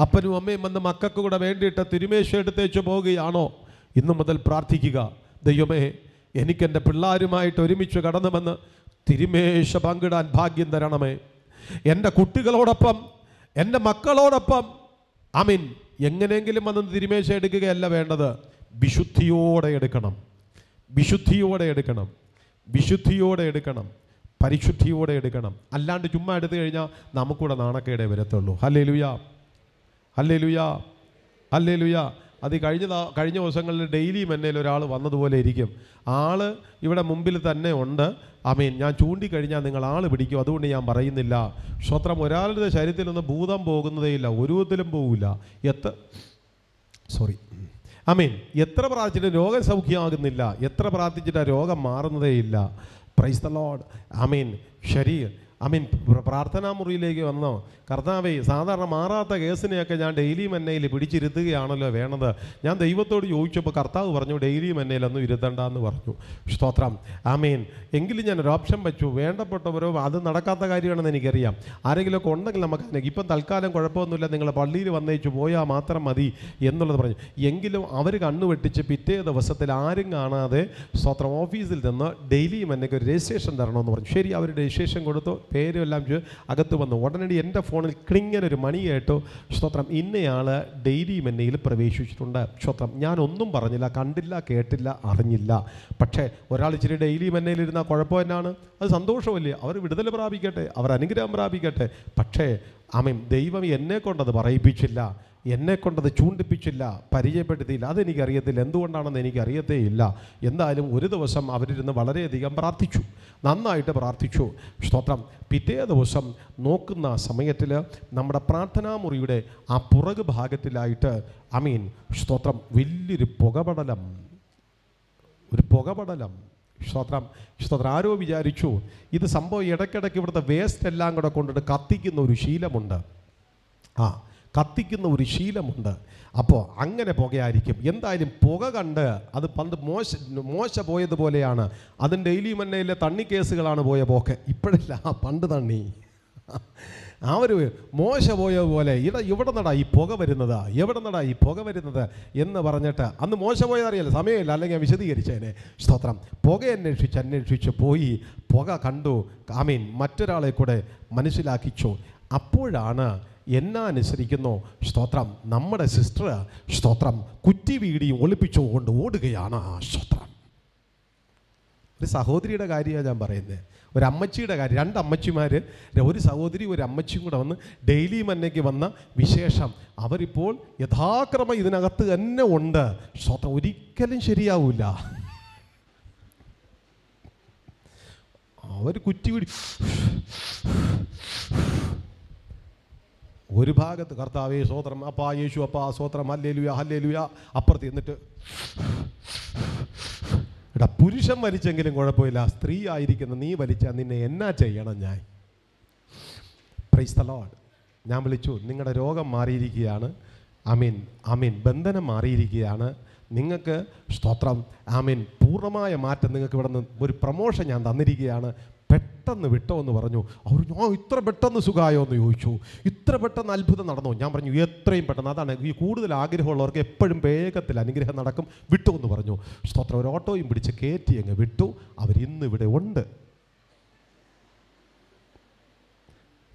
അപ്പനും അമ്മയും വന്ന് മക്കൾക്ക് കൂടെ വേണ്ടിയിട്ട് തിരുമേശ എടുത്തേച്ച് പോവുകയാണോ? ഇന്നു മുതൽ പ്രാർത്ഥിക്കുക, ദൈവമേ എനിക്കെൻ്റെ പിള്ളേരുമായിട്ട് ഒരുമിച്ച് കടന്നുവന്ന് തിരുമേശ പങ്കിടാൻ ഭാഗ്യം തരണമേ. എൻ്റെ കുട്ടികളോടൊപ്പം, എൻ്റെ മക്കളോടൊപ്പം ആമീൻ എങ്ങനെയെങ്കിലും വന്ന് തിരുമേശ എടുക്കുകയല്ല വേണ്ടത്, വിശുദ്ധിയോടെ എടുക്കണം, പരിശുദ്ധിയോടെ എടുക്കണം. അല്ലാണ്ട് ചുമ്മാ എടുത്തു കഴിഞ്ഞാൽ നമുക്കൂടെ നാണക്കേടേ വരത്തുള്ളൂ. ഹല്ലേലൂയ. അത് കഴിഞ്ഞ ദിവസങ്ങളിൽ ഡെയിലിയും എന്നേലും ഒരാൾ വന്നതുപോലെ ഇരിക്കും. ആൾ ഇവിടെ മുമ്പിൽ തന്നെ ഉണ്ട്. ആമീൻ. ഞാൻ ചൂണ്ടിക്കഴിഞ്ഞാൽ നിങ്ങൾ ആൾ പിടിക്കും, അതുകൊണ്ട് ഞാൻ പറയുന്നില്ല. സ്വത്രം. ഒരാളുടെ ശരീരത്തിലൊന്നും ഭൂതം പോകുന്നതേ ഇല്ല, ഒരുവിധത്തിലും പോവില്ല. ആമീൻ. എത്ര പ്രാർത്ഥിച്ചിട്ട് രോഗം സൗഖ്യമാകുന്നില്ല, എത്ര പ്രാർത്ഥിച്ചിട്ട് ആ രോഗം മാറുന്നതേ ഇല്ല. Praise the Lord. Amen. Amen പ്രാർത്ഥനാ മുറിയിലേക്ക് വന്നോ കർത്താവേ, സാധാരണ മാറാത്ത കേസിനെയൊക്കെ ഞാൻ ഡെയിലി മന്നയിൽ പിടിച്ചിരുത്തുകയാണല്ലോ വേണത്. ഞാൻ ദൈവത്തോട് ചോദിച്ചപ്പോൾ കർത്താവ് പറഞ്ഞു ഡെയിലി മന്നയിലൊന്നും ഇരുത്തണ്ടെന്ന് പറഞ്ഞു. സ്തോത്രം. ആമീൻ. എങ്കിലും ഞാനൊരു ഓപ്ഷൻ വെച്ചു. വേണ്ടപ്പെട്ടവരോ അത് നടക്കാത്ത കാര്യമാണെന്ന് എനിക്കറിയാം. ആരെങ്കിലുമൊക്കെ ഉണ്ടെങ്കിൽ നമുക്ക് ഇപ്പം തൽക്കാലം കുഴപ്പമൊന്നുമില്ല, നിങ്ങൾ പള്ളിയിൽ വന്നേച്ചു പോയാൽ മാത്രം മതി എന്നുള്ളത് പറഞ്ഞു. എങ്കിലും അവർ കണ്ണുവെട്ടിച്ച് പിറ്റേ ദിവസത്തിൽ ആരും കാണാതെ സ്തോത്രം ഓഫീസിൽ നിന്ന് ഡെയിലി മന്നയ്ക്ക് ഒരു രജിസ്ട്രേഷൻ തരണമെന്ന് പറഞ്ഞു. ശരി, അവർ രജിസ്ട്രേഷൻ കൊടുത്തു. പേരും എല്ലാം അകത്ത് വന്നു. ഉടനടി എൻ്റെ ഫോണിൽ ക്ലിങ്ങനൊരു മണി കേട്ടോ. സ്തോത്രം, ഇന്നയാൾ ഡെയിലി മെന്നയിൽ പ്രവേശിച്ചിട്ടുണ്ട്. സ്തോത്രം, ഞാനൊന്നും പറഞ്ഞില്ല, കണ്ടില്ല, കേട്ടില്ല, അറിഞ്ഞില്ല. പക്ഷേ ഒരാൾ ഇച്ചിരി ഡെയിലി മെന്നയിലിരുന്നാൽ കുഴപ്പം എന്നാണ്? അത് സന്തോഷമല്ലേ? അവർ വിടുതൽ പ്രാപിക്കട്ടെ, അവർ അനുഗ്രഹം പ്രാപിക്കട്ടെ. പക്ഷേ ആമേൻ, ദൈവം എന്നെ കൊണ്ടത് പറയിപ്പിച്ചില്ല, എന്നെ കൊണ്ടത് ചൂണ്ടിപ്പിച്ചില്ല, പരിചയപ്പെടുത്തിയില്ല. അതെനിക്കറിയത്തില്ല, എന്തുകൊണ്ടാണെന്ന് എനിക്കറിയത്തേ ഇല്ല. എന്തായാലും ഒരു ദിവസം അവരിരുന്ന് വളരെയധികം പ്രാർത്ഥിച്ചു, നന്നായിട്ട് പ്രാർത്ഥിച്ചു. സ്തോത്രം, പിറ്റേ ദിവസം നോക്കുന്ന സമയത്തിൽ നമ്മുടെ പ്രാർത്ഥനാ മുറിയുടെ ആ പുറകു ഭാഗത്തിലായിട്ട് ആമീൻ സ്തോത്രം വലിയൊരു പുകപടലം, ഒരു പുകപടലം. സ്തോത്രം, സ്തോത്രം. ആരോ വിചാരിച്ചു ഇത് സംഭവം ഇടയ്ക്കിടയ്ക്ക് ഇവിടുത്തെ വേസ്റ്റ് എല്ലാം കൂടെ കൊണ്ടിട്ട് കത്തിക്കുന്ന ഒരു ശീലമുണ്ട്, ആ കത്തിക്കുന്ന ഒരു ശീലമുണ്ട്, അപ്പോൾ അങ്ങനെ പുകയായിരിക്കും. എന്തായാലും പുക കണ്ട് അത് പണ്ട് മോശ പോയതുപോലെയാണ്. അതും ഡെയിലി മന്നയിലെ തണ്ണി കേസുകളാണ് പോയ പോക്ക്, ഇപ്പോഴില്ല, പണ്ട് തണ്ണി. ആ ഒരു മോശ പോയതുപോലെ ഇവിടെ നടാ ഈ പുക വരുന്നത്, എവിടെ നടാ ഈ പുക വരുന്നത് എന്ന് പറഞ്ഞിട്ട് അന്ന് മോശ പോയതറിയാലോ, സമയമില്ല, അല്ലെങ്കിൽ ഞാൻ വിശദീകരിച്ചതിനെ. സ്തോത്രം, പുക അന്വേഷിച്ച് പോയി, പുക കണ്ടു, ആമീൻ മറ്റൊരാളെ കൂടെ മനസ്സിലാക്കിച്ചു. അപ്പോഴാണ് എന്നാ അനുസരിക്കുന്നു സ്തോത്രം നമ്മുടെ സിസ്റ്റർ സ്തോത്രം കുറ്റി വീടിയും ഒളിപ്പിച്ചുകൊണ്ട് ഓടുകയാണ്. സ്തോത്രം, ഒരു സഹോദരിയുടെ കാര്യമാണ് ഞാൻ പറയുന്നത്, ഒരു അമ്മച്ചിയുടെ കാര്യം. രണ്ട് അമ്മച്ചിമാർ, ഒരു സഹോദരി ഒരു അമ്മച്ചിയും കൂടെ വന്ന് ഡെയിലി മന്നയ്ക്ക് വന്ന വിശേഷം അവരിപ്പോൾ യഥാക്രമം ഇതിനകത്ത് തന്നെ ഉണ്ട്. സ്തോത്രം, ഒരിക്കലും ശരിയാവില്ല. അവർ കുറ്റി വീടി ഒരു ഭാഗത്ത് കർത്താവേ സ്തോത്രം, അപ്പാ യേശു അപ്പാ സ്തോത്രം, ഹല്ലേലൂയ ഹല്ലേലൂയ, അപ്പുറത്ത് എന്നിട്ട് എടാ പുരുഷൻ വലിച്ചെങ്കിലും കുഴപ്പമില്ല, സ്ത്രീ ആയിരിക്കുന്ന നീ വലിച്ചാൽ നിന്നെ എന്നാ ചെയ്യണം ഞാൻ? Praise the Lord. ഞാൻ വിളിച്ചു, നിങ്ങളുടെ രോഗം മാറിയിരിക്കുകയാണ്, ആമീൻ ആമീൻ, ബന്ധനം മാറിയിരിക്കുകയാണ് നിങ്ങൾക്ക്. സ്തോത്രം, ആമീൻ, പൂർണ്ണമായ മാറ്റം നിങ്ങൾക്ക് ഇവിടെ നിന്ന് ഒരു പ്രൊമോഷൻ ഞാൻ തന്നിരിക്കുകയാണ്, പെട്ടെന്ന് വിട്ടോ എന്ന് പറഞ്ഞു. അവർ ഞാൻ ഇത്ര പെട്ടെന്ന് സുഖമായോ എന്ന് ചോദിച്ചു, ഇത്ര പെട്ടെന്ന് അത്ഭുതം നടന്നോ? ഞാൻ പറഞ്ഞു എത്രയും പെട്ടെന്ന്. അതാണ് ഈ കൂടുതൽ ആഗ്രഹമുള്ളവർക്ക് എപ്പോഴും വേഗത്തിൽ അനുഗ്രഹം നടക്കും. വിട്ടോ എന്ന് പറഞ്ഞു. സ്തോത്രം, ഒരു ഓട്ടോയും പിടിച്ച് കയറ്റി അങ്ങ് വിട്ടു. അവരിന്നിവിടെ ഉണ്ട്.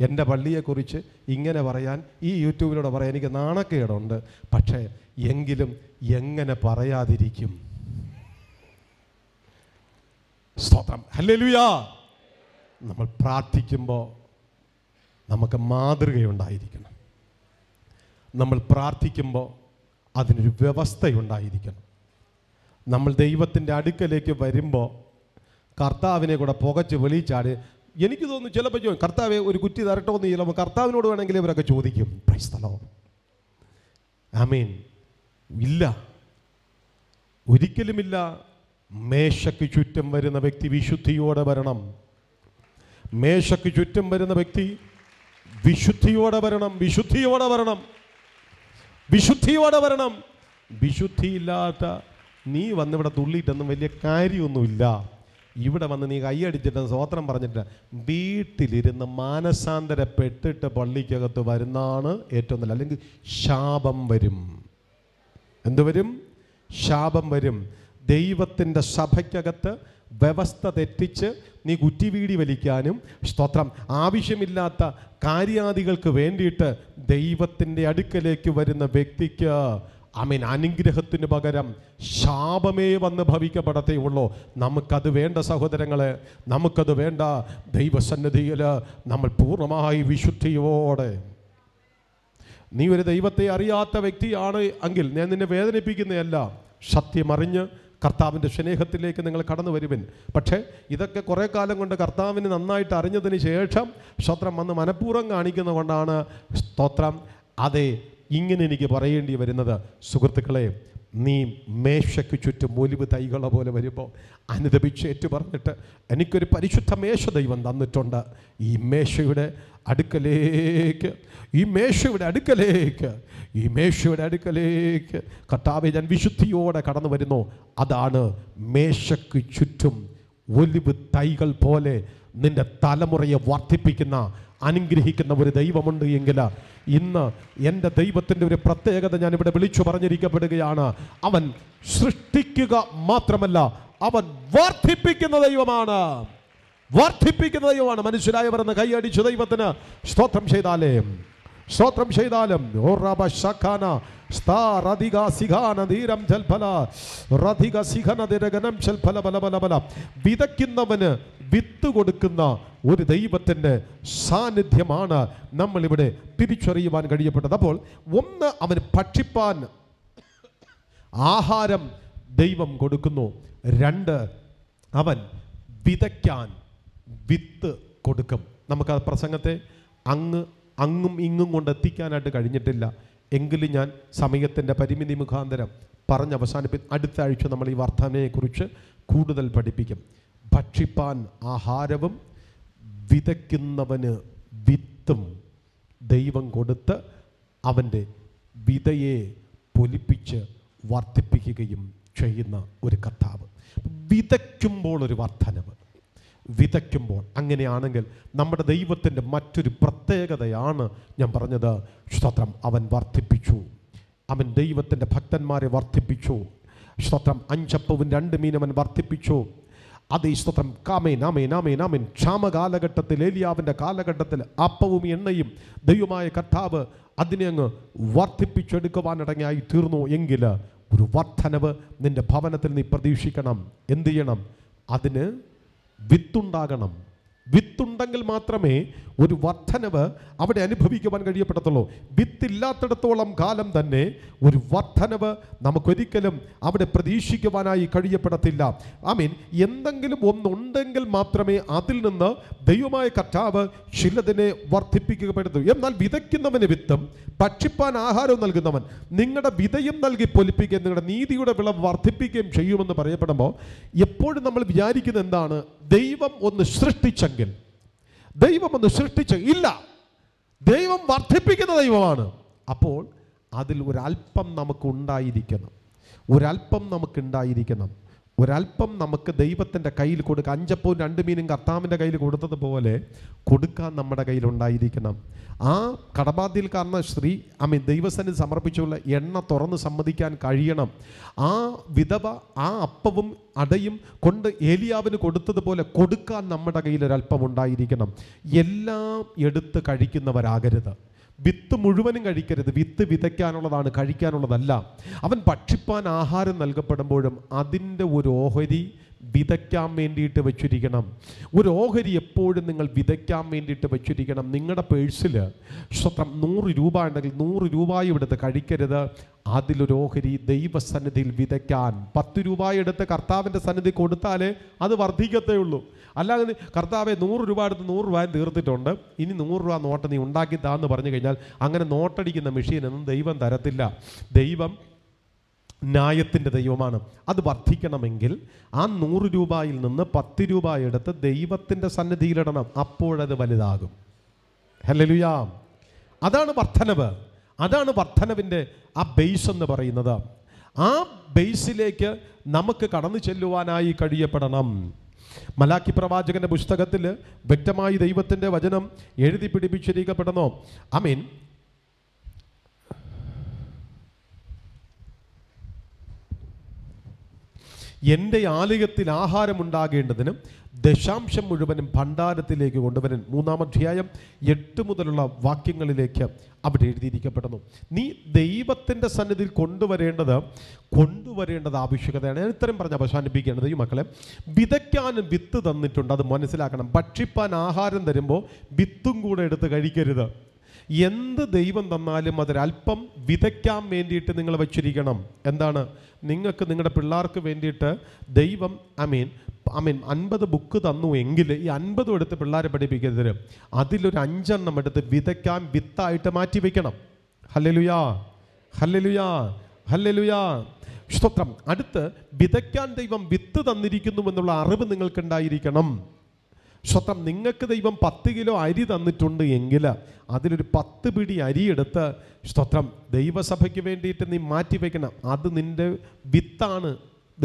എൻ്റെ പള്ളിയെക്കുറിച്ച് ഇങ്ങനെ പറയാൻ, ഈ യൂട്യൂബിലൂടെ പറയാൻ എനിക്ക് നാണക്കേടുണ്ട്, പക്ഷേ എങ്കിലും എങ്ങനെ പറയാതിരിക്കും? സ്തോത്രം, ഹല്ലേലൂയാ. നമ്മൾ പ്രാർത്ഥിക്കുമ്പോൾ നമുക്ക് മാതൃകയുണ്ടായിരിക്കണം, നമ്മൾ പ്രാർത്ഥിക്കുമ്പോൾ അതിനൊരു വ്യവസ്ഥയുണ്ടായിരിക്കണം. നമ്മൾ ദൈവത്തിൻ്റെ അടുക്കലേക്ക് വരുമ്പോൾ കർത്താവിനെ കൂടെ പുകച്ച് വെളിച്ചാടി എനിക്ക് തോന്നുന്നു ചിലപ്പോൾ ചോദിക്കും, കർത്താവെ ഒരു കുറ്റി തരട്ടോ എന്ന് ചിലപ്പോൾ കർത്താവിനോട് വേണമെങ്കിൽ ഇവരൊക്കെ ചോദിക്കും. Praise the Lord. ആമേൻ. ഇല്ല, ഒരിക്കലുമില്ല. മേശയ്ക്ക് ചുറ്റും വരുന്ന വ്യക്തി വിശുദ്ധിയോടെ വരണം. മേശയ്ക്ക് ചുറ്റും വരുന്ന വ്യക്തി വിശുദ്ധിയോടെ വരണം, വിശുദ്ധിയോടെ വരണം, വിശുദ്ധിയോടെ വരണം. വിശുദ്ധിയില്ലാത്ത നീ വന്നിവിടെ തുള്ളിയിട്ടൊന്നും വലിയ കാര്യമൊന്നുമില്ല. ഇവിടെ വന്ന് നീ കൈയടിച്ചിട്ട് സ്തോത്രം പറഞ്ഞിട്ട് വീട്ടിലിരുന്ന് മാനസാന്തരപ്പെട്ടിട്ട് പള്ളിക്കകത്ത് വരുന്നതാണ് ഏറ്റവും നല്ല. അല്ലെങ്കിൽ ശാപം വരും. എന്തുവരും? ശാപം വരും. ദൈവത്തിൻ്റെ സഭയ്ക്കകത്ത് വ്യവസ്ഥ തെറ്റിച്ച് നീ കുറ്റിവീടി വലിക്കാനും സ്തോത്രം ആവശ്യമില്ലാത്ത കാര്യാദികൾക്ക് വേണ്ടിയിട്ട് ദൈവത്തിൻ്റെ അടുക്കലേക്ക് വരുന്ന വ്യക്തിക്ക് ആമേൻ അനുഗ്രഹത്തിന് പകരം ശാപമേ വന്ന് ഭവിക്കപ്പെടത്തേ ഉള്ളൂ. നമുക്കത് വേണ്ട സഹോദരങ്ങളെ, നമുക്കത് വേണ്ട. ദൈവസന്നിധിയിൽ നമ്മൾ പൂർണ്ണമായി വിശുദ്ധിയോടെ. നീ ഒരു ദൈവത്തെ അറിയാത്ത വ്യക്തിയാണ് എങ്കിൽ ഞാൻ നിന്നെ വേദനിപ്പിക്കുന്നതല്ല. സത്യമറിഞ്ഞ് കർത്താവിൻ്റെ സ്നേഹത്തിലേക്ക് നിങ്ങൾ കടന്നു വരുവിൻ. പക്ഷേ ഇതൊക്കെ കുറേ കാലം കൊണ്ട് കർത്താവിന് നന്നായിട്ട് അറിഞ്ഞതിന് ശേഷം സ്തോത്രം വന്ന് മനഃപൂർവ്വം കാണിക്കുന്നത് കൊണ്ടാണ് സ്തോത്രം അതെ ഇങ്ങനെ എനിക്ക് പറയേണ്ടി വരുന്നത്. സുഹൃത്തുക്കളെ, നീ മേശയ്ക്ക് ചുറ്റും ഒലിവ് തൈകളെ പോലെ വരുമ്പോൾ അനുദപിച്ചേറ്റു പറഞ്ഞിട്ട് എനിക്കൊരു പരിശുദ്ധ മേശ ദൈവം തന്നിട്ടുണ്ട്, ഈ മേശയുടെ അടുക്കലേക്ക്, ഈ മേശയുടെ അടുക്കലേക്ക്, ഈ മേശയുടെ അടുക്കലേക്ക് കർത്താവേ ഞാൻ വിശുദ്ധിയോടെ കടന്നു വരുന്നു. അതാണ് മേശയ്ക്ക് ചുറ്റും ഒലിവ് തൈകൾ പോലെ നിൻ്റെ തലമുറയെ വർദ്ധിപ്പിക്കുന്ന അനുഗ്രഹിക്കുന്ന ഒരു ദൈവമുണ്ട് എങ്കിൽ ഇന്ന് എൻ്റെ ദൈവത്തിൻ്റെ ഒരു പ്രത്യേകത ഞാനിവിടെ വിളിച്ചു പറഞ്ഞിരിക്കപ്പെടുകയാണ്. അവൻ സൃഷ്ടിക്കുക മാത്രമല്ല, അവൻ വർദ്ധിപ്പിക്കുന്ന ദൈവമാണ്. വർദ്ധിപ്പിക്കുന്ന ദൈവമാണ്. മനുഷ്യരായ പറഞ്ഞ കൈയടിച്ചു ദൈവത്തിന് സ്തോത്രം ചെയ്താലേ, സ്തോത്രം ചെയ്താലും വിതയ്ക്കുന്നവന് വിത്ത് കൊടുക്കുന്ന ഒരു ദൈവത്തിൻ്റെ സാന്നിധ്യമാണ് നമ്മളിവിടെ തിരിച്ചറിയുവാൻ കഴിയപ്പെട്ടത്. അപ്പോൾ ഒന്ന്, അവന് ഭക്ഷിപ്പാൻ ആഹാരം ദൈവം കൊടുക്കുന്നു. രണ്ട്, അവൻ വിതയ്ക്കാൻ വിത്ത് കൊടുക്കും. നമുക്ക് ആ പ്രസംഗത്തെ അങ്ങും ഇങ്ങും കൊണ്ട് എത്തിക്കാനായിട്ട് കഴിഞ്ഞിട്ടില്ല എങ്കിലും ഞാൻ സമയത്തിൻ്റെ പരിമിതി മുഖാന്തരം പറഞ്ഞ് അവസാനിപ്പിച്ച് അടുത്ത ആഴ്ച നമ്മൾ ഈ വർധനയെക്കുറിച്ച് കൂടുതൽ പഠിപ്പിക്കും. ഭക്ഷിപ്പാൻ ആഹാരവും വിതയ്ക്കുന്നവന് വിത്തും ദൈവം കൊടുത്ത് അവൻ്റെ വിതയെ പൊലിപ്പിച്ച് വർദ്ധിപ്പിക്കുകയും ചെയ്യുന്ന ഒരു കർത്താവ്. വിതയ്ക്കുമ്പോൾ ഒരു വർധനവ്, വിതയ്ക്കുമ്പോൾ. അങ്ങനെയാണെങ്കിൽ നമ്മുടെ ദൈവത്തിൻ്റെ മറ്റൊരു പ്രത്യേകതയാണ് ഞാൻ പറഞ്ഞത്, സ്തോത്രം, അവൻ വർദ്ധിപ്പിച്ചു. അവൻ ദൈവത്തിൻ്റെ ഭക്തന്മാരെ വർദ്ധിപ്പിച്ചു. സ്തോത്രം, 5 അപ്പവും 2 മീനും അവൻ വർദ്ധിപ്പിച്ചു. അതേ, സ്തോത്രം, കാമേൻ ആമേൻ ആമേൻ ആമേൻ. ക്ഷാമകാലഘട്ടത്തിൽ, ഏലിയാവിൻ്റെ കാലഘട്ടത്തിൽ അപ്പവും എണ്ണയും ദൈവമായ കർത്താവ് അതിനെ അങ്ങ് വർദ്ധിപ്പിച്ചെടുക്കുവാനടങ്ങിയായി തീർന്നു. എങ്കിൽ ഒരു വർധനവ് നിൻ്റെ ഭവനത്തിൽ നീ പ്രതീക്ഷിക്കണം. എന്തു ചെയ്യണം? അതിന് വിത്തുണ്ടാകണം. വിത്തുണ്ടെങ്കിൽ മാത്രമേ ഒരു വർധനവ് അവിടെ അനുഭവിക്കുവാൻ കഴിയപ്പെടത്തുള്ളൂ. വിത്തില്ലാത്തിടത്തോളം കാലം തന്നെ ഒരു വർധനവ് നമുക്കൊരിക്കലും അവിടെ പ്രതീക്ഷിക്കുവാനായി കഴിയപ്പെടത്തില്ല. ആമീൻ. എന്തെങ്കിലും ഒന്നുണ്ടെങ്കിൽ മാത്രമേ അതിൽ നിന്ന് ദൈവമായ കർത്താവ് ചിലതിനെ വർദ്ധിപ്പിക്കപ്പെടുത്തൂ. എന്നാൽ വിതയ്ക്കുന്നവന് വിത്തും ഭക്ഷിപ്പാൻ ആഹാരവും നൽകുന്നവൻ നിങ്ങളുടെ വിതയും നൽകി പൊലിപ്പിക്കുകയും നിങ്ങളുടെ നീതിയുടെ വിളവ് വർദ്ധിപ്പിക്കുകയും ചെയ്യുമെന്ന് പറയപ്പെടുമ്പോൾ എപ്പോഴും നമ്മൾ വിചാരിക്കുന്നത് എന്താണ്? ദൈവം ഒന്ന് സൃഷ്ടിച്ചെങ്കിൽ, ദൈവം ഒന്ന് സൃഷ്ടിച്ച ഇല്ല, ദൈവം വർദ്ധിപ്പിക്കുന്ന ദൈവമാണ്. അപ്പോൾ അതിൽ ഒരല്പം നമുക്കുണ്ടായിരിക്കണം, ഒരല്പം നമുക്കുണ്ടായിരിക്കണം, ഒരല്പം നമുക്ക് ദൈവത്തിൻ്റെ കയ്യിൽ കൊടുക്കുക. 5 അപ്പവും 2 മീനും കർത്താവിൻ്റെ കയ്യിൽ കൊടുത്തതുപോലെ കൊടുക്കാൻ നമ്മുടെ കയ്യിലുണ്ടായിരിക്കണം. ആ കടബാധ്യയിൽ കാരണം സ്ത്രീ അമ്മ ദൈവസേന സമർപ്പിച്ചുള്ള എണ്ണ തുറന്ന് സമ്മതിക്കാൻ കഴിയണം. ആ വിധവ ആ അപ്പവും അടയും കൊണ്ട് ഏലിയാവിന് കൊടുത്തതുപോലെ കൊടുക്കാൻ നമ്മുടെ കയ്യിലൊരല്പം ഉണ്ടായിരിക്കണം. എല്ലാം എടുത്ത് കഴിക്കുന്നവരാകരുത്. വിത്ത് മുഴുവനും കഴിക്കരുത്. വിത്ത് വിതയ്ക്കാനുള്ളതാണ്, കഴിക്കാനുള്ളതല്ല. അവൻ ഭക്ഷിപ്പാൻ ആഹാരം നൽകപ്പെടുമ്പോഴും അതിൻ്റെ ഒരു ഓഹരി വിതയ്ക്കാൻ വേണ്ടിയിട്ട് വെച്ചിരിക്കണം. ഒരു ഓഹരി എപ്പോഴും നിങ്ങൾ വിതയ്ക്കാൻ വേണ്ടിയിട്ട് വെച്ചിരിക്കണം. നിങ്ങളുടെ പേഴ്സിൽ സ്വത്രം 100 രൂപ ഉണ്ടെങ്കിൽ 100 രൂപയും എടുത്ത് കഴിക്കരുത്. അതിലൊരു ഓഹരി ദൈവസന്നിധിയിൽ വിതയ്ക്കാൻ. 10 രൂപ എടുത്ത് കർത്താവിൻ്റെ സന്നിധി കൊടുത്താലേ അത് വർദ്ധിക്കത്തേ ഉള്ളൂ. അല്ലാതെ കർത്താവെ 100 രൂപ എടുത്ത് 100 രൂപയും തീർത്തിട്ടുണ്ട്, ഇനി 100 രൂപ നോട്ട് നീ ഉണ്ടാക്കിത്താന്ന് പറഞ്ഞു കഴിഞ്ഞാൽ അങ്ങനെ നോട്ടടിക്കുന്ന മെഷീനൊന്നും ദൈവം തരത്തില്ല. ദൈവം ന്യായത്തിൻ്റെ ദൈവമാണ്. അത് വർദ്ധിക്കണമെങ്കിൽ ആ 100 രൂപയിൽ നിന്ന് 10 രൂപ എടുത്ത് ദൈവത്തിൻ്റെ സന്നിധിയിലിടണം. അപ്പോഴത് വലുതാകും. ഹല്ലേലൂയ. അതാണ് വർധനവ്. അതാണ് വർധനവിൻ്റെ ആ ബേസ് എന്ന് പറയുന്നത്. ആ ബേസിലേക്ക് നമുക്ക് കടന്നു ചെല്ലുവാനായി കഴിയപ്പെടണം. മലാക്കി പ്രവാചകൻ്റെ പുസ്തകത്തിൽ വ്യക്തമായി ദൈവത്തിൻ്റെ വചനം എഴുതി പിടിപ്പിച്ചിരിക്കപ്പെടുന്നു. ആമീൻ. എൻ്റെ ആലയത്തിൽ ആഹാരമുണ്ടാകേണ്ടതിനും 10% മുഴുവനും ഭണ്ഡാരത്തിലേക്ക് കൊണ്ടുവരൻ. 3 അധ്യായം 8 മുതലുള്ള വാക്യങ്ങളിലേക്ക് അവിടെ എഴുതിയിരിക്കപ്പെടുന്നു. നീ ദൈവത്തിൻ്റെ സന്നിധിയിൽ കൊണ്ടുവരേണ്ടത് ആവശ്യകതയാണ്. ഞാൻ ഇത്തരം പറഞ്ഞ് അവസാനിപ്പിക്കേണ്ടത് ഈ മക്കളെ, വിതയ്ക്കാനും വിത്ത് തന്നിട്ടുണ്ട്. അത് മനസ്സിലാക്കണം. ഭക്ഷിപ്പാൻ ആഹാരം തരുമ്പോൾ വിത്തും കൂടെ എടുത്ത് കഴിക്കരുത്. എന്ത് ദൈവം തന്നാലും അതൊരല്പം വിതയ്ക്കാൻ വേണ്ടിയിട്ട് നിങ്ങൾ വച്ചിരിക്കണം. എന്താണ്? നിങ്ങൾക്ക് നിങ്ങളുടെ പിള്ളേർക്ക് വേണ്ടിയിട്ട് ദൈവം ആമീൻ 50 ബുക്ക് തന്നു എങ്കിൽ ഈ 50 എടുത്ത് പിള്ളേരെ പഠിപ്പിക്കരുത്. അതിലൊരു 5 എണ്ണം എടുത്ത് വിതയ്ക്കാൻ വിത്തായിട്ട് മാറ്റിവെക്കണം. Hallelujah, hallelujah, hallelujah. സ്തോത്രം. അടുത്ത്, വിതയ്ക്കാൻ ദൈവം വിത്ത് തന്നിരിക്കുന്നു എന്നുള്ള അറിവ് നിങ്ങൾക്കുണ്ടായിരിക്കണം. സ്വത്രം, നിങ്ങൾക്ക് ദൈവം 10 കിലോ അരി തന്നിട്ടുണ്ട് എങ്കിൽ അതിലൊരു 10 പിടി അരി എടുത്ത് സ്വത്രം ദൈവസഭയ്ക്ക് വേണ്ടിയിട്ട് നീ മാറ്റിവെക്കണം. അത് നിൻ്റെ വിത്താണ്.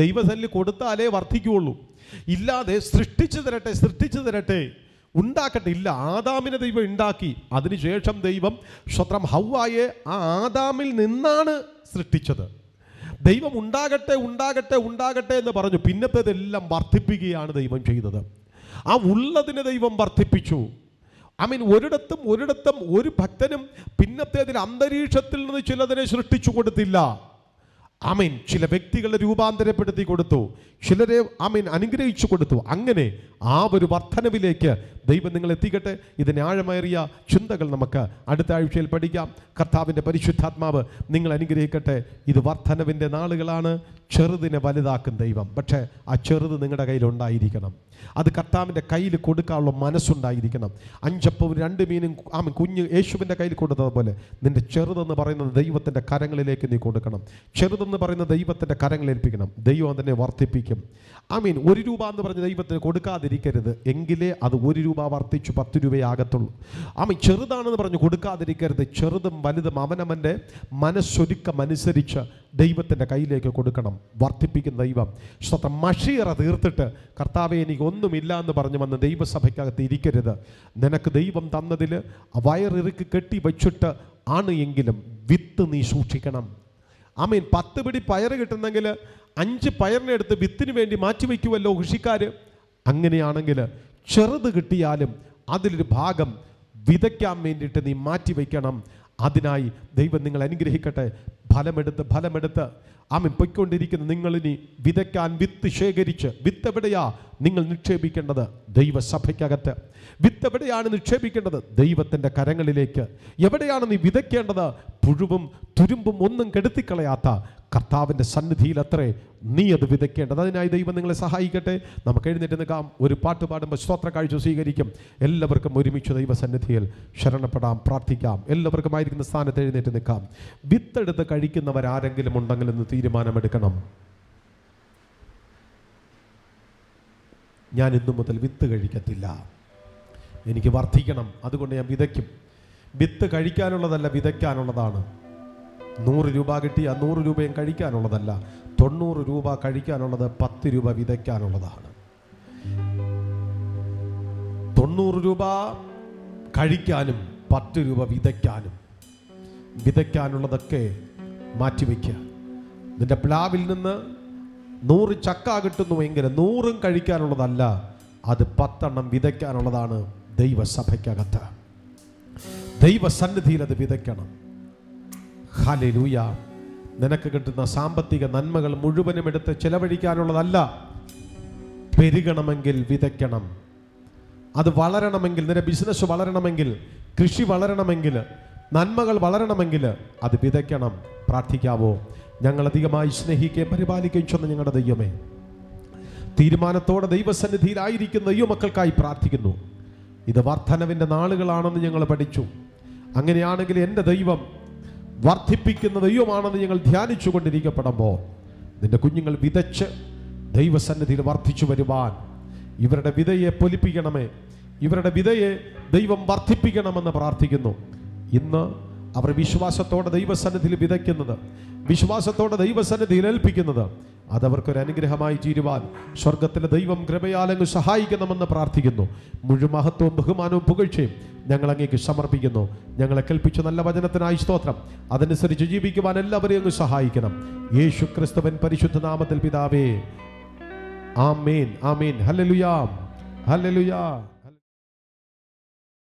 ദൈവസന്നിധി കൊടുത്താലേ വർദ്ധിക്കുകയുള്ളൂ. ഇല്ലാതെ സൃഷ്ടിച്ചു തരട്ടെ ഉണ്ടാക്കട്ടെ. ഇല്ല, ആദാമിനെ ദൈവം ഉണ്ടാക്കി. അതിനുശേഷം ദൈവം സ്വത്രം ഹവ്വായെ ആ ആദാമിൽ നിന്നാണ് സൃഷ്ടിച്ചത്. ദൈവം ഉണ്ടാകട്ടെ ഉണ്ടാകട്ടെ ഉണ്ടാകട്ടെ എന്ന് പറഞ്ഞു. പിന്നത്തേതെല്ലാം വർദ്ധിപ്പിക്കുകയാണ് ദൈവം ചെയ്തത്. ആ ഉള്ളതിനെ ദൈവം വർദ്ധിപ്പിച്ചു. ആമീൻ. ഒരിടത്തും ഒരു ഭക്തനും പിന്നത്തേതിൽ അന്തരീക്ഷത്തിൽ നിന്ന് ചിലതിനെ സൃഷ്ടിച്ചു കൊടുത്തില്ല. ആമീൻ. ചില വ്യക്തികളെ രൂപാന്തരപ്പെടുത്തി കൊടുത്തു, ചിലരെ ആമീൻ അനുഗ്രഹിച്ചു കൊടുത്തു. അങ്ങനെ ആ ഒരു വർധനവിലേക്ക് ദൈവം നിങ്ങൾ എത്തിക്കട്ടെ. ഇതിന് ആഴമേറിയ ചിന്തകൾ നമുക്ക് അടുത്ത ആഴ്ചയിൽ പഠിക്കാം. കർത്താവിൻ്റെ പരിശുദ്ധാത്മാവ് നിങ്ങൾ അനുഗ്രഹിക്കട്ടെ. ഇത് വർധനവിൻ്റെ നാളുകളാണ്. ചെറുതിനെ വലുതാക്കും ദൈവം, പക്ഷേ ആ ചെറുത് നിങ്ങളുടെ കയ്യിലുണ്ടായിരിക്കണം. അത് കർത്താവിൻ്റെ കയ്യിൽ കൊടുക്കാനുള്ള മനസ്സുണ്ടായിരിക്കണം. 5 അപ്പവും 2 മീനും ആമീൻ കുഞ്ഞ് യേശുവിൻ്റെ കയ്യിൽ കൊടുത്തതുപോലെ നിൻ്റെ ചെറുതെന്ന് പറയുന്നത് ദൈവത്തിൻ്റെ കരങ്ങളിലേക്ക് നീ കൊടുക്കണം. ചെറുതെന്ന് പറയുന്നത് ദൈവത്തിൻ്റെ കരങ്ങളേൽപ്പിക്കണം. ദൈവം അതിനെ വർദ്ധിപ്പിക്കും. ആമീൻ. 1 രൂപ എന്ന് പറഞ്ഞ് ദൈവത്തിന് കൊടുക്കാതിരിക്കരുത്. എങ്കിലേ അത് 1 രൂപ വർദ്ധിച്ചു 10 രൂപയാകത്തുള്ളൂ. ആമീൻ. ചെറുതാണെന്ന് പറഞ്ഞ് കൊടുക്കാതിരിക്കരുത്. ചെറുതും വലുതും അവനവൻ്റെ മനസ്സൊരുക്കമനുസരിച്ച് ദൈവത്തിൻ്റെ കയ്യിലേക്ക് കൊടുക്കണം. വർദ്ധിപ്പിക്കുന്ന ദൈവം സ്വന്തം മഷിയറ തീർത്തിട്ട് കർത്താവെ എനിക്കൊന്നുമില്ല എന്ന് പറഞ്ഞു വന്ന് ദൈവസഭയ്ക്കകത്ത് ഇരിക്കരുത്. നിനക്ക് ദൈവം തന്നതിൽ വയറിറുക്കി കെട്ടി വച്ചിട്ട് ആണ് എങ്കിലും വിത്ത് നീ സൂക്ഷിക്കണം. ആമീൻ. 10 പിടി പയർ കിട്ടുന്നെങ്കിൽ 5 പയറിനെടുത്ത് വിത്തിന് വേണ്ടി മാറ്റിവെക്കുമല്ലോ കൃഷിക്കാർ. അങ്ങനെയാണെങ്കിൽ ചെറുത് കിട്ടിയാലും അതിലൊരു ഭാഗം വിതയ്ക്കാൻ വേണ്ടിയിട്ട് നീ മാറ്റിവെക്കണം. അതിനായി ദൈവം നിങ്ങൾ അനുഗ്രഹിക്കട്ടെ. ഫലമെടുത്ത് ആമീൻ പൊയ്ക്കൊണ്ടിരിക്കുന്ന നിങ്ങളിനി വിതയ്ക്കാൻ വിത്ത് ശേഖരിച്ച്, വിത്തെവിടെയാ നിങ്ങൾ നിക്ഷേപിക്കേണ്ടത്? ദൈവസഭയ്ക്കകത്ത്. വിത്തെവിടെയാണ് നിക്ഷേപിക്കേണ്ടത്? ദൈവത്തിൻ്റെ കരങ്ങളിലേക്ക്. എവിടെയാണ് നീ വിതയ്ക്കേണ്ടത്? പുഴുവും തുരുമ്പും ഒന്നും കെടുത്തിക്കളയാത്ത കർത്താവിൻ്റെ സന്നിധിയിലത്രേ നീ അത് വിതയ്ക്കേണ്ടത്. അതിനായി ദൈവം നിങ്ങളെ സഹായിക്കട്ടെ. നമുക്ക് എഴുന്നേറ്റ് നിൽക്കാം. ഒരു പാട്ട് പാടുമ്പോൾ സ്തോത്ര കാഴ്ച സ്വീകരിക്കും. എല്ലാവർക്കും ഒരുമിച്ച് ദൈവസന്നിധിയിൽ ശരണപ്പെടാം, പ്രാർത്ഥിക്കാം. എല്ലാവർക്കും ആയിരിക്കുന്ന സ്ഥാനത്ത് എഴുന്നേറ്റ് നിൽക്കാം. വിത്തെടുത്ത് കഴിക്കുന്നവരാരെങ്കിലും ഉണ്ടെങ്കിൽ എന്ന് തീരുമാനമെടുക്കണം. ഞാൻ ഇന്നു മുതൽ വിത്ത് കഴിക്കത്തില്ല, എനിക്ക് വർദ്ധിക്കണം, അതുകൊണ്ട് ഞാൻ വിതയ്ക്കും. വിത്ത് കഴിക്കാനുള്ളതല്ല, വിതയ്ക്കാനുള്ളതാണ്. 100 രൂപ കിട്ടി ആ 100 രൂപയും കഴിക്കാനുള്ളതല്ല, 90 രൂപ കഴിക്കാനുള്ളത്, 10 രൂപ വിതയ്ക്കാനുള്ളതാണ്. 90 രൂപ കഴിക്കാനും 10 രൂപ വിതയ്ക്കാനും. വിതയ്ക്കാനുള്ളതൊക്കെ മാറ്റിവെക്കുക. നിന്റെ പ്ലാവിൽ നിന്ന് 100 ചക്ക കിട്ടുന്നുവെങ്കിൽ 100 കഴിക്കാനുള്ളതല്ല, അത് 10 എണ്ണം വിതയ്ക്കാനുള്ളതാണ്. ദൈവസഭയ്ക്കകത്ത് ദൈവസന്നിധിയിൽ അത് വിതയ്ക്കണം. ഹല്ലേലൂയ. നിനക്ക് കിട്ടുന്ന സാമ്പത്തിക നന്മകൾ മുഴുവനും എടുത്ത് ചെലവഴിക്കാനുള്ളതല്ല. പെരുകണമെങ്കിൽ വിതയ്ക്കണം. അത് വളരണമെങ്കിൽ, നിന്റെ ബിസിനസ് വളരണമെങ്കിൽ, കൃഷി വളരണമെങ്കിൽ, നന്മകൾ വളരണമെങ്കിൽ അത് വിതയ്ക്കണം. പ്രാർത്ഥിക്കാവോ? ഞങ്ങളധികമായി സ്നേഹിക്കുകയും പരിപാലിക്കുകയും ചെന്ന് ഞങ്ങളുടെ ദൈവമേ, തീരുമാനത്തോടെ ദൈവസന്നിധിയിലായിരിക്കുന്ന ദൈവമക്കൾക്കായി പ്രാർത്ഥിക്കുന്നു. ഇത് വർധനവിൻ്റെ നാളുകളാണെന്ന് ഞങ്ങൾ പഠിച്ചു. അങ്ങനെയാണെങ്കിൽ എൻ്റെ ദൈവം വർദ്ധിപ്പിക്കുന്ന ദൈവമാണെന്ന് ഞങ്ങൾ ധ്യാനിച്ചു കൊണ്ടിരിക്കപ്പെടുമ്പോൾ നിൻ്റെ കുഞ്ഞുങ്ങൾ വിതച്ച് ദൈവസന്നിധിയിൽ വർദ്ധിച്ചു വരുവാൻ ഇവരുടെ വിതയെ പൊലിപ്പിക്കണമേ. ഇവരുടെ വിതയെ ദൈവം വർദ്ധിപ്പിക്കണമെന്ന് പ്രാർത്ഥിക്കുന്നു. ഇന്ന് അവർ വിശ്വാസത്തോടെ ദൈവസന്നിധിയിൽ വിതയ്ക്കുന്നത്, വിശ്വാസത്തോടെ ദൈവസന്നിധിയിൽ ഏൽപ്പിക്കുന്നത് അതവർക്കൊരു അനുഗ്രഹമായി തീരുവാൻ സ്വർഗത്തിലെ ദൈവം കൃപയാലങ്ങ് സഹായിക്കണമെന്ന് പ്രാർത്ഥിക്കുന്നു. മുഴുമഹത്വവും ബഹുമാനവും പുകഴ്ചയും ഞങ്ങൾ അങ്ങേക്ക് സമർപ്പിക്കുന്നു. ഞങ്ങളെ കൽപ്പിച്ച നല്ല വചനത്തിനായി സ്തോത്രം. അതനുസരിച്ച് ജീവിക്കുവാൻ എല്ലാവരെയും അങ്ങ് സഹായിക്കണം. യേശു ക്രിസ്തുവിൻ പരിശുദ്ധ നാമത്തിൽ പിതാവേ, ആമേൻ. ആമേൻ. ഹല്ലേലൂയ. ഹല്ലേലൂയ.